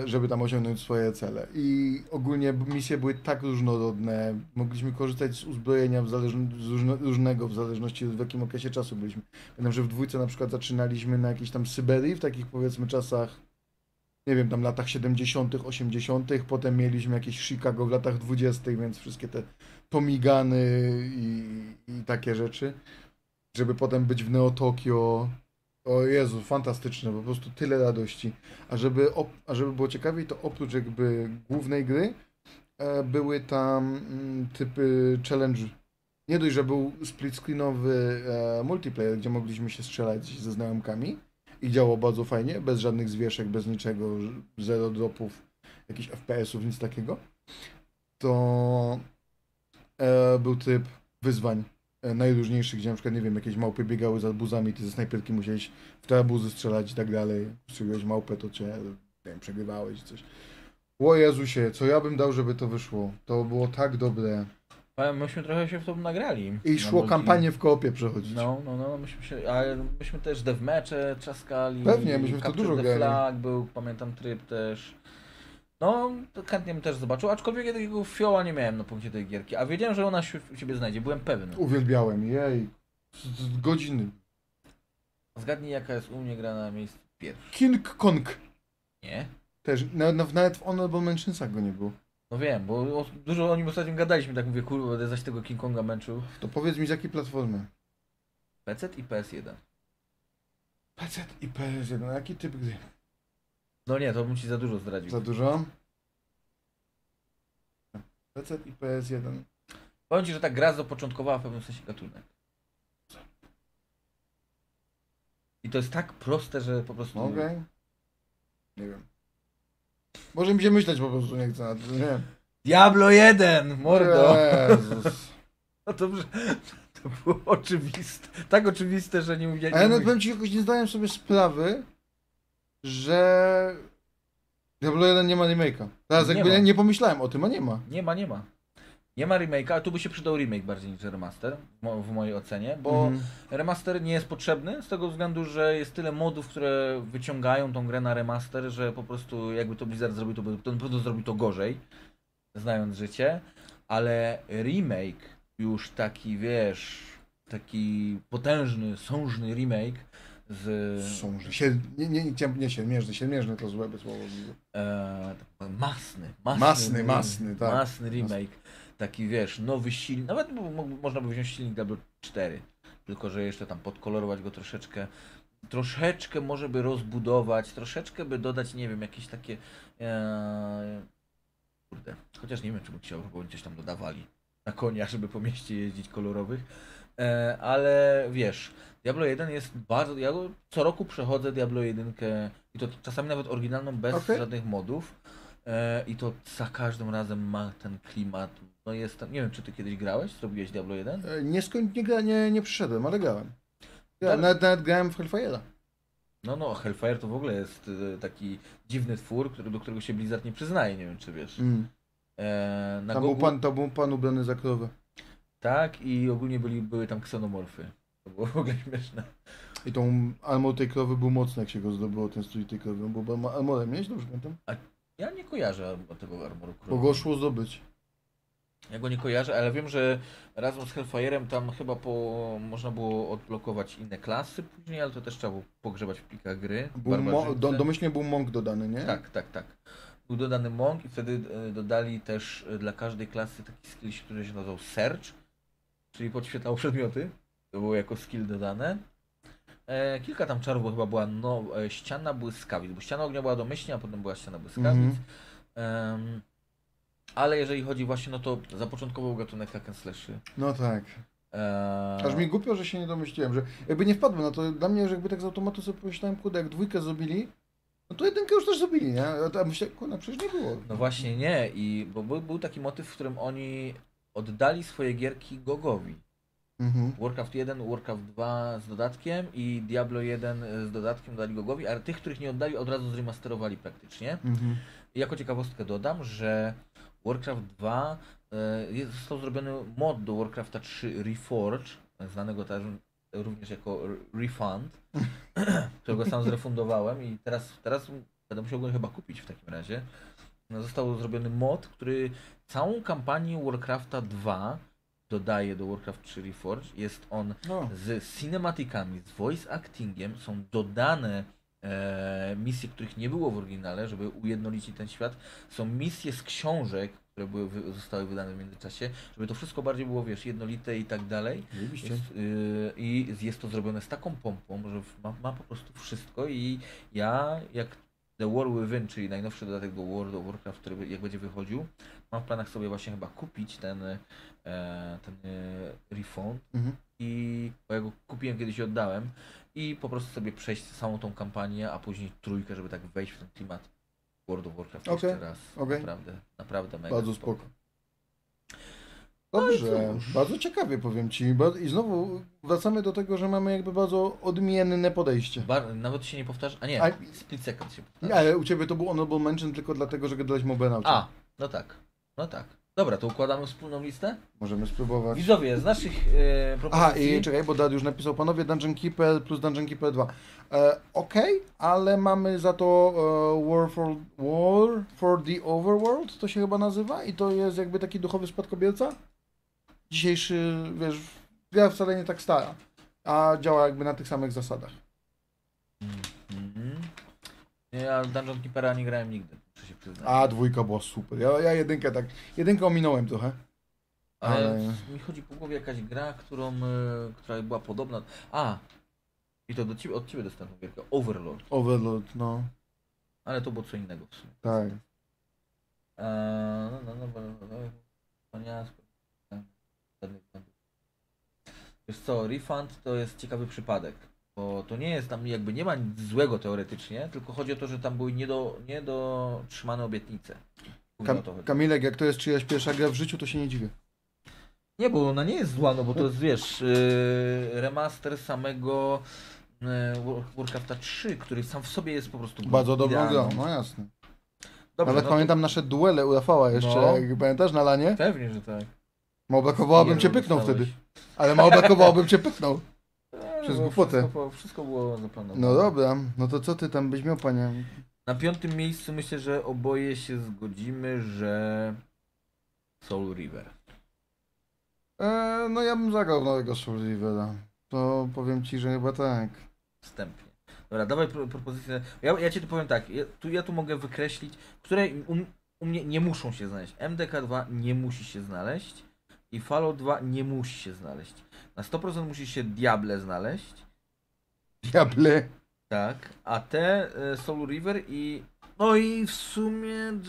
żeby tam osiągnąć swoje cele. I ogólnie misje były tak różnorodne, mogliśmy korzystać z uzbrojenia różnego, w zależności w jakim okresie czasu byliśmy. Pamiętam, że w 2 na przykład zaczynaliśmy na jakiejś tam Syberii, w takich powiedzmy czasach, nie wiem, tam latach 70., 80., potem mieliśmy jakieś Chicago w latach 20., więc wszystkie te tomigany i takie rzeczy, żeby potem być w Neo Tokio. O Jezu, fantastyczne, po prostu tyle radości. A żeby było ciekawiej, to oprócz jakby głównej gry były tam typy challenge. Nie dość, że był split-screenowy multiplayer, gdzie mogliśmy się strzelać ze znajomkami i działało bardzo fajnie, bez żadnych zwieszek, bez niczego, 0 dropów, jakichś FPS-ów, nic takiego. To... był typ wyzwań najróżniejszych, gdzie na przykład, nie wiem, jakieś małpy biegały z arbuzami, ty ze snajperki musiałeś w te arbuzy strzelać i tak dalej. Strzeliłeś małpę, to cię, nie wiem, przegrywałeś coś. O Jezusie, co ja bym dał, żeby to wyszło. To było tak dobre. Myśmy trochę się w to nagrali. I szło kampanię w koopie przechodzić. No, myśmy też deathmatche trzaskali. Pewnie, myśmy w to dużo grali. Flag był, pamiętam, tryb też. No, to chętnie bym też zobaczył, aczkolwiek ja takiego fioła nie miałem na punkcie tej gierki, a wiedziałem, że ona się u Ciebie znajdzie, byłem pewny. Uwielbiałem jej. Godziny. Zgadnij, jaka jest u mnie gra na miejscu pierwszym. King Kong. Nie? Też, nawet w Honorable Mentionsach go nie było. No wiem, bo dużo o nim ostatnio gadaliśmy, tak mówię, kurwa, będę zaś tego King Konga męczył. To powiedz mi, z jakiej platformy? PC i PS1. PC i PS1, jaki typ gry? No nie, to bym Ci za dużo zdradził. Za dużo? PC i PS1. Powiem Ci, że ta gra zapoczątkowała w pewnym sensie gatunek. I to jest tak proste, że po prostu... Okej. Okay. Nie wiem. Może mi się myśleć po prostu, nie chcę na to, nie. Diablo 1, mordo! Jezus. No dobrze. To było oczywiste. Tak oczywiste, że nie mówię... A ja nawet powiem Ci, jakoś nie zdałem sobie sprawy, że Diablo 1 nie ma remake'a. Teraz jakby ma. Nie pomyślałem o tym, a nie ma. Nie ma remake'a, a tu by się przydał remake bardziej niż remaster, w mojej ocenie, bo remaster nie jest potrzebny z tego względu, że jest tyle modów, które wyciągają tą grę na remaster, że po prostu jakby to Blizzard zrobił, to na pewno zrobił to gorzej, znając życie, ale remake, już taki wiesz, taki potężny, sążny remake, siedmierzny to złe słowo. Masny remake. Taki wiesz, nowy silnik, nawet można by wziąć silnik Diablo 4, tylko że jeszcze tam podkolorować go troszeczkę. Troszeczkę może by rozbudować, troszeczkę by dodać, nie wiem, jakieś takie... Kurde, chociaż nie wiem, czy by chciał, bo oni coś tam dodawali na konia, żeby po mieście jeździć kolorowych. Ale wiesz, Diablo 1 jest bardzo... Ja co roku przechodzę Diablo 1 i to czasami nawet oryginalną, bez żadnych modów. I to za każdym razem ma ten klimat. No jest tam... Nie wiem, czy ty kiedyś grałeś? Zrobiłeś Diablo 1? Nie przyszedłem, ale grałem. Nawet grałem w Hellfire'a. No, Hellfire to w ogóle jest taki dziwny twór, do którego się Blizzard nie przyznaje, nie wiem, czy wiesz. To był pan ubrany za krowę. Tak, i ogólnie były tam ksenomorfy. To było w ogóle śmieszne. I tą armor tej krowy był mocny, jak się go zdobyło, ten strój tej krowy. Bo armorem miałeś, dobrze pamiętam? A ja nie kojarzę tego armoru krowy. Bo go szło zdobyć. Ja go nie kojarzę, ale wiem, że razem z Hellfire'em tam chyba można było odblokować inne klasy później, ale to też trzeba było pogrzebać w plikach gry. Domyślnie był monk dodany, nie? Tak. Był dodany monk i wtedy dodali też dla każdej klasy taki skill, który się nazywał Search, czyli podświetlał przedmioty. To było jako skill dodane. Kilka tam czarów, bo chyba była ściana błyskawic, bo ściana ognia była domyślnie, a potem była ściana błyskawic. Ale jeżeli chodzi właśnie, no to zapoczątkował gatunek hack and slashy. No tak. Aż mi głupio, że się nie domyśliłem, że jakby nie wpadłem na to. Dla mnie, że jakby tak z automatu sobie pomyślałem, kurde, jak dwójkę zrobili, no to jedynkę już też zrobili, nie? A myślałem, kurde, przecież nie było. No właśnie nie, bo był taki motyw, w którym oni oddali swoje gierki GOG-owi. Warcraft 1, Warcraft 2 z dodatkiem i Diablo 1 z dodatkiem dali GOG-owi, ale tych, których nie oddali, od razu zremasterowali praktycznie. I jako ciekawostkę dodam, że Warcraft 2 został zrobiony mod do Warcrafta 3 Reforge, znanego również jako Refund, którego sam zrefundowałem i teraz będę musiał go chyba kupić w takim razie. Został zrobiony mod, który całą kampanię Warcrafta 2 dodaje do Warcraft 3 Reforge. Jest on z cinematikami, z voice actingiem, są dodane misje, których nie było w oryginale, żeby ujednolicić ten świat. Są misje z książek, które zostały wydane w międzyczasie, żeby to wszystko bardziej było, wiesz, jednolite i tak dalej. I jest to zrobione z taką pompą, że ma po prostu wszystko i ja, jak The War Within, czyli najnowszy dodatek do World of Warcraft, który jak będzie wychodził, mam w planach sobie właśnie chyba kupić ten refund. Bo ja go kupiłem kiedyś i oddałem. I po prostu sobie przejść samą tą kampanię, a później trójkę, żeby tak wejść w ten klimat World of Warcraft jeszcze raz. Naprawdę mega. Bardzo spoko. Dobrze, bardzo ciekawie, powiem ci. I znowu wracamy do tego, że mamy jakby bardzo odmienne podejście. Nawet się nie powtarza. A nie, Split Second się powtarza. Ale u ciebie to był honorable mention tylko dlatego, że gadałeś o Burnoucie. No tak. Dobra, to układamy wspólną listę? Możemy spróbować. Widzowie, z naszych propozycji... czekaj, bo Dad już napisał, panowie, Dungeon Keeper plus Dungeon Keeper 2. Ale mamy za to War for the Overworld, to się chyba nazywa, i to jest jakby taki duchowy spadkobierca. Dzisiejszy, wiesz, gra wcale nie tak stara, a działa jakby na tych samych zasadach. Ja Dungeon Keepera nie grałem nigdy. Dwójka była super. Ja jedynkę ominąłem trochę. Ale mi chodzi po głowie jakaś gra, która była podobna. I to od ciebie dostałem gierkę. Overlord, no. Ale to było co innego w sumie. Tak. Wiesz co, refund to jest ciekawy przypadek. Bo to nie jest tam, jakby nie ma nic złego teoretycznie, tylko chodzi o to, że tam były niedotrzymane obietnice. Kamilek, jak to jest czyjaś pierwsza gra w życiu, to się nie dziwię. Nie, bo ona nie jest zła, no bo to jest, wiesz, remaster samego Warcrafta 3, który sam w sobie jest po prostu... Bardzo dobrą grą, no jasne. Dobrze, nawet no pamiętam to... nasze duele u Rafała jeszcze, no. Jak pamiętasz, na lanie? Pewnie, że tak. Małoblakowałbym cię pyknął wtedy. Ale małoblakowałbym cię pyknął. Przez głupotę. Wszystko było zaplanowane. No dobra, no to co ty tam byś miał, panie? Na 5. miejscu myślę, że oboje się zgodzimy, że... Soul River. No ja bym zagrał nowego Soul Rivera. To powiem ci, że chyba tak. Wstępnie. Dobra, dawaj propozycję. Ja ci tu powiem tak, ja tu mogę wykreślić, które u mnie nie muszą się znaleźć. MDK2 nie musi się znaleźć i Fallout 2 nie musi się znaleźć. Na 100% musi się Diable znaleźć. Diable? Tak, a te Soul River i... No i w sumie Jedi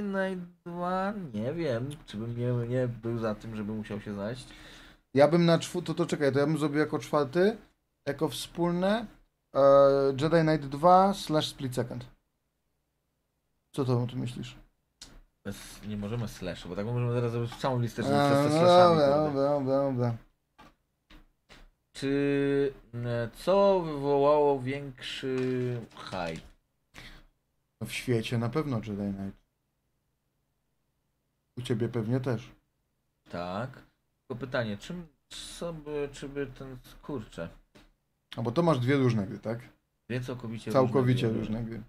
Knight 2, nie wiem, czy bym nie był za tym, żeby musiał się znaleźć. Ja bym na czwórkę, to ja bym zrobił jako czwarty, jako wspólne Jedi Knight 2 slash Split Second. Co to o tym myślisz? Nie możemy slash, bo tak możemy zaraz zrobić całą listę, żeby przez te slashami. Dobra. Czy co wywołało większy hype? W świecie na pewno Jedi Knight. U ciebie pewnie też. Tak. Tylko pytanie, czy by ten kurczę. A bo to masz dwie różne gry, tak? Dwie całkowicie różne gry.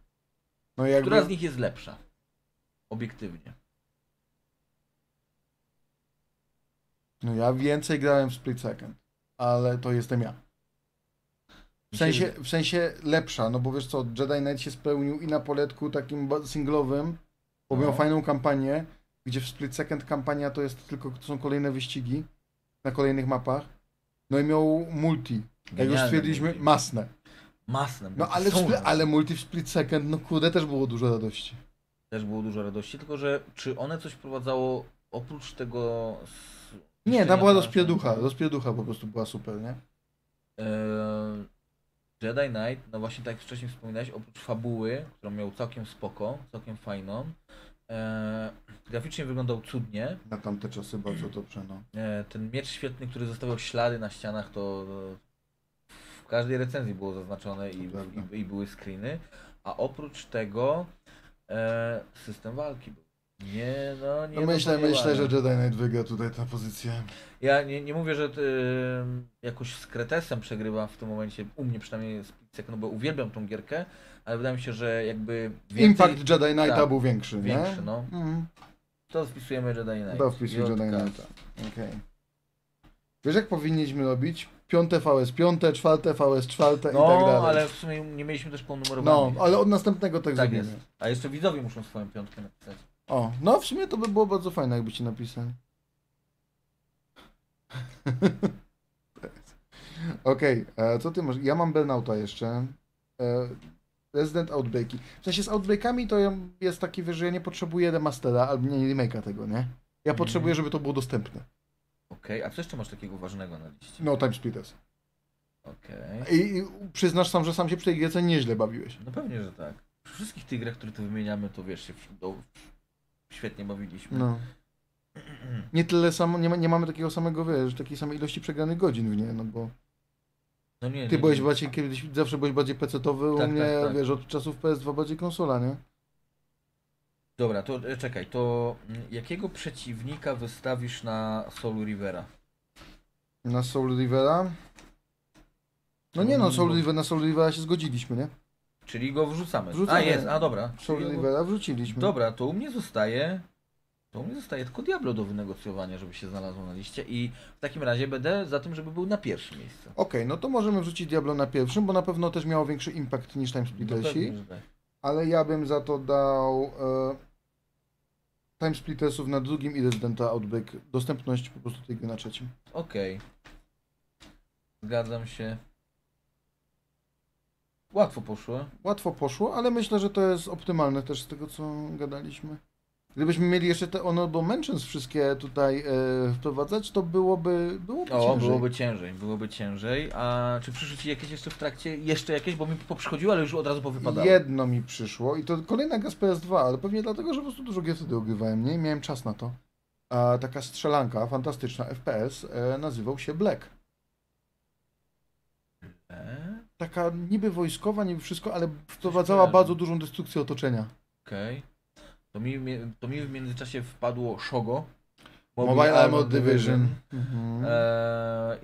No jakby... Która z nich jest lepsza? Obiektywnie. No ja więcej grałem w Split Second, ale to jestem ja. W sensie lepsza, no bo wiesz co, Jedi Knight się spełnił i na poletku takim singlowym, bo miał fajną kampanię, gdzie w Split Second kampania to jest tylko, to są kolejne wyścigi na kolejnych mapach, no i miał multi, jak już stwierdziliśmy, masne. No ale multi w Split Second, no kurde, też było dużo radości. Tylko że czy one coś wprowadzało oprócz tego... Nie, ta była rozpierducha po prostu była super, nie? Jedi Knight, no właśnie tak jak wcześniej wspominałeś, oprócz fabuły, którą miał całkiem spoko, całkiem fajną, graficznie wyglądał cudnie. Na tamte czasy bardzo dobrze, no. Ten miecz świetny, który zostawiał ślady na ścianach, to w każdej recenzji było zaznaczone i były screeny, a oprócz tego system walki był. Myślę, że Jedi Knight wygra tutaj tę pozycję. Ja nie mówię, że jakoś z Kretesem przegrywa w tym momencie, u mnie przynajmniej Split Second, bo uwielbiam tą gierkę, ale wydaje mi się, że jakby... Więcej, impact Jedi Knighta był większy, nie? Większy, no. Mhm. To wpisujemy Jedi Knight. To wpisuj Jedi Knighta. Okej. Wiesz, jak powinniśmy robić? 5. VS 5, 4. VS 4 i tak dalej. No, ale w sumie nie mieliśmy też ponumerowania. No, ale od następnego tak zrobimy. Tak jest. A jeszcze widzowie muszą swoją piątkę napisać. O, no w sumie to by było bardzo fajne, jakby ci napisali. Okej, co ty masz? Ja mam Burnouta jeszcze. Resident Outbreaki. W sensie z Outbreakami to jest taki, wiesz, że ja nie potrzebuję remastera, albo nie remake'a tego, nie? Ja potrzebuję, żeby to było dostępne. Okej, a co jeszcze masz takiego ważnego na liście? No, Time Splitters. Okej. I przyznasz sam, że sam się przy tej gierce nieźle bawiłeś. No pewnie, że tak. Przy wszystkich tych grach, które tu wymieniamy, to wiesz, się świetnie bawiliśmy. No. Nie mamy takiego samego, wiesz, takiej samej ilości przegranych godzin w nie, no bo... No nie, ty byłeś bardziej, kiedyś zawsze byłeś bardziej PC-towy, tak, u mnie, tak. Wiesz, od czasów PS2 bardziej konsola, nie? Dobra, to czekaj, to jakiego przeciwnika wystawisz na Soul Rivera? Na Soul Rivera? No nie, no na Soul Rivera się zgodziliśmy, nie? Czyli go wrzucamy. Dobra. Soul Rivera wrzuciliśmy. Dobra, to u mnie zostaje... tylko Diablo do wynegocjowania, żeby się znalazło na liście i w takim razie będę za tym, żeby był na pierwszym miejscu. Okej, no to możemy wrzucić Diablo na pierwszym, bo na pewno też miało większy impact niż Time Splittersi. Ale ja bym za to dał Time Splittersów na drugim i Residenta Outbreak. Dostępność po prostu tej gry na trzecim. Okej. Zgadzam się. Łatwo poszło, ale myślę, że to jest optymalne też z tego, co gadaliśmy. Gdybyśmy mieli jeszcze te honorable mentions wszystkie tutaj wprowadzać, to byłoby ciężej. A czy przyszło ci jakieś jeszcze w trakcie? Jeszcze jakieś, bo mi poprzychodziło, ale już od razu powypadało. Jedno mi przyszło i to kolejna gra z PS2, ale pewnie dlatego, że po prostu dużo gier wtedy ogrywałem, nie? Miałem czas na to. A taka strzelanka, fantastyczna, FPS, nazywał się Black. Taka niby wojskowa, niby wszystko, ale wprowadzała bardzo dużą destrukcję otoczenia. Okej. To mi w międzyczasie wpadło Shogo. Mobile Armored Division.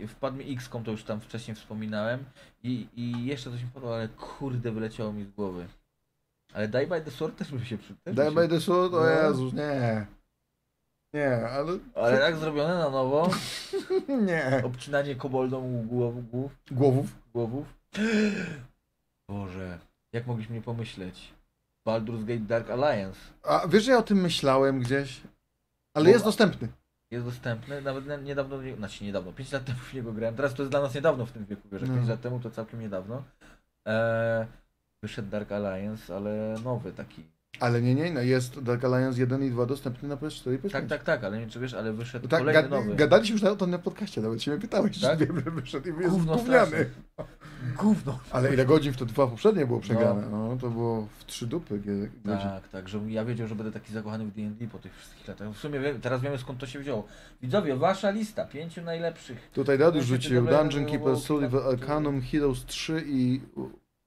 Wpadł mi XCOM, to już tam wcześniej wspominałem. I jeszcze coś mi padło, ale kurde, wyleciało mi z głowy. Ale Die by the Sword też by się przyda. Die by the Sword? O Jezus, nie. Nie, ale... Ale tak zrobione na nowo. Nie. Obcinanie koboldą głowów. Boże, jak mogliśmy nie pomyśleć? Baldur's Gate Dark Alliance. A wiesz, że ja o tym myślałem gdzieś? Ale jest dostępny. Jest dostępny, nawet niedawno, znaczy niedawno, 5 lat temu w niego grałem. Teraz to jest dla nas niedawno w tym wieku, wiesz, 5 lat temu to całkiem niedawno. Wyszedł Dark Alliance, ale nowy taki. Ale nie, jest Dark Alliance 1 i 2 dostępny na PS4 i PS5. Tak, ale nie wiem, czy wiesz, ale wyszedł kolejny nowy. Gadaliśmy już o tym na podcaście, nawet się mnie pytałeś, tak? Czy wyszedł i jest gówniany. Gówno. Ale ile godzin w to dwa poprzednie było przegrane, no to było w 3 dupy godzin. Tak, że ja wiedział, że będę taki zakochany w D&D po tych wszystkich latach. W sumie teraz wiemy, skąd to się wzięło. Widzowie, wasza lista, 5 najlepszych. Tutaj Dadu rzucił Dungeon Keeper, Survival, Arcanum, Heroes 3 i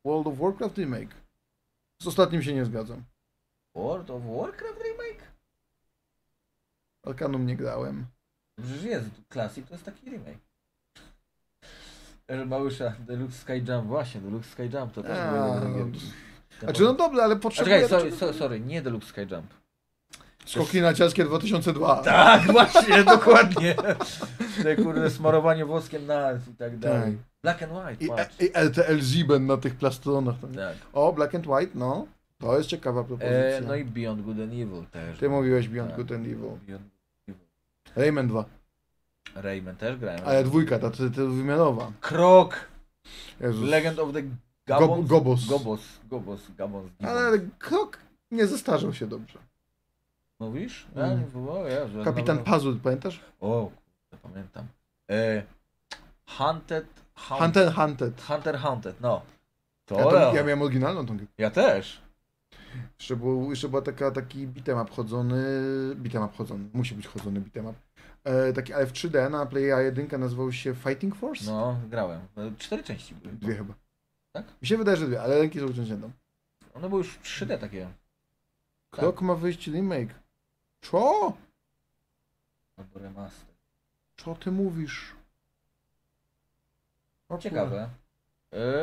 World of Warcraft Remake. Z ostatnim się nie zgadzam. World of Warcraft Remake? Arcanum nie grałem. Przecież jest, Classic to jest taki remake. Małysza, Deluxe Skyjump, właśnie, Deluxe Skyjump to też było. Znaczy no dobrze, ale potrzebuję... Czekaj, sorry, nie Deluxe Skyjump. Skoki na ciaskie 2002. Tak, właśnie, dokładnie. Te kurde smarowanie włoskiem nas i tak dalej. Tak. Black and White, patrz. I LTL Ziben na tych plastronach. Tak. O, Black and White, no. To jest ciekawa propozycja. No i Beyond Good and Evil też. Ty mówiłeś Beyond Good and Evil. Rayman 2. Rayman też grałem. Ale dwójka, ta wymiarowa. Krok! Jezus. Legend of the Gabons. Gobos. Ale Krok nie zestarzał się dobrze. Mówisz? Kapitan Pazur, pamiętasz? O, pamiętam. Hunter Hunted, no. To ja miałem oryginalną tą grę. Ja też. Jeszcze była taki beat'em up chodzony, musi być chodzony beat'em up. Taki, ale w 3D na Playa 1 nazywał się Fighting Force? No, grałem. 4 części były. 2 chyba. Tak? Mi się wydaje, że 2, ale ręki są częścią. One były już 3D takie. Krok ma wyjść remake. Co? Albo remaster. Co ty mówisz? Ciekawe.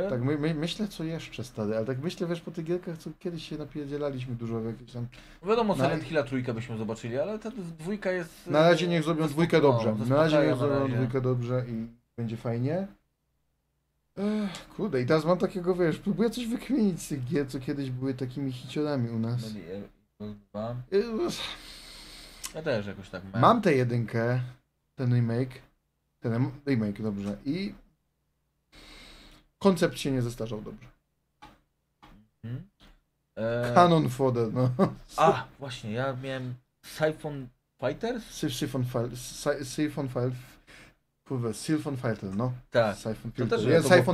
Tak, myślę co jeszcze, stary, ale tak myślę, wiesz, po tych gierkach, co kiedyś się napierdzielaliśmy dużo w jakieś tam... Wiadomo, Silent Hilla trójka byśmy zobaczyli, ale ta dwójka jest... Na razie niech zrobią dwójkę dobrze, i będzie fajnie. Kurde, i teraz mam takiego, wiesz, próbuję coś wykminić z tych gier, co kiedyś były takimi hiciorami u nas. Ja też jakoś tak mam. Mam tę jedynkę, ten remake, dobrze, i... Koncept się nie zestarzał dobrze. Cannon Fodder, no. A, właśnie, ja miałem Siphon Fighters? Siphon Filter, no. Tak. Siphon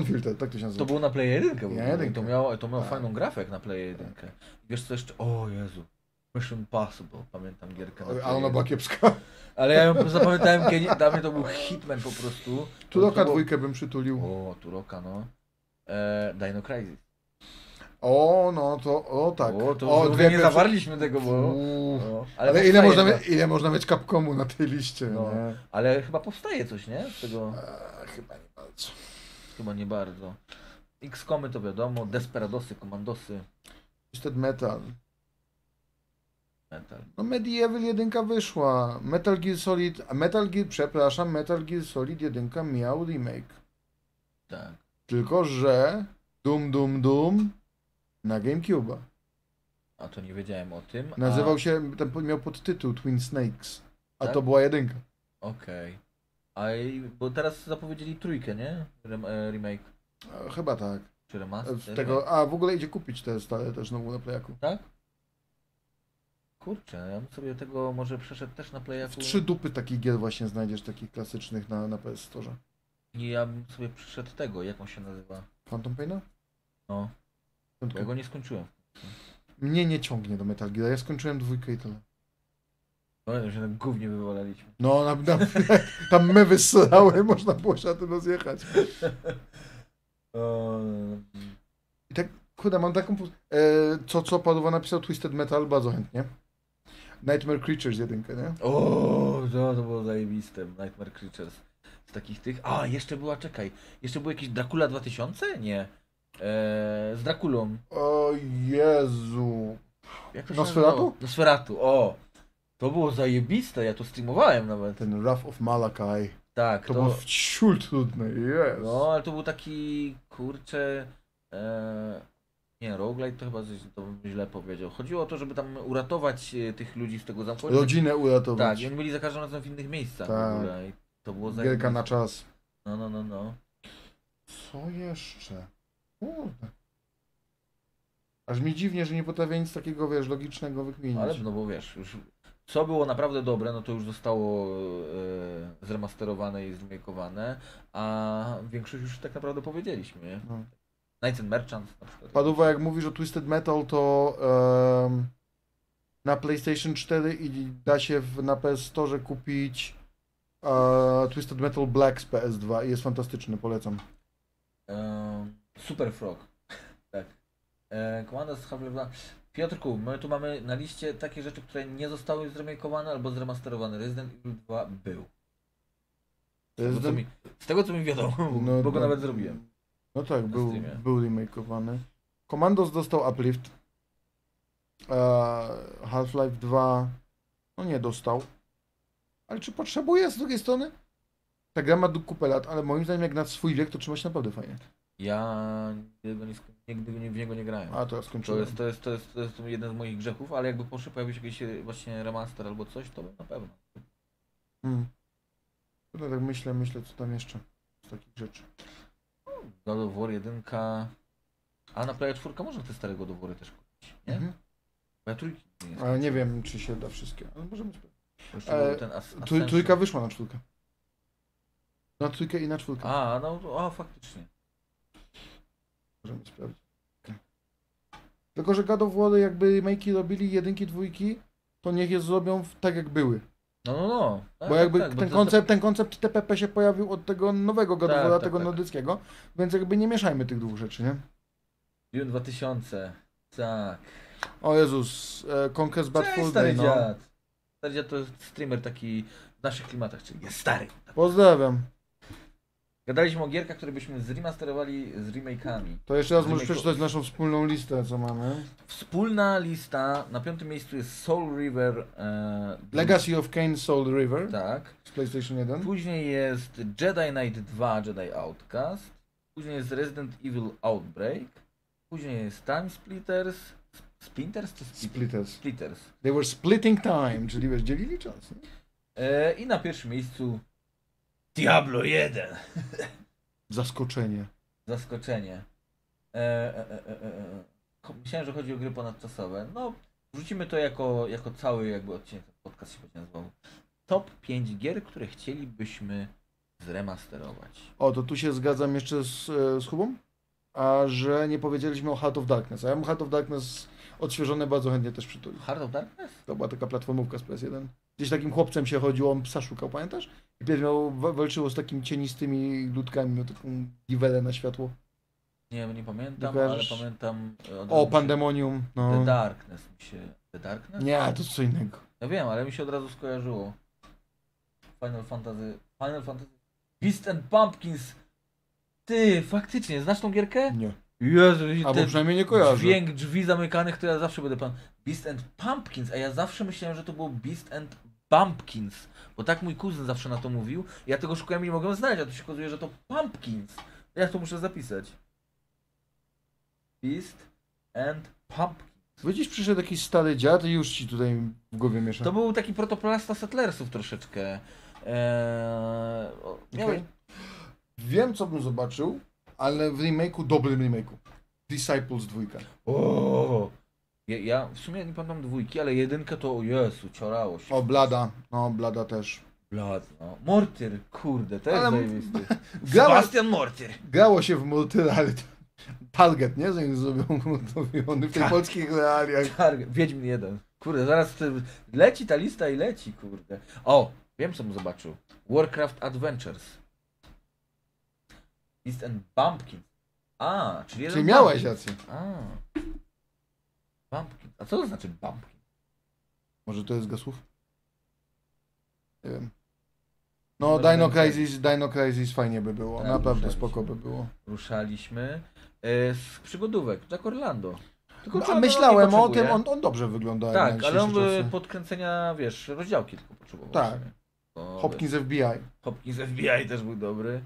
Filter, tak to się nazywa. To było na Play 1. Ja to miało fajną grafę na Play 1. Tak. Wiesz co jeszcze? O Jezu. Mission Possible, pamiętam gierkę. A ona była kiepska. Ale ja ją zapamiętałem kiedy, dla mnie to był Hitman po prostu. Turoka dwójkę bym przytulił. O, Turoka, no. Dino Crisis. O, no to, o tak. O, to o, dwie nie zawarliśmy tego, bo... No. Ale ile można mieć Capcomu na tej liście, no. Nie? Ale chyba powstaje coś, nie? Z tego... Chyba nie bardzo. X-Comy to wiadomo, Desperadosy, Komandosy. Twisted Metal. No Medieval 1 wyszła, Metal Gear Solid 1 miał remake. Tak. Tylko, że Doom na GameCube'a. A to nie wiedziałem o tym. Nazywał się, tam miał podtytuł Twin Snakes, a tak? To była 1. Okej. Bo teraz zapowiedzieli 3, nie? Remake. Chyba tak. Czy remaster? W ogóle idzie kupić te stare też znowu na Playaku. Tak? Kurczę, ja bym sobie tego może przeszedł też na Playaku. W 3 dupy takich gier właśnie znajdziesz, takich klasycznych na PS Store. I ja bym sobie przeszedł tego, jak on się nazywa? Phantom Paina? No. Ja go nie skończyłem. Mnie nie ciągnie do Metal Gear, ja skończyłem 2 i tyle. No, się tam gównie wywalaliśmy. No, tam me wysserały, można było się na tym rozjechać. I tak, kurde, mam taką... co Padowa napisał Twisted Metal, bardzo chętnie. Nightmare Creatures 1, nie? O, to było zajebiste, Nightmare Creatures. Z takich tych... A, jeszcze była, czekaj, jeszcze był jakiś Dracula 2000? Nie. Z Draculą. O Jezu. Jak to się Nosferatu? Nosferatu, o. To było zajebiste, ja to streamowałem nawet. Ten Wrath of Malakai. Tak, to było wciul trudne, jest. No, ale to był taki, kurczę... Nie, roguelite to chyba to bym źle powiedział. Chodziło o to, żeby tam uratować tych ludzi z tego zamku. Rodzinę uratować. Tak, i oni byli za każdym razem w innych miejscach. Tak. I to było zajebiste. Gierka na czas. No. Co jeszcze? Kurde. Aż mi dziwnie, że nie potrafię nic takiego, wiesz, logicznego wykminić. Ale no bo wiesz, już co było naprawdę dobre, no to już zostało zremasterowane i zremakeowane, a większość już tak naprawdę powiedzieliśmy. No. Knights and Merchants na przykład. Paduwa, jak mówisz o Twisted Metal, to na PlayStation 4 i da się na PS Store kupić Twisted Metal Black z PS2 i jest fantastyczny, polecam. Super Frog. Tak. Commandos Havlewla. Piotrku, my tu mamy na liście takie rzeczy, które nie zostały zremakeowane albo zremasterowane. Resident Evil 2 był. Z tego co mi wiadomo, no, bo go nawet zrobiłem. No tak, był remakeowany. Commandos dostał uplift. Half-Life 2 no nie dostał. Ale czy potrzebuje z drugiej strony? Ta gra ma kupę lat, ale moim zdaniem jak na swój wiek to trzyma się naprawdę fajnie. Ja nigdy w niego nie grałem. A to ja skończyłem. To jest jeden z moich grzechów, ale jakby poszedł, pojawił się jakiś właśnie remaster albo coś, to na pewno. No tak myślę co tam jeszcze z takich rzeczy. God of War 1, a na Play 4 można te starego God of War też kupić, nie? Bo ja trójki nie jest. Ale nie wiem, czy się da wszystkie, ale możemy sprawdzić. Trójka wyszła na czwórkę. Na trójkę i na czwórkę. A, no, a faktycznie. Możemy sprawdzić. Tylko, że God of War jakby make'i robili jedynki, dwójki, to niech je zrobią tak jak były. No. Tak, bo jakby tak, ten koncept TPP się pojawił od tego nowego godowora, tego nordyckiego, więc jakby nie mieszajmy tych dwóch rzeczy, nie? Dune 2000, tak. O Jezus, Conquest Bad Full Day, no. Stary dziad to jest streamer taki w naszych klimatach, czyli jest stary. Tak. Pozdrawiam. Gadaliśmy o gierkach, które byśmy zremasterowali z remake'ami. To jeszcze raz możesz przeczytać naszą wspólną listę, co mamy. Wspólna lista, na 5. miejscu jest Soul River... Legacy of Kain Soul River. Tak. Z PlayStation 1. Później jest Jedi Knight 2, Jedi Outcast. Później jest Resident Evil Outbreak. Później jest Time Splitters. Splinters czy Splitters? Splitters. They were splitting time, czyli wiesz, dzielili czas. I na 1. miejscu... Diablo 1. Zaskoczenie. Myślałem, że chodzi o gry ponadczasowe. No, wrzucimy to jako cały jakby odcinek, podcast się będzie nazywał. Top 5 gier, które chcielibyśmy zremasterować. O, to tu się zgadzam jeszcze z Hubą, a że nie powiedzieliśmy o Heart of Darkness. A ja bym Heart of Darkness odświeżone bardzo chętnie też przytulił. Heart of Darkness? To była taka platformówka z PS1. Gdzieś takim chłopcem się chodziło, on psa szukał, pamiętasz? I walczyło z takimi cienistymi ludkami, miał taką giwelę na światło. Nie, nie pamiętam, Wiesz? Ale pamiętam... O, Pandemonium. No. The Darkness mi się... The Darkness? Nie, to co innego. Ja wiem, ale mi się od razu skojarzyło. Final Fantasy... Beast and Pumpkins! Ty, faktycznie, znasz tą gierkę? Nie. Jezu, albo przynajmniej nie kojarzę. Dźwięk drzwi zamykanych, to ja zawsze będę Beast and Pumpkins, a ja zawsze myślałem, że to było Beast and Bumpkins, bo tak mój kuzyn zawsze na to mówił. Ja tego szukałem i nie mogłem znaleźć, a tu się okazuje, że to Pumpkins. Ja to muszę zapisać. Beast and Pumpkins. Widzisz, przyszedł jakiś stary dziad i już ci tutaj w głowie miesza. To był taki protoplasta settlersów troszeczkę. Okay. Wiem, co bym zobaczył. Ale w remake'u, dobrym remake'u. Disciples 2. O! Ja w sumie nie pamiętam 2, ale 1 to o Jezu, ciorało się. O, Blada. No, Blada też. Blad, no. Mortyr, kurde, też zajebisty. Sebastian Mortyr. Grało się w Mortyra, ale Target, nie? Zanim zrobią w tych polskich realiach. Target, Wiedźmin 1. Kurde, zaraz leci ta lista i leci, kurde. O, wiem co bym zobaczył. Warcraft Adventures. Beast and Bumpkin. A, czyli miałeś rację. A co to znaczy Bumpkin? Może to jest gasłów? Nie wiem. No Dino Crisis fajnie by było, tak, naprawdę spoko by było. Ruszaliśmy z przygodówek, Jack Orlando. Tylko no, myślałem o tym, on dobrze wygląda. Tak, ale on by podkręcenia, wiesz, rozdziałki tylko potrzebował. Tak. No, Hopkins wiesz, FBI. Hopkins FBI też był dobry.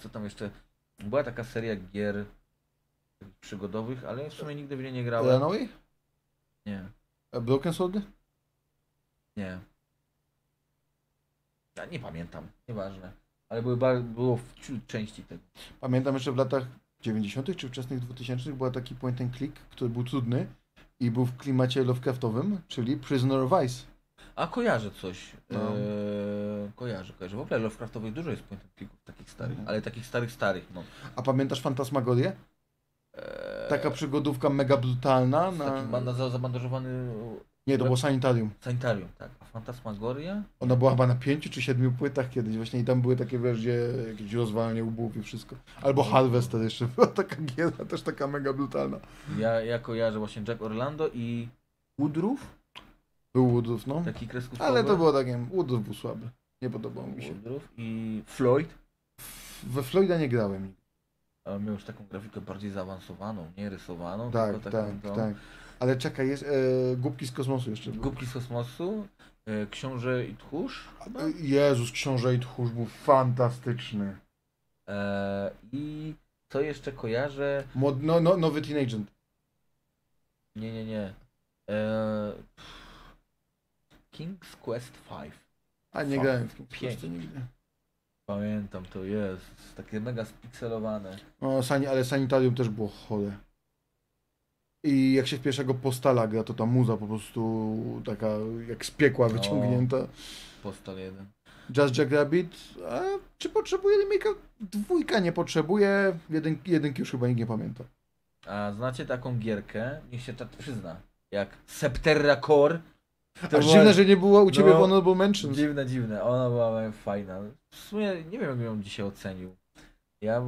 Co tam jeszcze? Była taka seria gier przygodowych, ale w sumie nigdy w nie nie grałem. Illinois? Nie. Broken Sword? Nie. Ja nie pamiętam, nieważne. Ale było w części tego. Pamiętam jeszcze w latach 90. czy wczesnych 2000 była taki point and click, który był trudny i był w klimacie Lovecraftowym, czyli Prisoner of Ice. A kojarzę coś. No. Kojarzę. W ogóle Lovecraftowych dużo jest point and clicków takich starych, ale takich starych, no. A pamiętasz Fantasmagorię? Taka przygodówka mega brutalna. Zabandażowany... Nie, to było Sanitarium. Sanitarium, tak. A Fantasmagoria? Ona była chyba na 5 czy 7 płytach kiedyś właśnie i tam były takie wreszcie jakieś rozwalanie łbów i wszystko. Albo Harvester jeszcze była taka giera, też taka mega brutalna. Ja kojarzę właśnie Jack Orlando i Woodruff. Był Woodruff, no. Taki kreskówkowy. Ale to było takie, Woodruff był słaby. Nie podobał mi się. Woodruff i Floyd. We Floyda nie grałem. Ale miał już taką grafikę bardziej zaawansowaną, nie rysowaną. Tak, tylko taką tak. Ale czekaj, jest Głupki z kosmosu jeszcze. Głupki z kosmosu, Książę i Tchórz. Jezus, Książę i Tchórz był fantastyczny. I co jeszcze kojarzę? Nowy Teen Agent. Nie. King's Quest V. A nie grałem w King's Quest nigdy. Pamiętam, to jest takie mega spikselowane. No, ale Sanitarium też było chore. I jak się w pierwszego Postala gra, to ta muza po prostu taka jak z piekła wyciągnięta. Postal 1. Just Jack Rabbit. A czy potrzebuje remake'a? Dwójka nie potrzebuje, jedynki już chyba nikt nie pamięta. A znacie taką gierkę, niech się tak przyzna, jak Septerra Core? Aż dziwne, że nie była u Ciebie w Honorable Mentions. Dziwne. Ona była fajna. W sumie nie wiem, jak ją dzisiaj ocenił.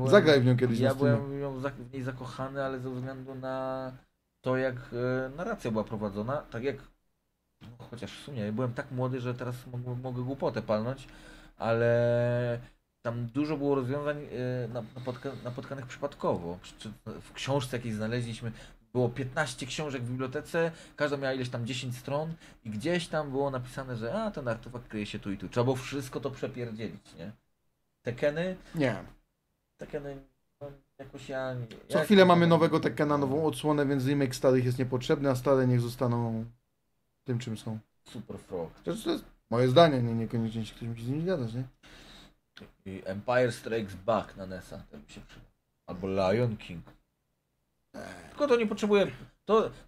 Zagraj w nią kiedyś. Ja byłem w niej zakochany, ale ze względu na to, jak narracja była prowadzona, tak jak... No, chociaż w sumie ja byłem tak młody, że teraz mogę głupotę palnąć, ale tam dużo było rozwiązań napotkanych przypadkowo. W książce jakiejś znaleźliśmy... Było 15 książek w bibliotece, każda miała ileś tam 10 stron i gdzieś tam było napisane, że ten artefakt kryje się tu i tu. Trzeba było wszystko to przepierdzielić, nie? Tekeny? Nie. Tekeny no, jakoś ja... Co chwilę mamy nowego Tekena, nową odsłonę, więc remake starych jest niepotrzebny, a stare niech zostaną tym, czym są. Super frog. To jest moje zdanie, niekoniecznie się ktoś musi z nimi zgadzać, nie? I Empire Strikes Back na NES-a, to by się przyda. Albo Lion King. Tylko to nie potrzebuje,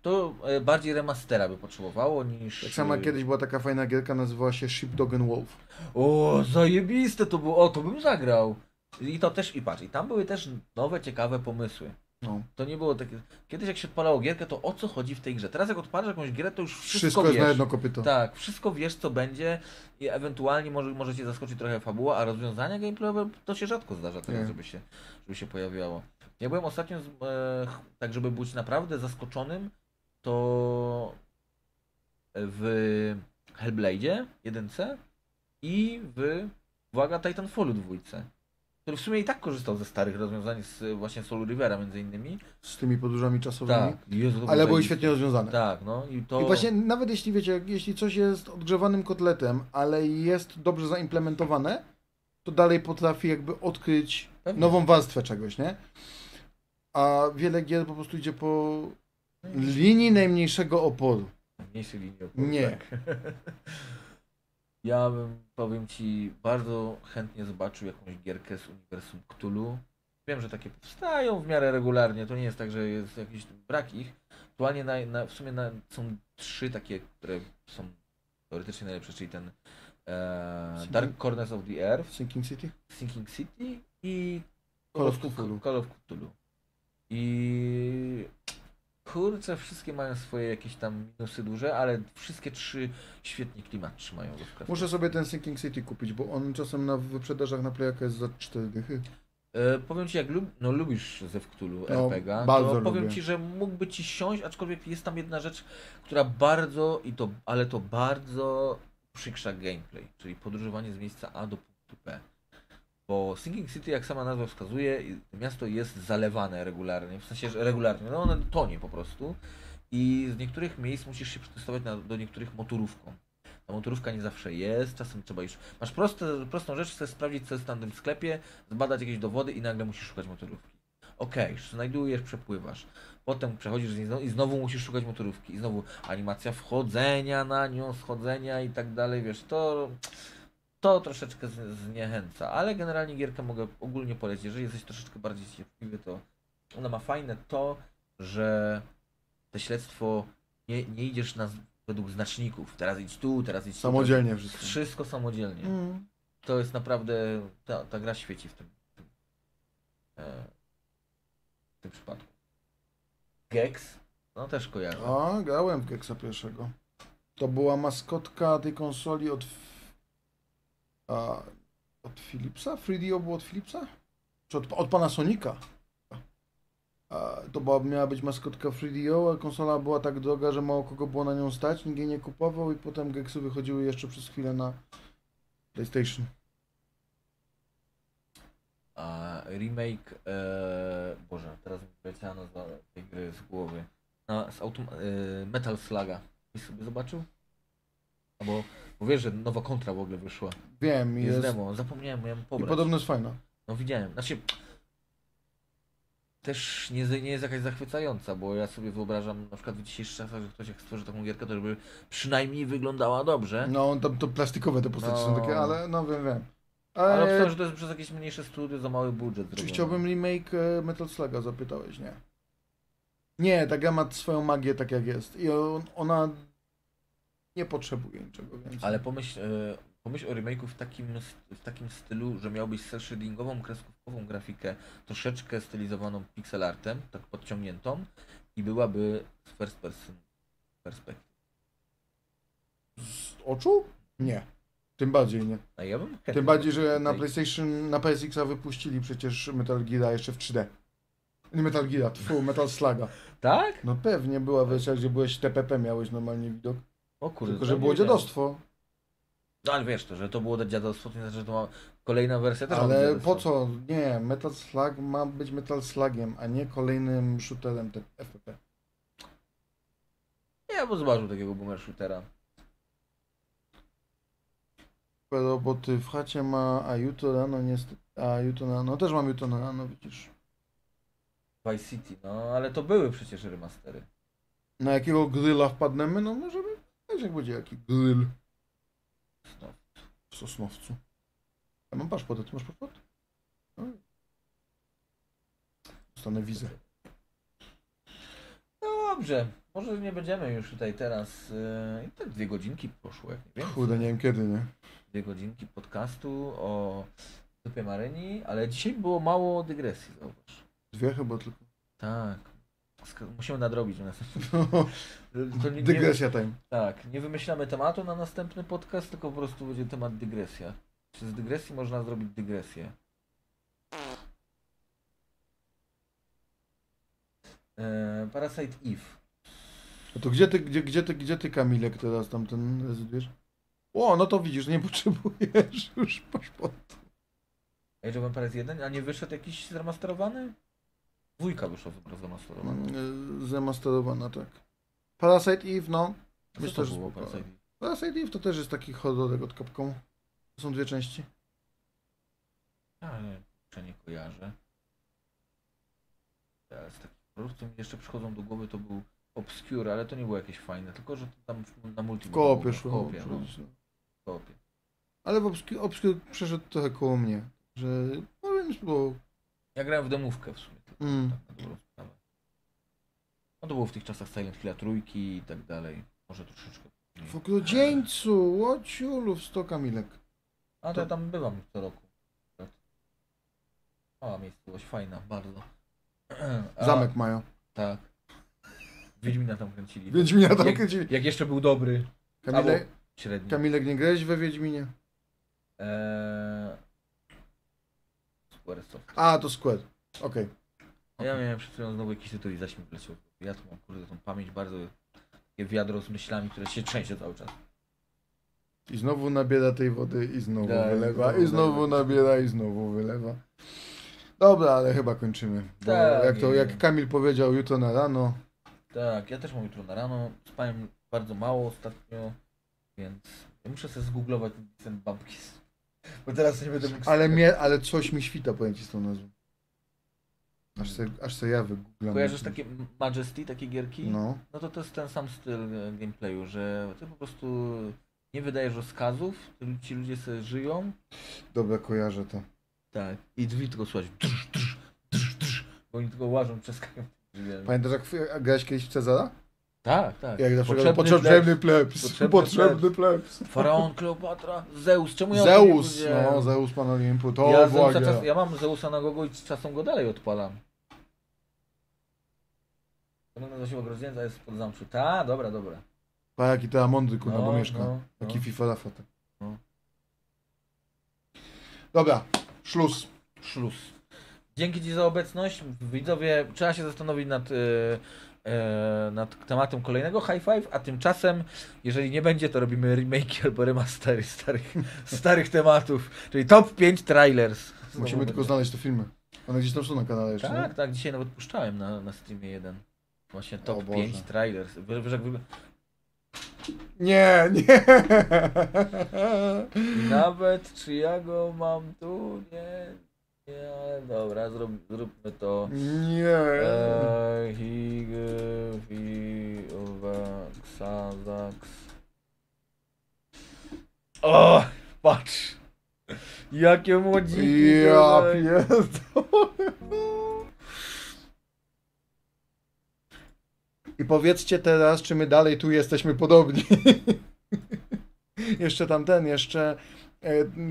to bardziej remastera by potrzebowało niż... Tak samo kiedyś była taka fajna gierka, nazywała się Sheepdog and Wolf. O, zajebiste to było, to bym zagrał. I to też, i tam były też nowe, ciekawe pomysły. No. To nie było takie... Kiedyś jak się odpalało gierkę, to o co chodzi w tej grze? Teraz jak odpalasz jakąś grę, to już wszystko wiesz. Wszystko jest na jedno kopyto. Tak, wszystko wiesz, co będzie i ewentualnie może cię zaskoczyć trochę fabuła, a rozwiązania gameplayowe to się rzadko zdarza teraz, żeby się pojawiało. Ja byłem ostatnio, tak żeby być naprawdę zaskoczonym, to w Hellblade'ie 1C i w, uwaga, Titanfallu 2C, który w sumie i tak korzystał ze starych rozwiązań, z właśnie Soul Rivera między innymi. Z tymi podróżami czasowymi, tak, ale były świetnie rozwiązane. Tak, no i to... I właśnie nawet jeśli wiecie, jeśli coś jest odgrzewanym kotletem, ale jest dobrze zaimplementowane, to dalej potrafi jakby odkryć nową warstwę czegoś, nie? A wiele gier po prostu idzie po linii najmniejszego oporu. Najmniejszej linii oporu, nie. Tak. Ja bym, powiem Ci, bardzo chętnie zobaczył jakąś gierkę z uniwersum Cthulhu. Wiem, że takie powstają w miarę regularnie, to nie jest tak, że jest jakiś brak ich. Aktualnie w sumie są 3 takie, które są teoretycznie najlepsze, czyli ten Dark Corners of the Earth, Sinking City i Call of Cthulhu. I kurczę, wszystkie mają swoje jakieś tam minusy duże, ale wszystkie 3 świetnie klimat trzymają. Muszę sobie ten Sinking City kupić, bo on czasem na wyprzedażach na Playaka jest za 4 dychy. Powiem ci, jak lubisz ze Cthulhu RPGa, to powiem lubię. Ci, że mógłby ci siąść, aczkolwiek jest tam jedna rzecz, która bardzo, bardzo przykrza gameplay, czyli podróżowanie z miejsca A do punktu B. Bo Sinking City, jak sama nazwa wskazuje, miasto jest zalewane regularnie, w sensie że regularnie, no ono tonie po prostu i z niektórych miejsc musisz się przetestować do niektórych motorówką. Ta motorówka nie zawsze jest, czasem trzeba już... Masz prostą rzecz, chcesz sprawdzić, co jest w tamtym sklepie, zbadać jakieś dowody i nagle musisz szukać motorówki. Okej, znajdujesz, przepływasz. Potem przechodzisz z niej i znowu musisz szukać motorówki. I znowu animacja wchodzenia na nią, schodzenia i tak dalej, wiesz, to troszeczkę zniechęca. Ale generalnie gierkę mogę ogólnie polecić. Jeżeli jesteś troszeczkę bardziej cierpliwy, to ona ma fajne to, że to śledztwo nie idziesz na... według znaczników. Teraz idź tu, teraz idź tu. Samodzielnie wszystko. Wszystko samodzielnie. Mm. To jest naprawdę... Ta gra świeci w tym przypadku. Gex? No też kojarzę. A, grałem w Gexa pierwszego. To była maskotka tej konsoli od Philipsa? 3DO było od Philipsa? Czy od pana Sonika? To miała być maskotka 3DO, a konsola była tak droga, że mało kogo było na nią stać, nikt jej nie kupował i potem Gexy wychodziły jeszcze przez chwilę na PlayStation. A remake... Boże, teraz mi wyleciała nazwa tej gry z głowy. Metal Slug'a. I sobie zobaczył? Albo... Bo wiesz, że nowa kontra w ogóle wyszła. Wiem, jest... demo, zapomniałem, bo ja mam pobrać. I podobno jest fajna. No widziałem, znaczy... Też nie jest jakaś zachwycająca, bo ja sobie wyobrażam na przykład w dzisiejszych czasach, że ktoś jak stworzy taką gierkę, to żeby przynajmniej wyglądała dobrze. No, to plastikowe te postaci są takie, ale no wiem. Ale obstawiam, że to jest przez jakieś mniejsze studio, za mały budżet. Czy chciałbym remake Metal Slug'a, zapytałeś, nie? Nie, ta gra ma swoją magię tak jak jest i ona nie potrzebuje niczego więcej. Ale pomyśl o remake'u w takim stylu, że miałbyś cel shadingową, kreskówkową grafikę, troszeczkę stylizowaną pixel artem, tak podciągniętą i byłaby z first person perspektyw. Z oczu? Nie. Tym bardziej nie. A ja bym tym bardziej, że na PlayStation, na PSX-a wypuścili przecież Metal Gear'a jeszcze w 3D. Nie Metal Gear'a, Metal Slug'a. Tak? No pewnie była wersja, gdzie byłeś TPP, miałeś normalnie widok. O kurde. Tylko, że było dziadostwo. No ale wiesz to, że to było dziadostwo, to nie znaczy, że to ma kolejna wersja też. Ale po co? Nie, Metal Slug ma być Metal Slugiem, a nie kolejnym shooterem FPP. Ja bym zobaczył takiego boomer shootera. Roboty w chacie ma, a jutro rano niestety, a jutro rano, też mam jutro rano, widzisz. Vice City, no ale to były przecież remastery. Na jakiego grilla wpadniemy? No może być, jak będzie jaki grill. W Sosnowcu. Ja mam paszport, a ty masz paszport? No. Dostanę wizę. No dobrze, może nie będziemy już tutaj teraz. I tak 2 godzinki poszło, jak nie wiem. Chuda, nie wiem kiedy, nie? 2 godzinki podcastu o dupie Maryni, ale dzisiaj było mało dygresji, zobacz. 2 chyba tylko. Tak. Musimy nadrobić. Dygresja time. Tak, nie wymyślamy tematu na następny podcast, tylko po prostu będzie temat dygresja. Czy z dygresji można zrobić dygresję? Parasite Eve. A to gdzie ty Kamilek teraz tamten rezydujesz? O, no to widzisz, nie potrzebujesz już paszportu. A jeżeli mam Parasite 1, a nie wyszedł jakiś zremasterowany? Dwójka wyszła zremasterowana. Zremasterowana, tak. Parasite Eve, no. Myślę, że Parasite Eve to też jest taki horrorek od Capcomu. Są 2 części. Ale jeszcze nie kojarzę. Teraz taki horror, co mi jeszcze przychodzą do głowy, to był Obscure, ale to nie było jakieś fajne, tylko że tam na multiplayer. W kopie. Ale w Obscure przeszedł trochę koło mnie, że no więc było... Ja grałem w demówkę w sumie. Tak, na dobrą sprawę. No to było w tych czasach Silent Hilla trójki i tak dalej. Może troszeczkę. W okrodzieńcu, łociulu, 100 Kamilek. A to ja tam bywam co roku. Mała miejscowość, fajna, bardzo. Zamek mają. Tak. Wiedźmina tam kręcili. Jak jeszcze był dobry. Kamilek, średni. Kamilek, nie grałeś we Wiedźminie? Squaresoft. A, to Square. Okej. Okay. Ja miałem przed chwilą znowu jakiś tytuł i zaś mi wleciło. Ja tu mam, kurde, tą pamięć bardzo... Takie wiadro z myślami, które się trzęsie cały czas. I znowu nabiera tej wody i znowu wylewa. I znowu nabiera i znowu wylewa. Dobra, ale chyba kończymy. Tak, jak Kamil powiedział, jutro na rano. Tak, ja też mam jutro na rano. Spałem bardzo mało ostatnio, więc ja muszę sobie zgooglować ten Bumpkis. Bo teraz nie będę mógł... Ale coś mi świta, powiem ci z tą nazwą. Aż se ja wygooglam. Kojarzysz takie Majesty, takie gierki? No. No to jest ten sam styl gameplayu, że ty po prostu nie wydajesz rozkazów, ci ludzie sobie żyją. Dobra, kojarzę to. Tak. I drzwi tylko słychać. Bo oni tylko łażą, trzaskają. Pamiętasz, jak grałeś kiedyś w Cezara? Tak, tak. Jak zawsze potrzebny plebs. Potrzebny plebs. Faraon, Kleopatra, Zeus. Czemu ja Zeus! No, Zeus pan Olimpu. To ja mam Zeusa na gogo i czasem go dalej odpalam. To będę nosił ogrodzenie, jest pod zamczu. Ta, dobra, dobra. Pa, jaki ta mądry kurwa, bo mieszka. Taki FIFA Rafa. Dobra, szluz. Szluz. Dzięki ci za obecność. Widzowie, trzeba się zastanowić nad tematem kolejnego High Five, a tymczasem, jeżeli nie będzie, to robimy remake albo remastery starych tematów, czyli top 5 trailers. Musimy tylko znaleźć te filmy. One gdzieś tam są na kanale jeszcze. Tak, nie? Tak, dzisiaj nawet puszczałem na streamie jeden. Właśnie top 5 trailers. Nie, nie. Nawet czy ja go mam tu, nie. Nie, ale dobra, zróbmy to. Nie. O, patrz. Jakie młodziki. Ja pierdolę. I powiedzcie teraz, czy my dalej tu jesteśmy podobni. Jeszcze tamten, jeszcze...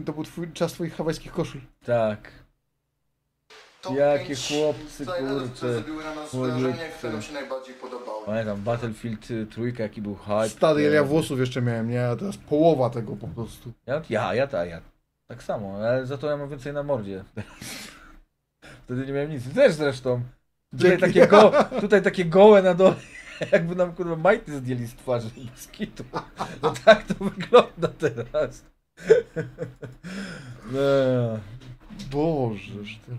To był czas twoich hawajskich koszul. Tak. Jakie chłopcy, kurczę, wrażenie, które mi się najbardziej podobały. Pamiętam, Battlefield 3, jaki był hype. Stary, ja włosów jeszcze miałem, nie? A teraz połowa tego po prostu. Ja tak samo, ale za to ja mam więcej na mordzie. Wtedy nie miałem nic. Też zresztą. Tutaj takie gołe na dole, jakby nam, kurwa, majty zdjęli z twarzy i z kitu. No tak to wygląda teraz. Boże, ty.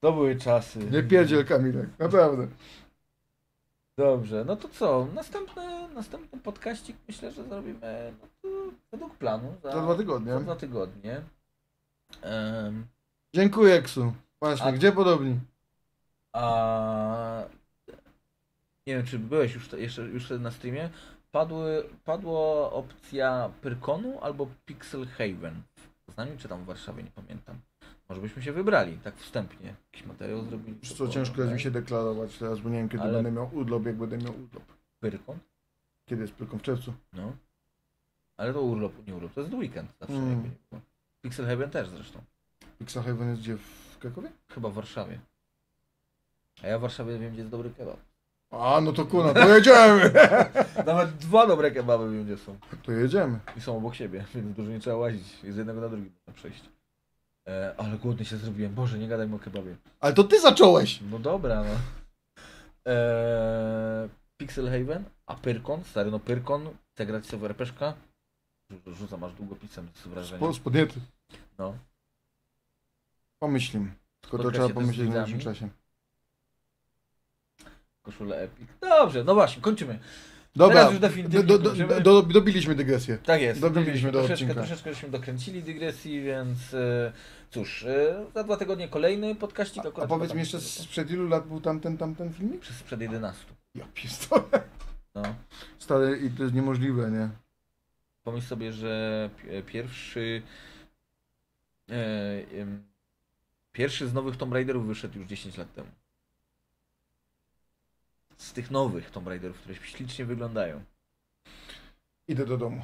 To były czasy. Nie pierdziel, Kamilek, naprawdę. Dobrze, no to co? Następny podcaścik myślę, że zrobimy według planu. Za 2 tygodnie. Za 2 tygodnie. Dziękuję, Eksu. Właśnie, gdzie podobni? Nie wiem, czy byłeś już na streamie. Padła opcja Pyrkonu albo Pixel Haven. Z nami czy tam w Warszawie, nie pamiętam. Może byśmy się wybrali, tak wstępnie. Jakiś materiał zrobili. Wiesz co, ciężko jest mi się deklarować teraz, bo nie wiem, kiedy będę miał urlop, jak będę miał urlop. Pyrkon? Kiedy jest Pyrkon? W czerwcu. No. Ale to urlop, nie urlop, to jest weekend zawsze. Jakby nie było. Pixel Haven też zresztą. Pixel Haven jest gdzie? W Krakowie? Chyba w Warszawie. A ja w Warszawie wiem, gdzie jest dobry kebab. A, no to kurna, to jedziemy! Nawet 2 dobre kebaby wiem, gdzie są. To jedziemy. I są obok siebie, więc dużo nie trzeba łazić. I z jednego na drugi można przejść. Ale głodny się zrobiłem. Boże, nie gadaj mi o kebabie. Ale to ty zacząłeś! No dobra, no. Pixel Haven, a Pyrkon, stary, no Pyrkon, te grać sobie RPszka. Rzucam aż długopisem z wrażeniem. Z podniety. No. Pomyślimy. Tylko to trzeba pomyśleć w naszym czasie. Koszule Epic. Dobrze, no właśnie, kończymy. Dobra, dobiliśmy dygresję. Tak jest, dobiliśmy do odcinka. Troszeczkę żeśmy dokręcili dygresji, więc cóż, za 2 tygodnie kolejny podcaścik. A powiedz mi jeszcze, sprzed ilu lat był tamten filmik? Sprzed 11. Ja pierdolę. No. Stary, i to jest niemożliwe, nie? Pomyśl sobie, że pierwszy z nowych Tomb Raiderów wyszedł już 10 lat temu. Z tych nowych Tomb Raiderów, które ślicznie wyglądają. Idę do domu.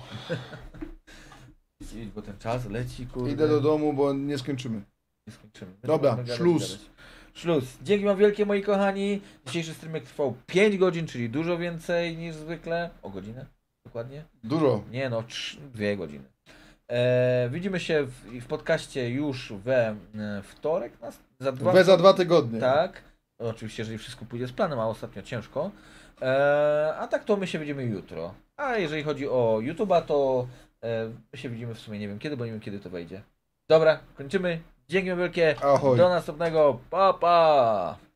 Bo ten czas leci, kurde. Idę do domu, bo nie skończymy. Nie skończymy. Dobra, szluz. Dzięki wam wielkie, moi kochani. Dzisiejszy streamek trwał 5 godzin, czyli dużo więcej niż zwykle. O godzinę? Dokładnie? Dużo. Nie no, 2 godziny. Widzimy się w podcaście już we wtorek. Za 2 tygodnie. Tak. Oczywiście, jeżeli wszystko pójdzie z planem, a ostatnio ciężko. A tak to my się widzimy jutro. A jeżeli chodzi o YouTube'a, to my się widzimy w sumie nie wiem kiedy, bo nie wiem kiedy to wejdzie. Dobra, kończymy. Dzięki wielkie. Ahoj. Do następnego. Pa, pa.